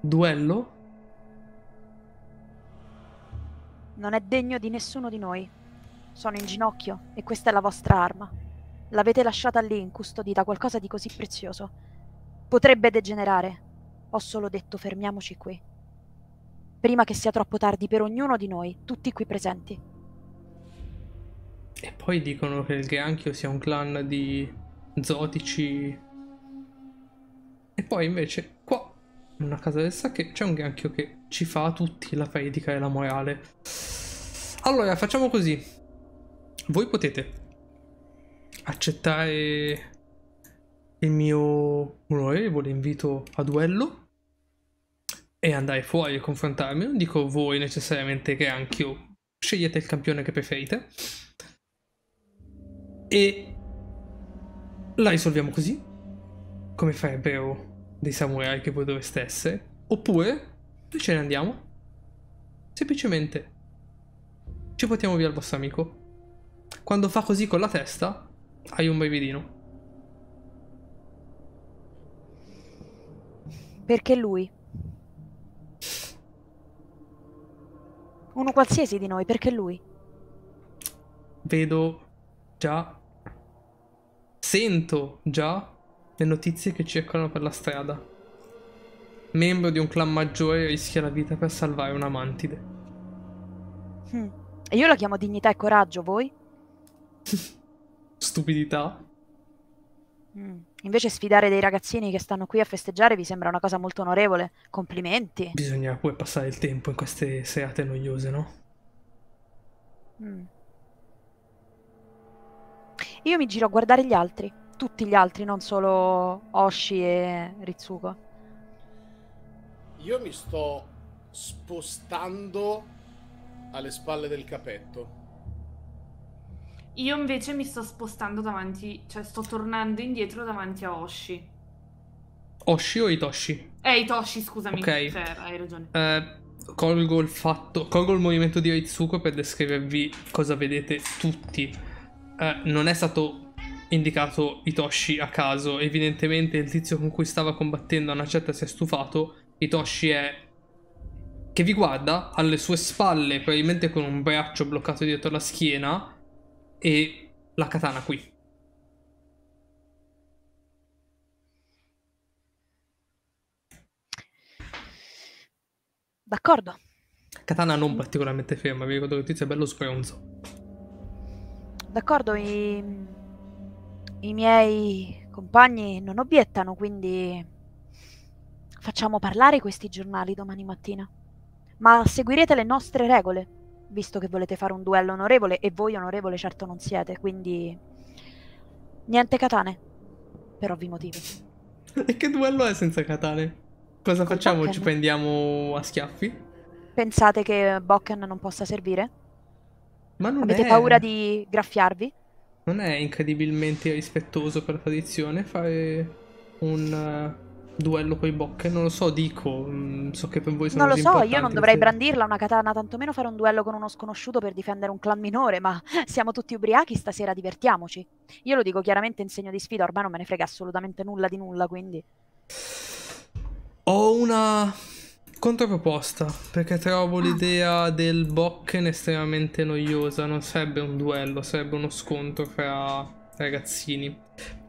Duello? Non è degno di nessuno di noi. Sono in ginocchio e questa è la vostra arma. L'avete lasciata lì incustodita, qualcosa di così prezioso. Potrebbe degenerare. Ho solo detto fermiamoci qui. Prima che sia troppo tardi per ognuno di noi, tutti qui presenti. E poi dicono che il Granchio sia un clan di zotici. E poi invece qua, in una casa del Sakè, c'è un Granchio che ci fa a tutti la predica e la morale. Allora, facciamo così. Voi potete accettare il mio onorevole invito a duello e andare fuori e confrontarmi. Non dico voi necessariamente che anch'io, scegliete il campione che preferite e la risolviamo così, come farebbero dei samurai che voi dovreste essere. Oppure noi ce ne andiamo, semplicemente ci portiamo via il vostro amico. Quando fa così con la testa hai un brividino, perché lui, uno qualsiasi di noi, perché lui. Vedo già, sento già le notizie che circolano per la strada. Membro di un clan maggiore rischia la vita per salvare una mantide. E io la chiamo dignità e coraggio, voi? Stupidità. Invece sfidare dei ragazzini che stanno qui a festeggiare vi sembra una cosa molto onorevole. Complimenti. Bisogna pure passare il tempo in queste serate noiose, no? Io mi giro a guardare gli altri, tutti gli altri, non solo Oshi e Ritsuko. Io mi sto spostando alle spalle del capetto. Io invece mi sto spostando davanti, cioè sto tornando indietro davanti a Oshi. Oshi o Hitoshi? Hitoshi, scusami, okay. Hai ragione. Colgo il fatto, colgo il movimento di Ritsuko per descrivervi cosa vedete tutti. Non è stato indicato Hitoshi a caso, evidentemente il tizio con cui stava combattendo a una certa si è stufato. Hitoshi è... che vi guarda, alle sue spalle, probabilmente con un braccio bloccato dietro la schiena... e la katana qui. D'accordo. Katana non particolarmente ferma, vi ricordo che il tizio è bello spronzo. D'accordo, i miei compagni non obiettano, quindi facciamo parlare questi giornali domani mattina. Ma seguirete le nostre regole, visto che volete fare un duello onorevole e voi onorevole certo non siete, quindi niente katane per ovvi motivi. E che duello è senza katane? Cosa facciamo? Bokken. Ci prendiamo a schiaffi? Pensate che Bokken non possa servire? Ma non avete paura di graffiarvi? Non è incredibilmente rispettoso per la tradizione fare un duello con i Bokken? Non lo so, dico, so che per voi sono così importanti. Io non dovrei brandirla una katana, tantomeno fare un duello con uno sconosciuto per difendere un clan minore, ma siamo tutti ubriachi stasera, divertiamoci. Io lo dico chiaramente in segno di sfida, ormai non me ne frega assolutamente nulla di nulla, quindi... Ho una controproposta, perché trovo l'idea del Bokken estremamente noiosa. Non sarebbe un duello, sarebbe uno scontro fra ragazzini.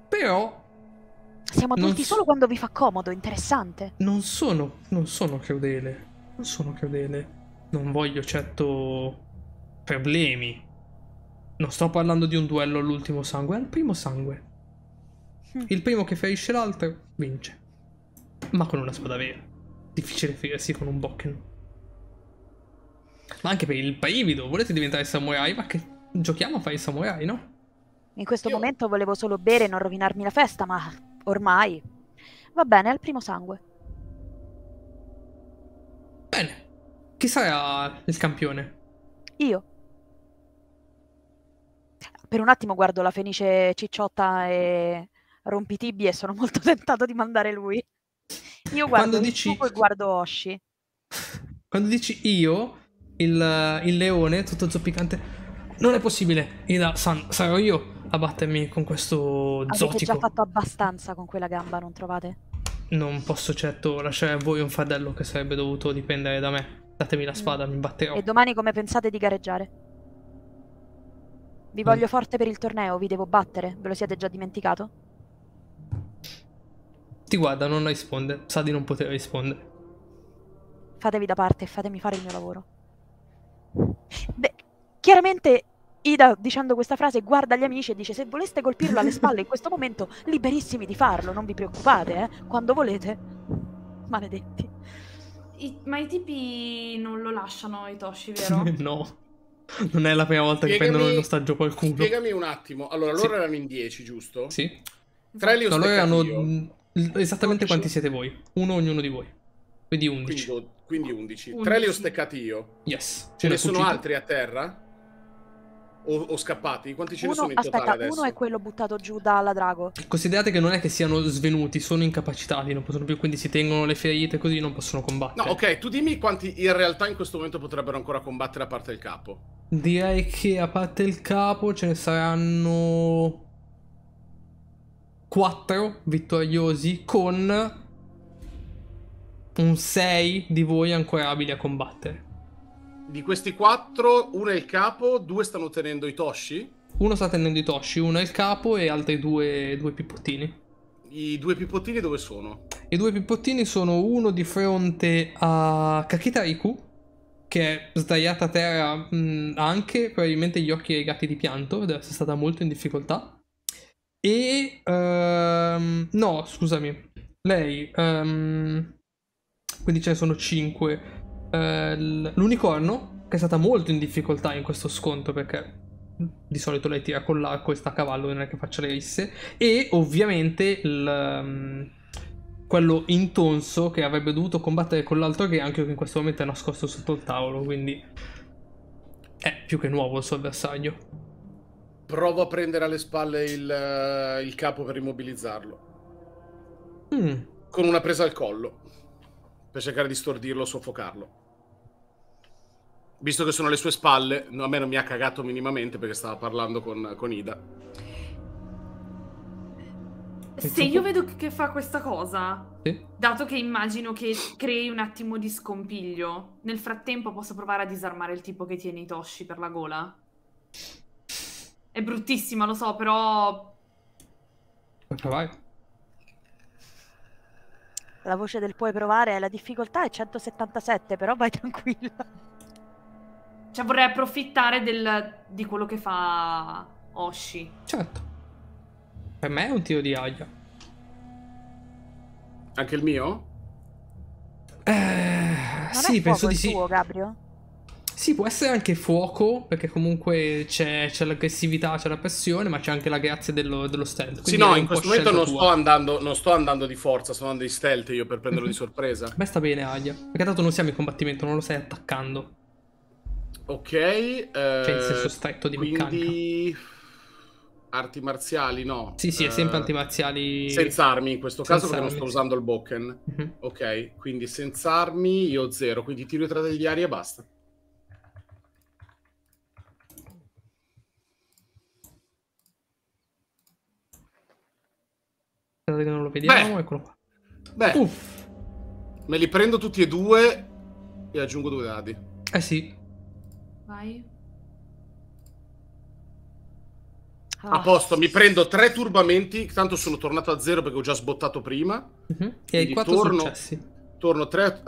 Però... siamo adulti solo quando vi fa comodo, interessante. Non sono crudele. Non sono crudele. Non voglio certo problemi. Non sto parlando di un duello all'ultimo sangue, è al primo sangue. Il primo che ferisce l'altro vince. Ma con una spada vera. Difficile ferirsi con un Bokken. Ma anche per il paivido, volete diventare samurai? Ma che giochiamo a fare i samurai, no? In questo momento volevo solo bere e non rovinarmi la festa, ma ormai va bene, al primo sangue. Bene. Chi sarà il campione? Io. Per un attimo guardo la Fenice cicciotta e rompitibbi e sono molto tentato di mandare lui. Io guardo Kitsu e guardo Oshi. Quando dici io, il leone tutto zoppicante... Non è possibile, Ida-san, sarò io a battermi con questo zotico. Avete già fatto abbastanza con quella gamba, non trovate? Non posso certo lasciare a voi un fardello che sarebbe dovuto dipendere da me. Datemi la spada, mi batterò. E domani come pensate di gareggiare? Vi voglio forte per il torneo, vi devo battere, ve lo siete già dimenticato? Ti guarda, non risponde, sa di non poter rispondere. Fatevi da parte e fatemi fare il mio lavoro. Beh, chiaramente Ida, dicendo questa frase, guarda gli amici e dice: se voleste colpirlo alle spalle in questo momento, liberissimi di farlo, non vi preoccupate, quando volete. Maledetti. Ma i tipi non lo lasciano Itoshi, vero? No, non è la prima volta che prendono in ostaggio qualcuno. Spiegami un attimo. Allora, loro erano in 10, giusto? Sì. Tra lì loro erano esattamente 12. Quanti siete voi? Uno ognuno di voi. Quindi 11. Quindi 11. 11. 3 li ho steccati io. Yes. Ce ne sono altri a terra? O scappati? Quanti ce ne sono in totale adesso? Aspetta, uno è quello buttato giù dalla drago. Considerate che non è che siano svenuti, sono incapacitati, non possono più, quindi si tengono le ferite così non possono combattere. No, ok, tu dimmi quanti in realtà in questo momento potrebbero ancora combattere a parte il capo. Direi che a parte il capo ce ne saranno 4 vittoriosi con... un 6 di voi ancora abili a combattere. Di questi 4, uno è il capo, 2 stanno tenendo Itoshi? Uno sta tenendo Itoshi, uno è il capo e altri due pippottini. I 2 pippottini dove sono? I 2 pippottini sono uno di fronte a Kakita Riku, che è sdraiata a terra, anche probabilmente gli occhi rigati di pianto, deve essere stata molto in difficoltà. E... no, scusami. Lei... quindi ce ne sono 5. L'unicorno, che è stata molto in difficoltà in questo scontro, perché di solito lei tira con l'arco e sta a cavallo, non è che faccia le risse. E ovviamente quello intonso che avrebbe dovuto combattere con l'altro granchio, che in questo momento è nascosto sotto il tavolo, quindi è più che nuovo il suo avversario. Provo a prendere alle spalle il capo per immobilizzarlo. Con una presa al collo, per cercare di stordirlo, soffocarlo. Visto che sono alle sue spalle, a me non mi ha cagato minimamente perché stava parlando con Ida. Se io vedo che fa questa cosa, sì, dato che immagino che crei un attimo di scompiglio, nel frattempo posso provare a disarmare il tipo che tiene Itoshi per la gola. È bruttissima, lo so, però... Puoi provare. La voce del puoi provare è la difficoltà è 177, però vai tranquilla. Cioè vorrei approfittare di quello che fa Oshi. Certo. Per me è un tiro di aglia. Anche il mio? Sì, penso di sì. Tuo, Gabriel? Sì, può essere anche fuoco, perché comunque c'è l'aggressività, c'è la pressione, ma c'è anche la grazia dello stealth. Sì, no, in questo momento non sto andando di forza, sto andando di stealth io per prenderlo di sorpresa. Beh, sta bene, Aglia, perché tanto non siamo in combattimento, non lo stai attaccando. Ok, cioè il senso stretto di meccanica. Quindi... arti marziali, no. Sì, sì, è sempre arti marziali. Senza armi in questo caso, perché non sto usando il bokken. Ok, quindi senza armi io 0, quindi tiro i tratagliari e basta. Che non lo vediamo, beh, eccolo qua. Beh, uff, me li prendo tutti e 2 e aggiungo 2 dadi. Eh sì. Vai. A posto, mi prendo 3 turbamenti, tanto sono tornato a 0 perché ho già sbottato prima. E hai 4 successi. Torno a 3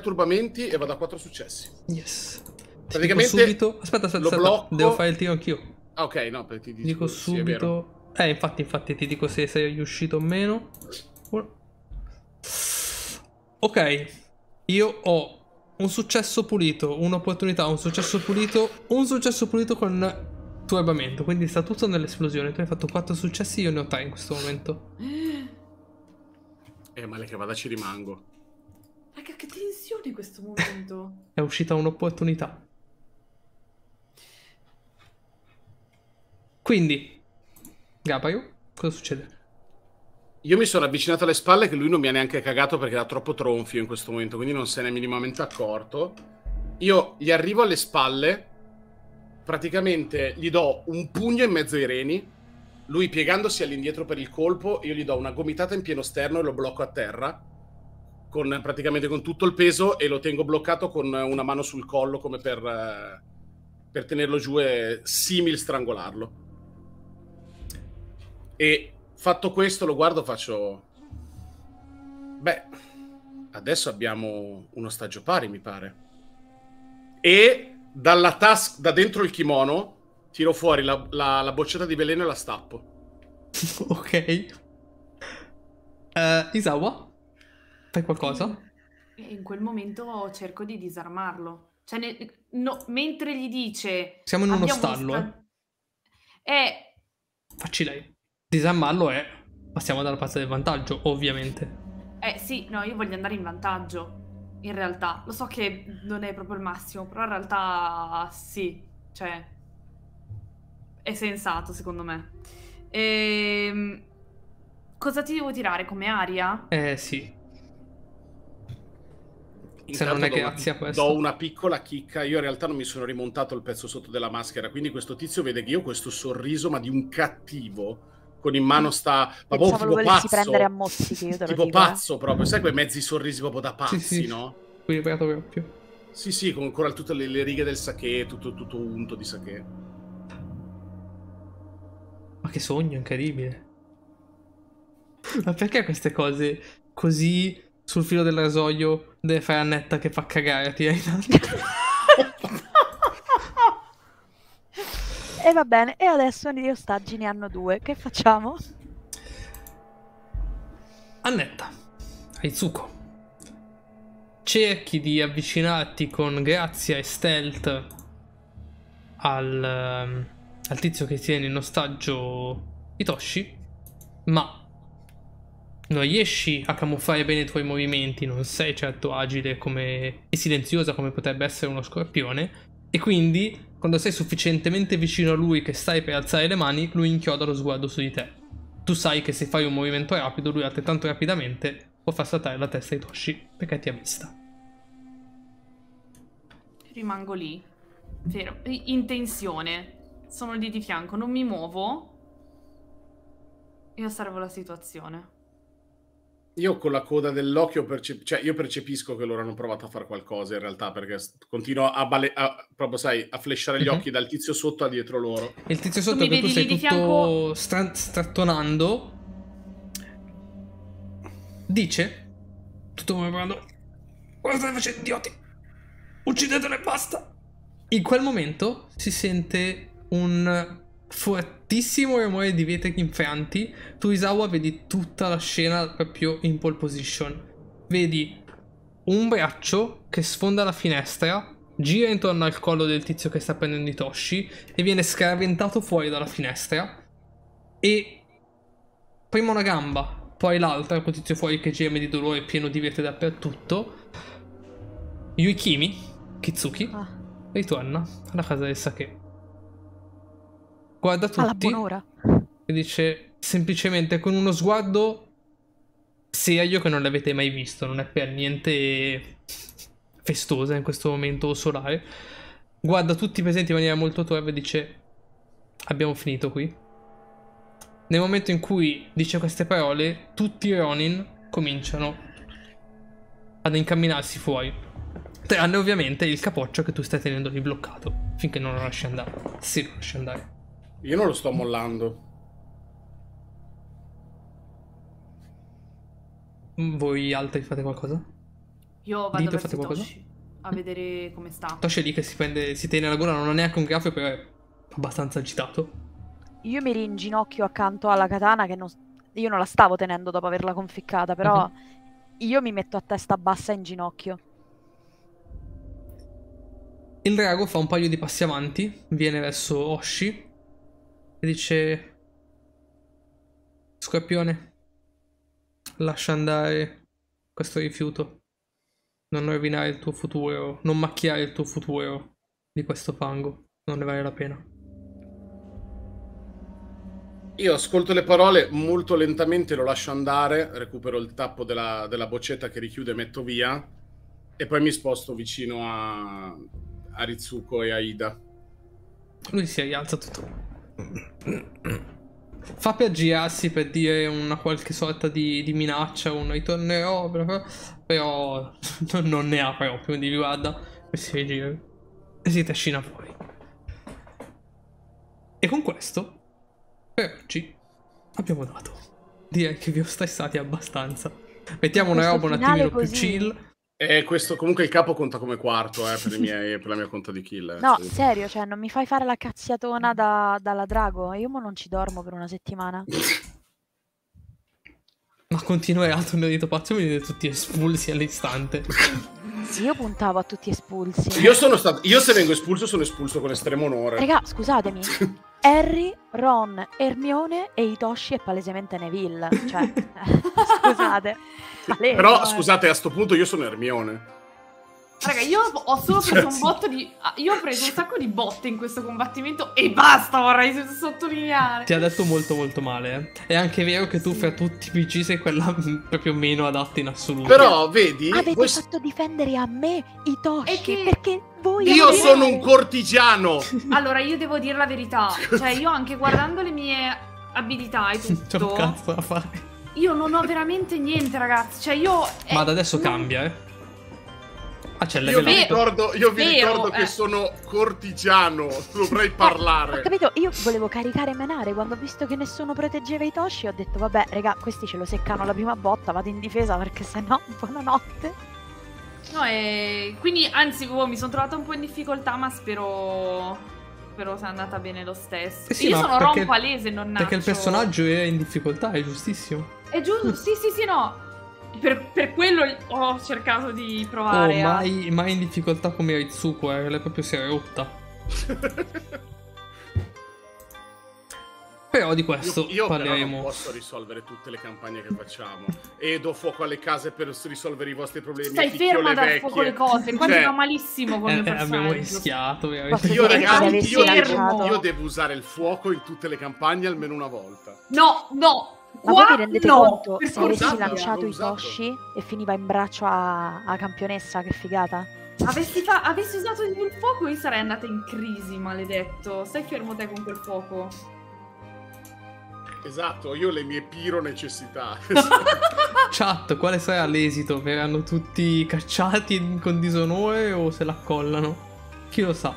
turbamenti e vado a 4 successi. Yes. Praticamente subito... Aspetta, blocco... devo fare il tiro anch'io. Ah, ok, no, perché ti dico subito... Sì, è vero. Infatti ti dico se sei riuscito o meno. Ok, io ho Un successo pulito, un'opportunità, un successo pulito con turbamento, quindi sta tutto nell'esplosione. Tu hai fatto 4 successi, io ne ho 3 in questo momento. Male che vada ci rimango. Raga, che tensione in questo momento. È uscita un'opportunità. Quindi, Gabriel, cosa succede? Io mi sono avvicinato alle spalle che lui non mi ha neanche cagato perché era troppo tronfio in questo momento, quindi non se n'è minimamente accorto. Io gli arrivo alle spalle, praticamente gli do un pugno in mezzo ai reni, lui piegandosi all'indietro per il colpo, io gli do una gomitata in pieno sterno e lo blocco a terra, con, praticamente con tutto il peso, e lo tengo bloccato con una mano sul collo come per tenerlo giù e simil strangolarlo. E... fatto questo, lo guardo, faccio... beh, adesso abbiamo uno stagio pari, mi pare. E dalla tasca, da dentro il kimono, tiro fuori la boccetta di veleno e la stappo. Ok. Isawa? Fai qualcosa? In quel momento cerco di disarmarlo. Cioè, no, mentre gli dice... Siamo in uno stallo, Facci lei. Disarmarlo è passiamo dalla parte del vantaggio, ovviamente. Sì, no, io voglio andare in vantaggio. In realtà, lo so che non è proprio il massimo, però in realtà sì, cioè è sensato secondo me. Cosa ti devo tirare, come aria? Sì. Se non è che azia questo. Do una piccola chicca. Io in realtà non mi sono rimontato il pezzo sotto della maschera, quindi questo tizio vede che io ho questo sorriso ma di un cattivo. Con in mano sta... ma boh, tipo pazzo. Prendere a mozzichi, io te lo tipo dico, pazzo proprio. Sai quei mezzi sorrisi proprio da pazzi, sì, no? Quindi pagato proprio. Sì, sì, con ancora tutte le righe del sakè, tutto unto di sakè. Ma che sogno incredibile. Ma perché queste cose così sul filo del rasoio deve fare Annetta che fa cagare a te? E va bene, e adesso gli ostaggi ne hanno 2, che facciamo? Annetta, Aizuko, cerchi di avvicinarti con grazia e stealth al tizio che tiene in ostaggio Hitoshi, ma non riesci a camuffare bene i tuoi movimenti, non sei certo agile e silenziosa come potrebbe essere uno scorpione, e quindi... quando sei sufficientemente vicino a lui che stai per alzare le mani, lui inchioda lo sguardo su di te. Tu sai che se fai un movimento rapido, lui altrettanto rapidamente può far saltare la testa ai Toshi, perché ti ha vista. Rimango lì, vero, in tensione. Sono lì di fianco, non mi muovo. Io osservo la situazione. Io con la coda dell'occhio io percepisco che loro hanno provato a fare qualcosa in realtà, perché continuo proprio, sai, a flashare gli occhi dal tizio sotto a dietro loro. Il tizio sotto che tu stai tutto strattonando dice tutto come parlando: guarda, state facendo idioti, uccidetelo e basta. In quel momento si sente un fortissimo rumore di vetri infranti. Tu, Isawa, vedi tutta la scena proprio in pole position. Vedi un braccio che sfonda la finestra, gira intorno al collo del tizio che sta prendendo Hitoshi e viene scaraventato fuori dalla finestra, e prima una gamba, poi l'altra, col tizio fuori che geme di dolore pieno di vetri dappertutto. Yuichi Mikizuki ritorna alla casa del sakè. Guarda tutti e dice semplicemente, con uno sguardo serio che non l'avete mai visto, non è per niente festosa in questo momento solare, guarda tutti i presenti in maniera molto torva e dice: abbiamo finito qui. Nel momento in cui dice queste parole, tutti i Ronin cominciano ad incamminarsi fuori, tranne ovviamente il capoccio che tu stai tenendo lì bloccato finché non lo lasci andare. Se lo lasci andare. Io non lo sto mollando. Voi altri fate qualcosa? Io vado verso Toshi a vedere come sta. Toshi è lì che si tiene la gola, non ha neanche un grafio, però è abbastanza agitato. Io mi ringinocchio accanto alla katana che io non la stavo tenendo dopo averla conficcata, però io mi metto a testa bassa in ginocchio. Il drago fa un paio di passi avanti, viene verso Oshi e dice: Scorpione, lascia andare questo rifiuto. Non rovinare il tuo futuro, non macchiare il tuo futuro di questo fango, non ne vale la pena. Io ascolto le parole molto lentamente, lo lascio andare, recupero il tappo della boccetta che richiude e metto via, e poi mi sposto vicino a Ritsuko e a Ida. Lui si rialza tutto. Fa per girarsi, per dire una qualche sorta di minaccia, un ritornerò, però non ne ha proprio, quindi li guarda e si rigira e si trascina fuori. E con questo... per oggi abbiamo dato. Direi che vi ho stressati abbastanza. Mettiamo una roba un attimino più chill. E questo comunque il capo conta come quarto, per la mia conta di kill. No, sì. Serio, cioè non mi fai fare la cazziatona dalla drago. Io mo non ci dormo per una settimana. Ma continuerà a tornare di Topazio, mi vedete tutti espulsi all'istante. Sì, io puntavo a tutti espulsi. Io se vengo espulso sono espulso con estremo onore. Raga, scusatemi. Harry, Ron, Hermione e Hitoshi è palesemente Neville, cioè, scusate. Palese, però, scusate, a sto punto io sono Hermione. Raga, io ho solo preso un botto di... Io ho preso un sacco di botte in questo combattimento e basta, vorrei sottolineare. Ti ha detto molto molto male, eh. È anche vero che tu fra tutti i PC sei quella proprio meno adatta in assoluto. Però, vedi... Avete fatto difendere a me Hitoshi, perché... Io sono un cortigiano. Allora io devo dire la verità, cioè io anche guardando le mie abilità e tutto, c'è un cazzo da fare. Io non ho veramente niente, ragazzi, cioè io... Ma da adesso cambia, eh. Ah, c'è l'evento. Io vi ricordo che sono cortigiano, dovrei parlare. Ho capito, io volevo caricare Menare, quando ho visto che nessuno proteggeva Hitoshi ho detto vabbè raga, questi ce lo seccano la prima botta, vado in difesa perché sennò buonanotte. No, quindi anzi mi sono trovata un po' in difficoltà, ma spero sia andata bene lo stesso. Sì, io sono Ron palese, nonnaccio. Perché il personaggio è in difficoltà, è giustissimo. È giusto, sì, no. Per quello ho cercato di provare. No, mai in difficoltà come Ritsuko, lei proprio si è rotta. Però di questo io parleremo. Però non posso risolvere tutte le campagne che facciamo. E do fuoco alle case per risolvere i vostri problemi. Stai ferma a dare fuoco alle cose. Quando va malissimo con le persone. Abbiamo rischiato. Io devo usare il fuoco in tutte le campagne almeno una volta. No. Ma voi vi rendete conto? Se avessi lanciato Hitoshi e finiva in braccio a campionessa, che figata. Avessi usato il fuoco io sarei andata in crisi, maledetto. Stai fermo te con quel fuoco. Esatto, io ho le mie piro necessità. Chat, quale sarà l'esito? Verranno tutti cacciati con disonore o se la collano? Chi lo sa.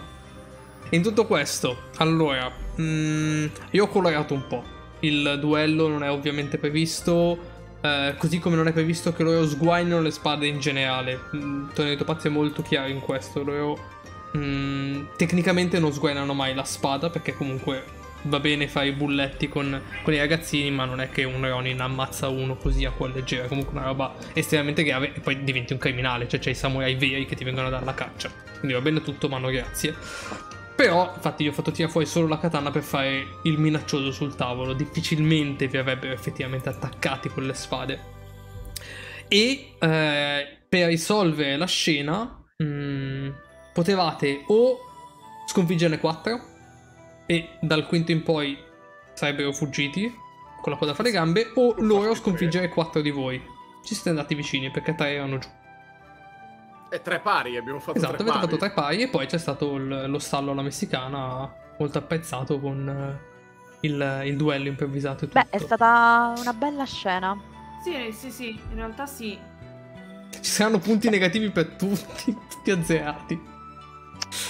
In tutto questo, allora, io ho colorato un po'. Il duello non è ovviamente previsto, così come non è previsto che loro sguainino le spade in generale. Torneo di Topazio è molto chiaro in questo. Loro tecnicamente non sguainano mai la spada, perché comunque... Va bene fare i bulletti con i ragazzini, ma non è che un Ronin ammazza uno così a cuor leggero. È comunque una roba estremamente grave e poi diventi un criminale. Cioè c'è i samurai veri che ti vengono a dare la caccia. Quindi va bene tutto, ma no grazie. Però, infatti io ho fatto tirare fuori solo la katana per fare il minaccioso sul tavolo. Difficilmente vi avrebbero effettivamente attaccati con le spade. E per risolvere la scena potevate o sconfiggerne 4 e dal quinto in poi sarebbero fuggiti con la coda fra le gambe, o loro sconfiggere 4 di voi. Ci siete andati vicini perché 3 erano giù. E 3 pari, abbiamo fatto. Esatto, avete fatto 3 pari e poi c'è stato lo stallo alla messicana, molto apprezzato con il duello improvvisato e tutto. Beh, è stata una bella scena. Sì, in realtà sì. Ci saranno punti negativi per tutti azzerati.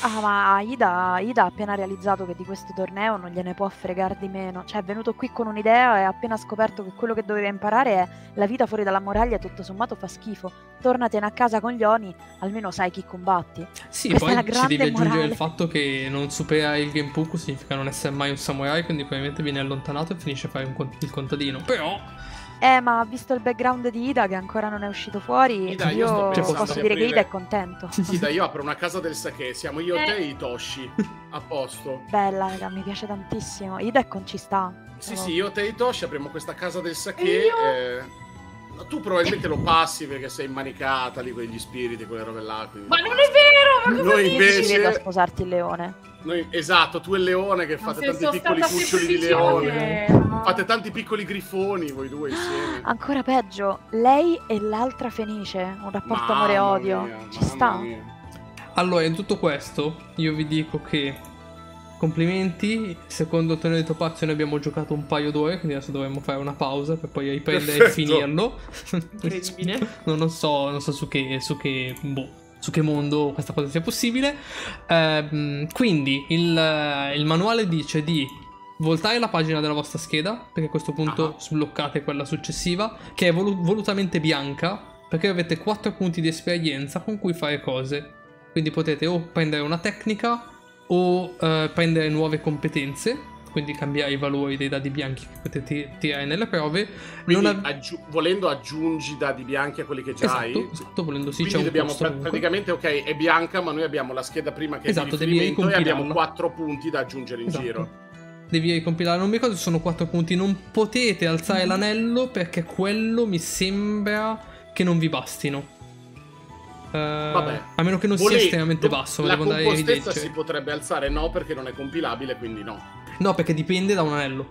Ah, ma Ida ha appena realizzato che di questo torneo non gliene può fregare di meno. Cioè è venuto qui con un'idea e ha appena scoperto che quello che doveva imparare è la vita fuori dalla muraglia, tutto sommato fa schifo. Tornatene a casa con gli Oni, almeno sai chi combatti. Sì, questa poi ci devi aggiungere il fatto che non superare il Genpuku significa non essere mai un samurai, quindi probabilmente viene allontanato e finisce a fare il contadino. Però Ma visto il background di Ida che ancora non è uscito fuori, Ida, io posso dire che Ida è contento. Sì, sì. Ida, io apro una casa del Sakè, siamo io, te e Hitoshi. A posto. Bella, Ida, mi piace tantissimo. Ida è concista. Sì, però... sì, io, te e Hitoshi apriamo questa casa del Sakè. Tu probabilmente lo passi perché sei immanicata lì con gli spiriti, quelle robe là. Quindi... Ma non è vero! Ma cosa noi invece... a sposarti il leone. Noi, esatto, tu e il leone che fate tanti piccoli cuccioli di leone. Fate tanti piccoli grifoni voi due insieme. Ancora peggio, lei e l'altra fenice. Un rapporto amore-odio. Ci sta. Allora, in tutto questo, io vi dico che... complimenti, secondo il Torneo di Topazio ne abbiamo giocato un paio d'ore, quindi adesso dovremmo fare una pausa per poi riprendere e finirlo. Incredibile. non so su che mondo questa cosa sia possibile. Quindi il manuale dice di voltare la pagina della vostra scheda, perché a questo punto sbloccate quella successiva, che è volutamente bianca, perché avete 4 punti di esperienza con cui fare cose. Quindi potete o prendere una tecnica o prendere nuove competenze, quindi cambiare i valori dei dadi bianchi che potete tirare nelle prove. Quindi non volendo aggiungi dadi bianchi a quelli che già hai. Esatto, volendo sì. Quindi c'è un costo praticamente, ok, è bianca, ma noi abbiamo la scheda prima che è di riferimento e abbiamo 4 punti da aggiungere in giro. Devi ricompilare, non mi ricordo se sono 4 punti. Non potete alzare l'anello perché quello mi sembra che non vi bastino. Vabbè. A meno che non sia estremamente basso, la compostezza si potrebbe alzare, no, perché non è compilabile, quindi no. No, perché dipende da un anello.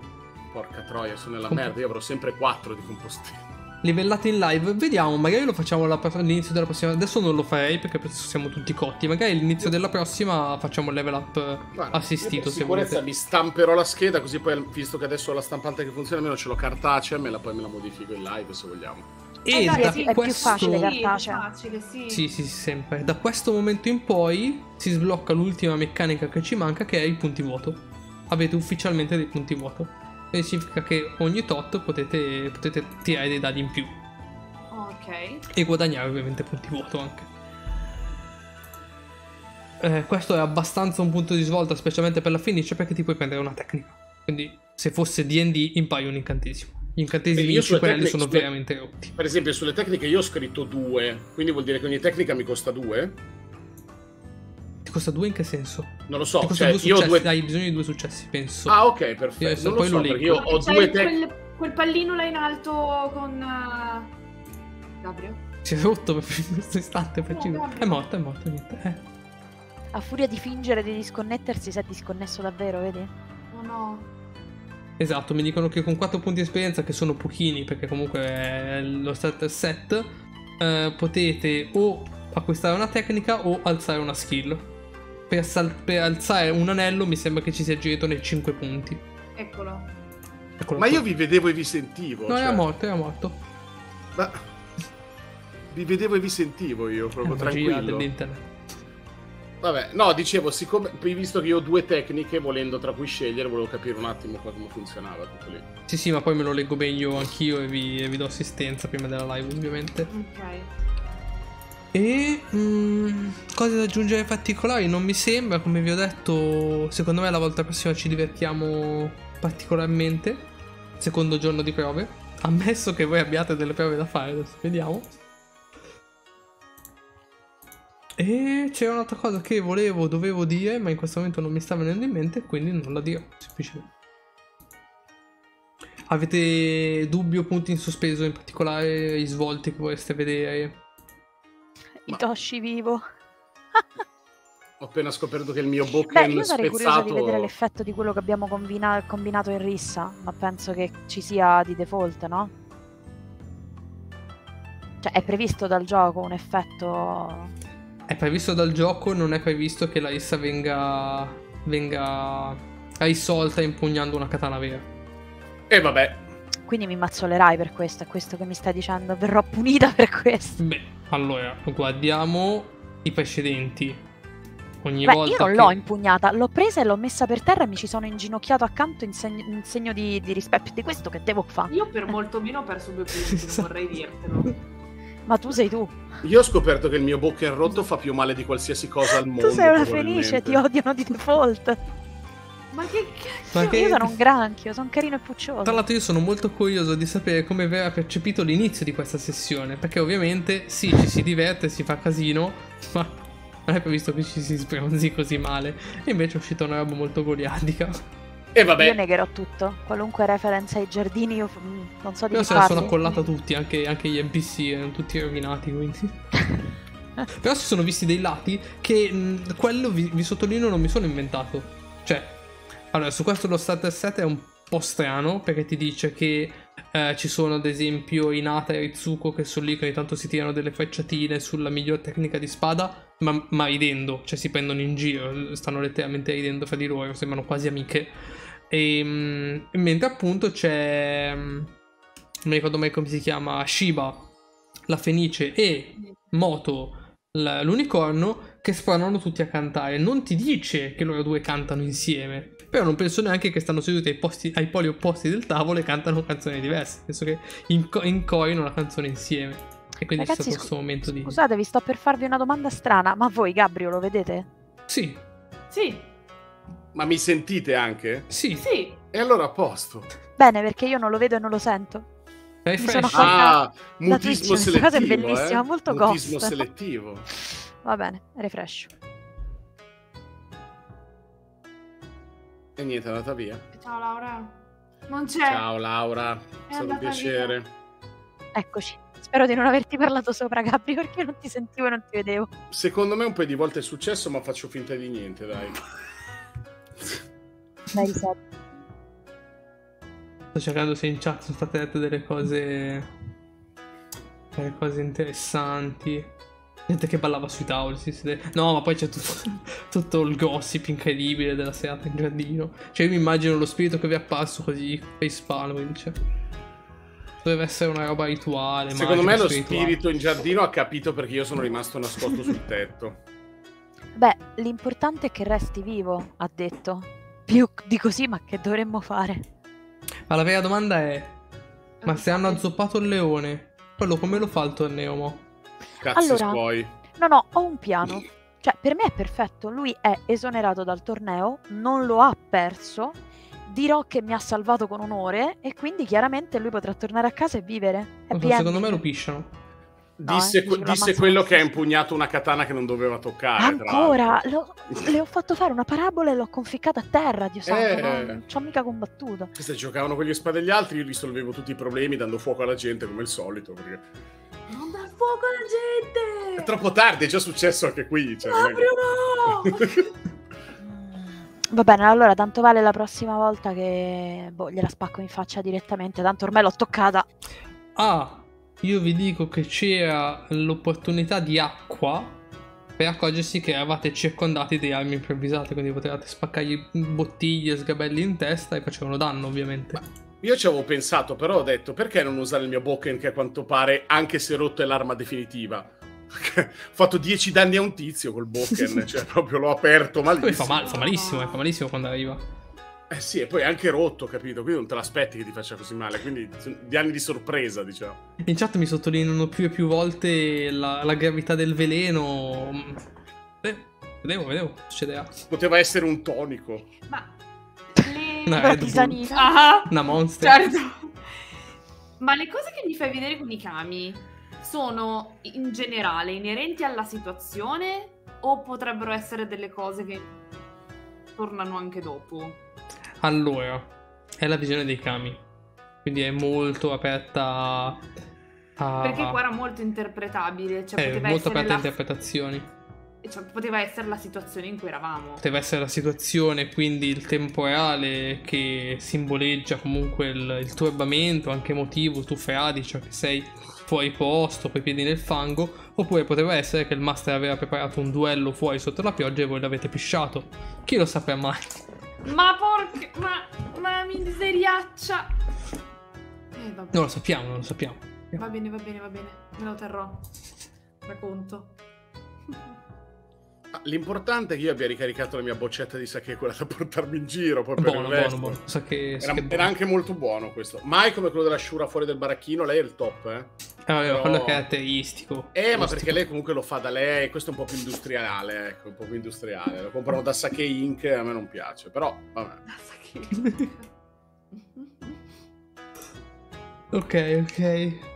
Porca troia, sono nella merda, io avrò sempre 4 di compostezza. Livellate in live, vediamo, magari lo facciamo all'inizio della prossima. Adesso non lo farei perché siamo tutti cotti. Magari all'inizio della prossima facciamo il level up assistito. Per sicurezza se volete mi stamperò la scheda, così poi, visto che adesso ho la stampante che funziona, almeno ce l'ho cartacea, poi me la modifico in live se vogliamo. E da sì, questo... è più facile, sì, sempre. Da questo momento in poi si sblocca l'ultima meccanica che ci manca, che è il punti vuoto. Avete ufficialmente dei punti vuoto. E significa che ogni tot potete tirare dei dadi in più. Ok. E guadagnare ovviamente punti vuoto anche. Questo è abbastanza un punto di svolta, specialmente per la finish, perché ti puoi prendere una tecnica. Quindi se fosse D&D impari un incantesimo. Gli incantesimi in 5 anelli sono veramente rotti. Per esempio sulle tecniche io ho scritto 2, quindi vuol dire che ogni tecnica mi costa 2? Ti costa 2 in che senso? Non lo so, ti costa, cioè, io ho hai bisogno di 2 successi, penso. Ah, ok, perfetto. Non poi lo so, perché io ho 2 tecniche. Quel pallino là in alto con... Gabriel? Si è rotto per questo istante. È morto, niente. A furia di fingere di disconnettersi si è disconnesso davvero, vedi? Oh no. Esatto, mi dicono che con 4 punti di esperienza, che sono pochini perché comunque è lo starter set, potete o acquistare una tecnica o alzare una skill. Per alzare un anello mi sembra che ci sia girato nei 5 punti. Eccolo. Eccolo. Ma io vi vedevo e vi sentivo. No, cioè... era morto. Ma... vi vedevo e vi sentivo io, proprio tranquillo. Dell'internet. Vabbè, no, dicevo, siccome visto che io ho 2 tecniche, volendo tra cui scegliere, volevo capire un attimo come funzionava tutto lì. Sì, sì, ma poi me lo leggo meglio anch'io e vi do assistenza prima della live, ovviamente. Ok. E cose da aggiungere particolari non mi sembra, come vi ho detto, secondo me la volta prossima ci divertiamo particolarmente. Secondo giorno di prove, ammesso che voi abbiate delle prove da fare, adesso vediamo. E c'è un'altra cosa che dovevo dire, ma in questo momento non mi sta venendo in mente, quindi non la dirò, semplicemente. Avete dubbi o punti in sospeso, in particolare i svolti che vorreste vedere? Hitoshi vivo. Ho appena scoperto che il mio bocca è spezzato. Beh, io sarei curiosa di vedere l'effetto di quello che abbiamo combinato in rissa, ma penso che ci sia di default, no? Cioè, è previsto dal gioco un effetto... È previsto dal gioco, non è previsto che la rissa venga risolta impugnando una katana vera. E vabbè. Quindi mi mazzolerai per questo, è questo che mi stai dicendo, verrò punita per questo. Beh, allora, guardiamo i precedenti. Ogni volta io non l'ho impugnata, l'ho presa e l'ho messa per terra e mi ci sono inginocchiato accanto in segno di rispetto. Di questo che devo fare? Io per molto meno ho perso 2 punti, vorrei dirtelo. Ma tu sei tu. Io ho scoperto che il mio bocca rotto fa più male di qualsiasi cosa al mondo. Tu sei una felice, ti odiano di default. Ma che cacchio? Ma che... Io sono un granchio, sono carino e puccioso. Tra l'altro io sono molto curioso di sapere come aveva percepito l'inizio di questa sessione, perché ovviamente sì, ci si diverte, si fa casino, ma non è previsto che ci si spronzi così male. E invece è uscita una roba molto goliardica. E vabbè, io negherò tutto, qualunque referenza ai giardini io non so di farlo. Io se la sono accollata tutti, anche gli NPC erano tutti rovinati, quindi... Però si sono visti dei lati che quello vi sottolineo non mi sono inventato. Cioè, allora, su questo lo starter set è un po' strano, perché ti dice che ci sono ad esempio Hinata e Ritsuko che sono lì che ogni tanto si tirano delle frecciatine sulla miglior tecnica di spada, ma ridendo, cioè si prendono in giro, stanno letteralmente ridendo fra di loro, sembrano quasi amiche. E, mentre appunto c'è, non mi ricordo mai come si chiama, Shiba, la fenice, e Moto, l'unicorno, che sparano tutti a cantare. Non ti dice che loro due cantano insieme, però non penso neanche che stanno seduti ai poli opposti del tavolo e cantano canzoni diverse, penso che incorino la canzone insieme. E quindi c'è stato questo momento di... Scusatevi, sto per farvi una domanda strana, ma voi Gabriel lo vedete? Sì. Sì. Ma mi sentite anche? Sì. Sì. E allora a posto. Bene, perché io non lo vedo e non lo sento. Mi sono mutismo selettivo, cosa è bellissima, molto mutismo ghost selettivo. Va bene, refresh. E niente, è andata via. Ciao Laura. Non c'è. Ciao Laura, è stato un piacere. Via. Eccoci. Spero di non averti parlato sopra, Gabri, perché non ti sentivo e non ti vedevo. Secondo me un paio di volte è successo, ma faccio finta di niente, dai. Dai, risotto. Sto cercando se in chat sono state dette delle cose interessanti. Gente che ballava sui tavoli, no, ma poi c'è tutto il gossip incredibile della serata in giardino. Cioè io mi immagino lo spirito che vi è apparso così face palm, cioè. Doveva essere una roba rituale. Secondo me lo spirito in giardino ha capito perché io sono rimasto nascosto sul tetto. Beh, l'importante è che resti vivo, ha detto. Più di così, ma che dovremmo fare? Ma la vera domanda è: ma se hanno azzoppato il leone, quello come lo fa il torneo mo? Cazzo, allora, poi. No, ho un piano. Cioè, per me è perfetto. Lui è esonerato dal torneo, non lo ha perso. Dirò che mi ha salvato con onore, e quindi chiaramente lui potrà tornare a casa e vivere. Secondo me lo pisciano. Disse, no, disse quello che ha impugnato una katana che non doveva toccare. Ancora? Le ho fatto fare una parabola e l'ho conficcata a terra, Dio santo, non ci ho mica combattuto. Se giocavano con le spade degli altri, io risolvevo tutti i problemi dando fuoco alla gente, come al solito. Perché... Non dà fuoco alla gente! È troppo tardi, è già successo anche qui. Cioè, no! Va bene, allora tanto vale la prossima volta che gliela spacco in faccia direttamente, tanto ormai l'ho toccata. Ah! Io vi dico che c'era l'opportunità di acqua per accorgersi che eravate circondati di armi improvvisate, quindi potevate spaccargli bottiglie e sgabelli in testa e facevano danno, ovviamente. Ma io ci avevo pensato, però ho detto, perché non usare il mio Bokken, che a quanto pare, anche se rotto, è l'arma definitiva. Ho fatto 10 danni a un tizio col Bokken, cioè proprio l'ho aperto malissimo. Poi fa malissimo quando arriva. Eh sì, e poi è anche rotto, capito? Quindi non te l'aspetti che ti faccia così male, quindi di anni di sorpresa, diciamo. In chat mi sottolineano più e più volte la gravità del veleno. Vedevo, succederà. Poteva essere un tonico. Ma... una tisanina. Una monster. Certo. Ma le cose che mi fai vedere con i kami sono, in generale, inerenti alla situazione o potrebbero essere delle cose che tornano anche dopo? Allora, è la visione dei kami, quindi è molto aperta a... Perché qua era molto interpretabile, cioè poteva molto aperta a interpretazioni. Cioè, poteva essere la situazione in cui eravamo. Poteva essere la situazione, quindi il temporale che simboleggia comunque il turbamento, anche emotivo, tu fradi, cioè che sei fuori posto, coi piedi nel fango, oppure poteva essere che il master aveva preparato un duello fuori sotto la pioggia e voi l'avete pisciato. Chi lo saprà mai? Ma porca... Ma miseriaccia! Vabbè. Non lo sappiamo. Va bene. Me lo terrò. Racconto. L'importante è che io abbia ricaricato la mia boccetta di Sakè, quella da portarmi in giro. Poi buono. Sakè, era anche molto buono questo. Mai come quello della sciura fuori del baracchino, lei è il top, eh? Però... quello è caratteristico. Ma perché lei comunque lo fa da lei, questo è un po' più industriale, ecco, un po' più industriale. Lo comprano da Sakè Inc, a me non piace, però vabbè. Da Sakè. Ok, ok.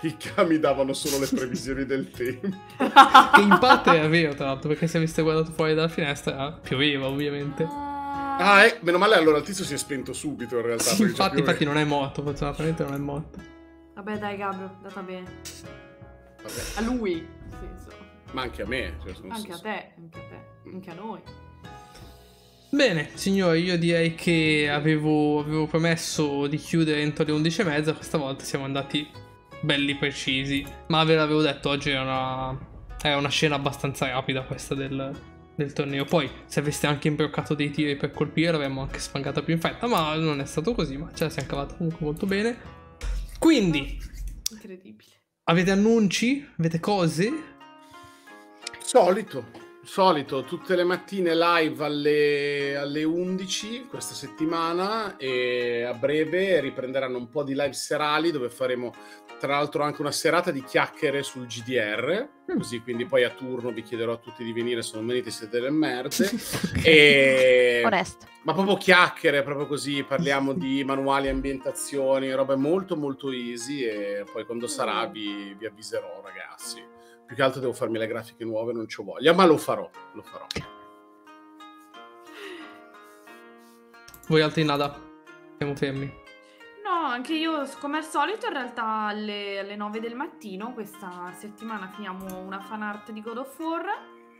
Chicca, mi davano solo le previsioni del tempo. Che in parte è vero, tra l'altro, perché se aveste guardato fuori dalla finestra pioveva, ovviamente. Ah, meno male, allora il tizio si è spento subito in realtà. Sì, infatti non è morto, fortunatamente non è morto. Vabbè dai Gabriel, è andata bene. Vabbè. A lui, nel senso. Ma anche a me. Cioè, anche a te, anche a te, anche a noi. Bene, signori, io direi che avevo promesso di chiudere entro le 11:30, questa volta siamo andati belli precisi. Ma ve l'avevo detto, oggi era una scena abbastanza rapida questa del torneo. Poi se aveste anche imbroccato dei tiri per colpire l'avremmo anche spangata più in fretta, ma non è stato così, ma ce la siamo cavata comunque molto bene. Quindi incredibile. Avete annunci? Avete cose? Solito tutte le mattine live alle 11 questa settimana, e a breve riprenderanno un po' di live serali dove faremo tra l'altro anche una serata di chiacchiere sul GDR, così quindi poi a turno vi chiederò a tutti di venire, se non venite siete delle merde. E... onesto. Ma proprio chiacchiere, proprio così, parliamo di manuali, ambientazioni, robe molto molto easy, e poi quando sarà vi avviserò, ragazzi. Più che altro devo farmi le grafiche nuove, non c'ho voglia, ma lo farò. Voi altri nada? Siamo fermi. No, anche io, come al solito, in realtà alle 9 del mattino questa settimana finiamo una fan art di God of War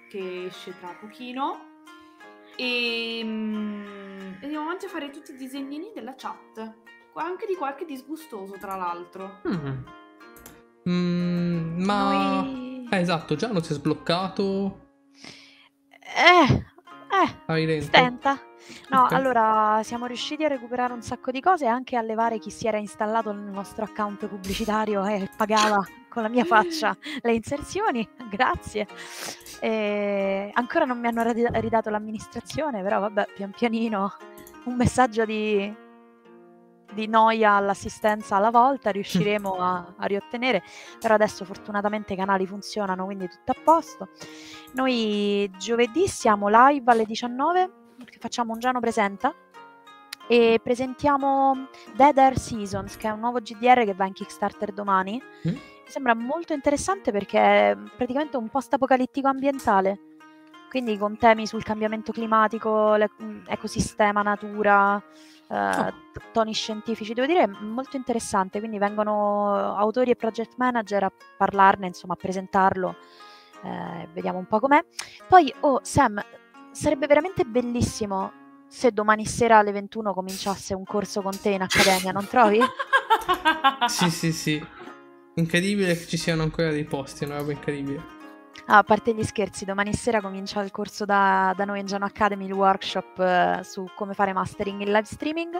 che esce tra pochino, e andiamo avanti a fare tutti i disegnini della chat, anche di qualche disgustoso tra l'altro. Ma noi... esatto, già non si è sbloccato. Stenta. No, okay. Allora siamo riusciti a recuperare un sacco di cose e anche a levare chi si era installato nel nostro account pubblicitario e pagava con la mia faccia le inserzioni, grazie. E ancora non mi hanno ridato l'amministrazione, però vabbè, pian pianino, un messaggio di noia all'assistenza alla volta riusciremo a riottenere, però adesso fortunatamente i canali funzionano, quindi tutto a posto. Noi giovedì siamo live alle 19, perché facciamo un Giano Presenta e presentiamo Dead Air Seasons, che è un nuovo GDR che va in Kickstarter domani. Mi sembra molto interessante perché è praticamente un post-apocalittico ambientale, quindi con temi sul cambiamento climatico, ecosistema, natura, toni scientifici. Devo dire, è molto interessante, quindi vengono autori e project manager a parlarne, insomma a presentarlo, vediamo un po' com'è. Poi, Sam, sarebbe veramente bellissimo se domani sera alle 21 cominciasse un corso con te in accademia, non trovi? Sì. Incredibile che ci siano ancora dei posti, è una roba incredibile. A parte gli scherzi, domani sera comincia il corso da noi in Geno Academy, il workshop su come fare mastering in live streaming.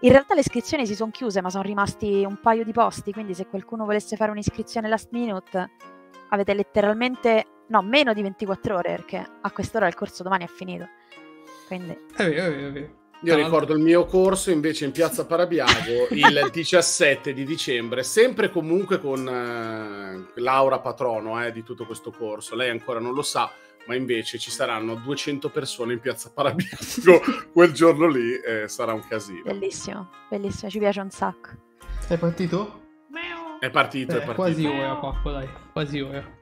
In realtà le iscrizioni si sono chiuse, ma sono rimasti un paio di posti, quindi se qualcuno volesse fare un'iscrizione last minute avete letteralmente... no, meno di 24 ore, perché a quest'ora il corso domani è finito. Quindi... È vero. Io ricordo il mio corso invece in piazza Parabiago il 17 di dicembre, sempre comunque con Laura Patrono di tutto questo corso. Lei ancora non lo sa, ma invece ci saranno 200 persone in piazza Parabiago quel giorno lì, sarà un casino. Bellissimo, bellissimo, ci piace un sacco. È partito? È partito. Quasi ora, papà, dai, quasi ora.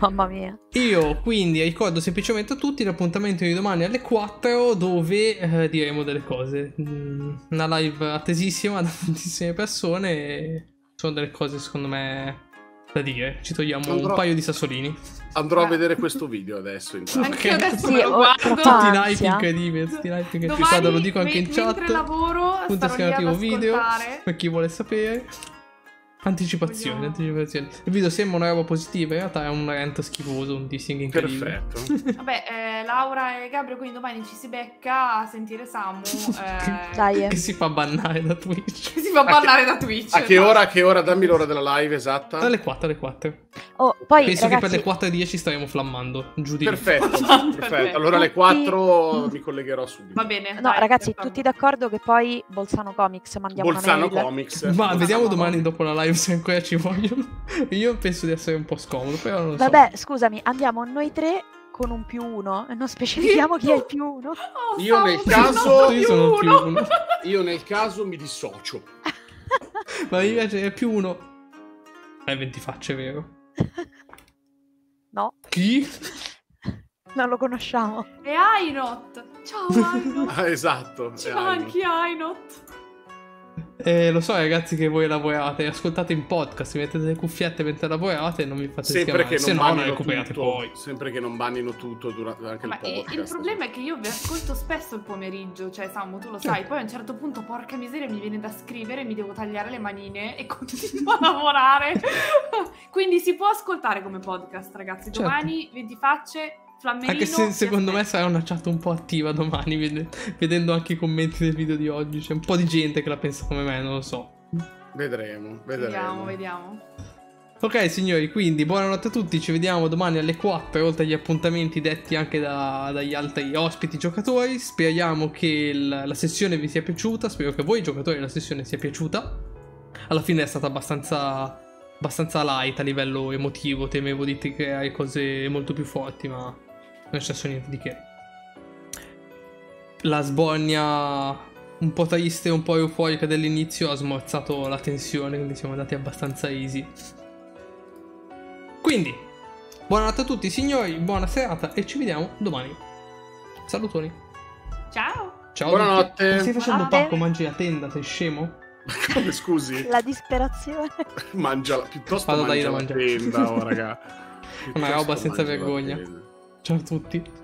Mamma mia. Io quindi ricordo semplicemente a tutti l'appuntamento di domani alle 4, dove diremo delle cose. Una live attesissima da tantissime persone, e sono delle cose secondo me da dire. Ci togliamo un paio di sassolini. Andrò a vedere questo video adesso. Anche adesso me lo guardo. Tutti i live incredibili. Domani, lo dico anche in chat. Video per chi vuole sapere. Anticipazioni. Il video sembra una roba positiva, in realtà è un rant schifoso, un dissing incredibile. Perfetto. Vabbè, Laura e Gabriel, quindi domani ci si becca a sentire Samu. Dai, che si fa bannare da Twitch. Si fa bannare da Twitch. A che ora? A che ora? Dammi l'ora della live esatta. Alle 4, alle 4. Oh, poi, penso ragazzi... che per le 4:10 staremo flammando. Giù di perfetto, perfetto, perfetto. Allora alle 4 mi collegherò subito. Va bene. No, dai, ragazzi, perfetto. Tutti d'accordo che poi Bolzano Comics mandiamo Bolzano una mail. Comics. Ma Bolzano vediamo Comics. Domani dopo la live se ancora ci vogliono. Io penso di essere un po' scomodo, però non so. Vabbè, scusami, andiamo noi tre con un +1 e non specifichiamo chi è il +1. Oh, io nel caso +1. Io nel caso mi dissocio. Ma mi piace è +1. È 20 facce, vero? No. Chi? Non lo conosciamo. È Ainot. Ciao Ainot. Ah, esatto. Ciao anche Ainot. Lo so ragazzi che voi lavorate, ascoltate in podcast, vi mettete le cuffiette mentre lavorate e non vi fate schiamare, che non se no non recuperate tutto, poi. Sempre che non bannino tutto durante anche il podcast. Il problema è che io vi ascolto spesso il pomeriggio, cioè Samu tu lo sai, poi a un certo punto porca miseria mi viene da scrivere, mi devo tagliare le manine e continuo a lavorare. Quindi si può ascoltare come podcast ragazzi, domani certo. 20 facce... Flammerino, anche se secondo me sarà una chat un po' attiva domani, vedendo anche i commenti del video di oggi. C'è un po' di gente che la pensa come me, non lo so. Vedremo, vedremo. Vediamo, vediamo. Ok signori, quindi buonanotte a tutti, ci vediamo domani alle 4, oltre agli appuntamenti detti anche dagli altri ospiti giocatori. Speriamo che la sessione vi sia piaciuta, spero che a voi giocatori la sessione sia piaciuta. Alla fine è stata abbastanza light a livello emotivo, temevo di creare cose molto più forti, ma... non c'è stato niente di che. La sbornia un po' triste, un po' euforica dell'inizio ha smorzato la tensione, quindi siamo andati abbastanza easy. Quindi, buonanotte a tutti signori, buona serata e ci vediamo domani. Salutoni. Ciao. Ciao. Buonanotte. Tutti. Stai facendo pacco, mangi la tenda, sei scemo? Come scusi? La disperazione. Mangiala, piuttosto mangia la tenda, oh raga. Piuttosto una roba senza vergogna. Ciao a tutti.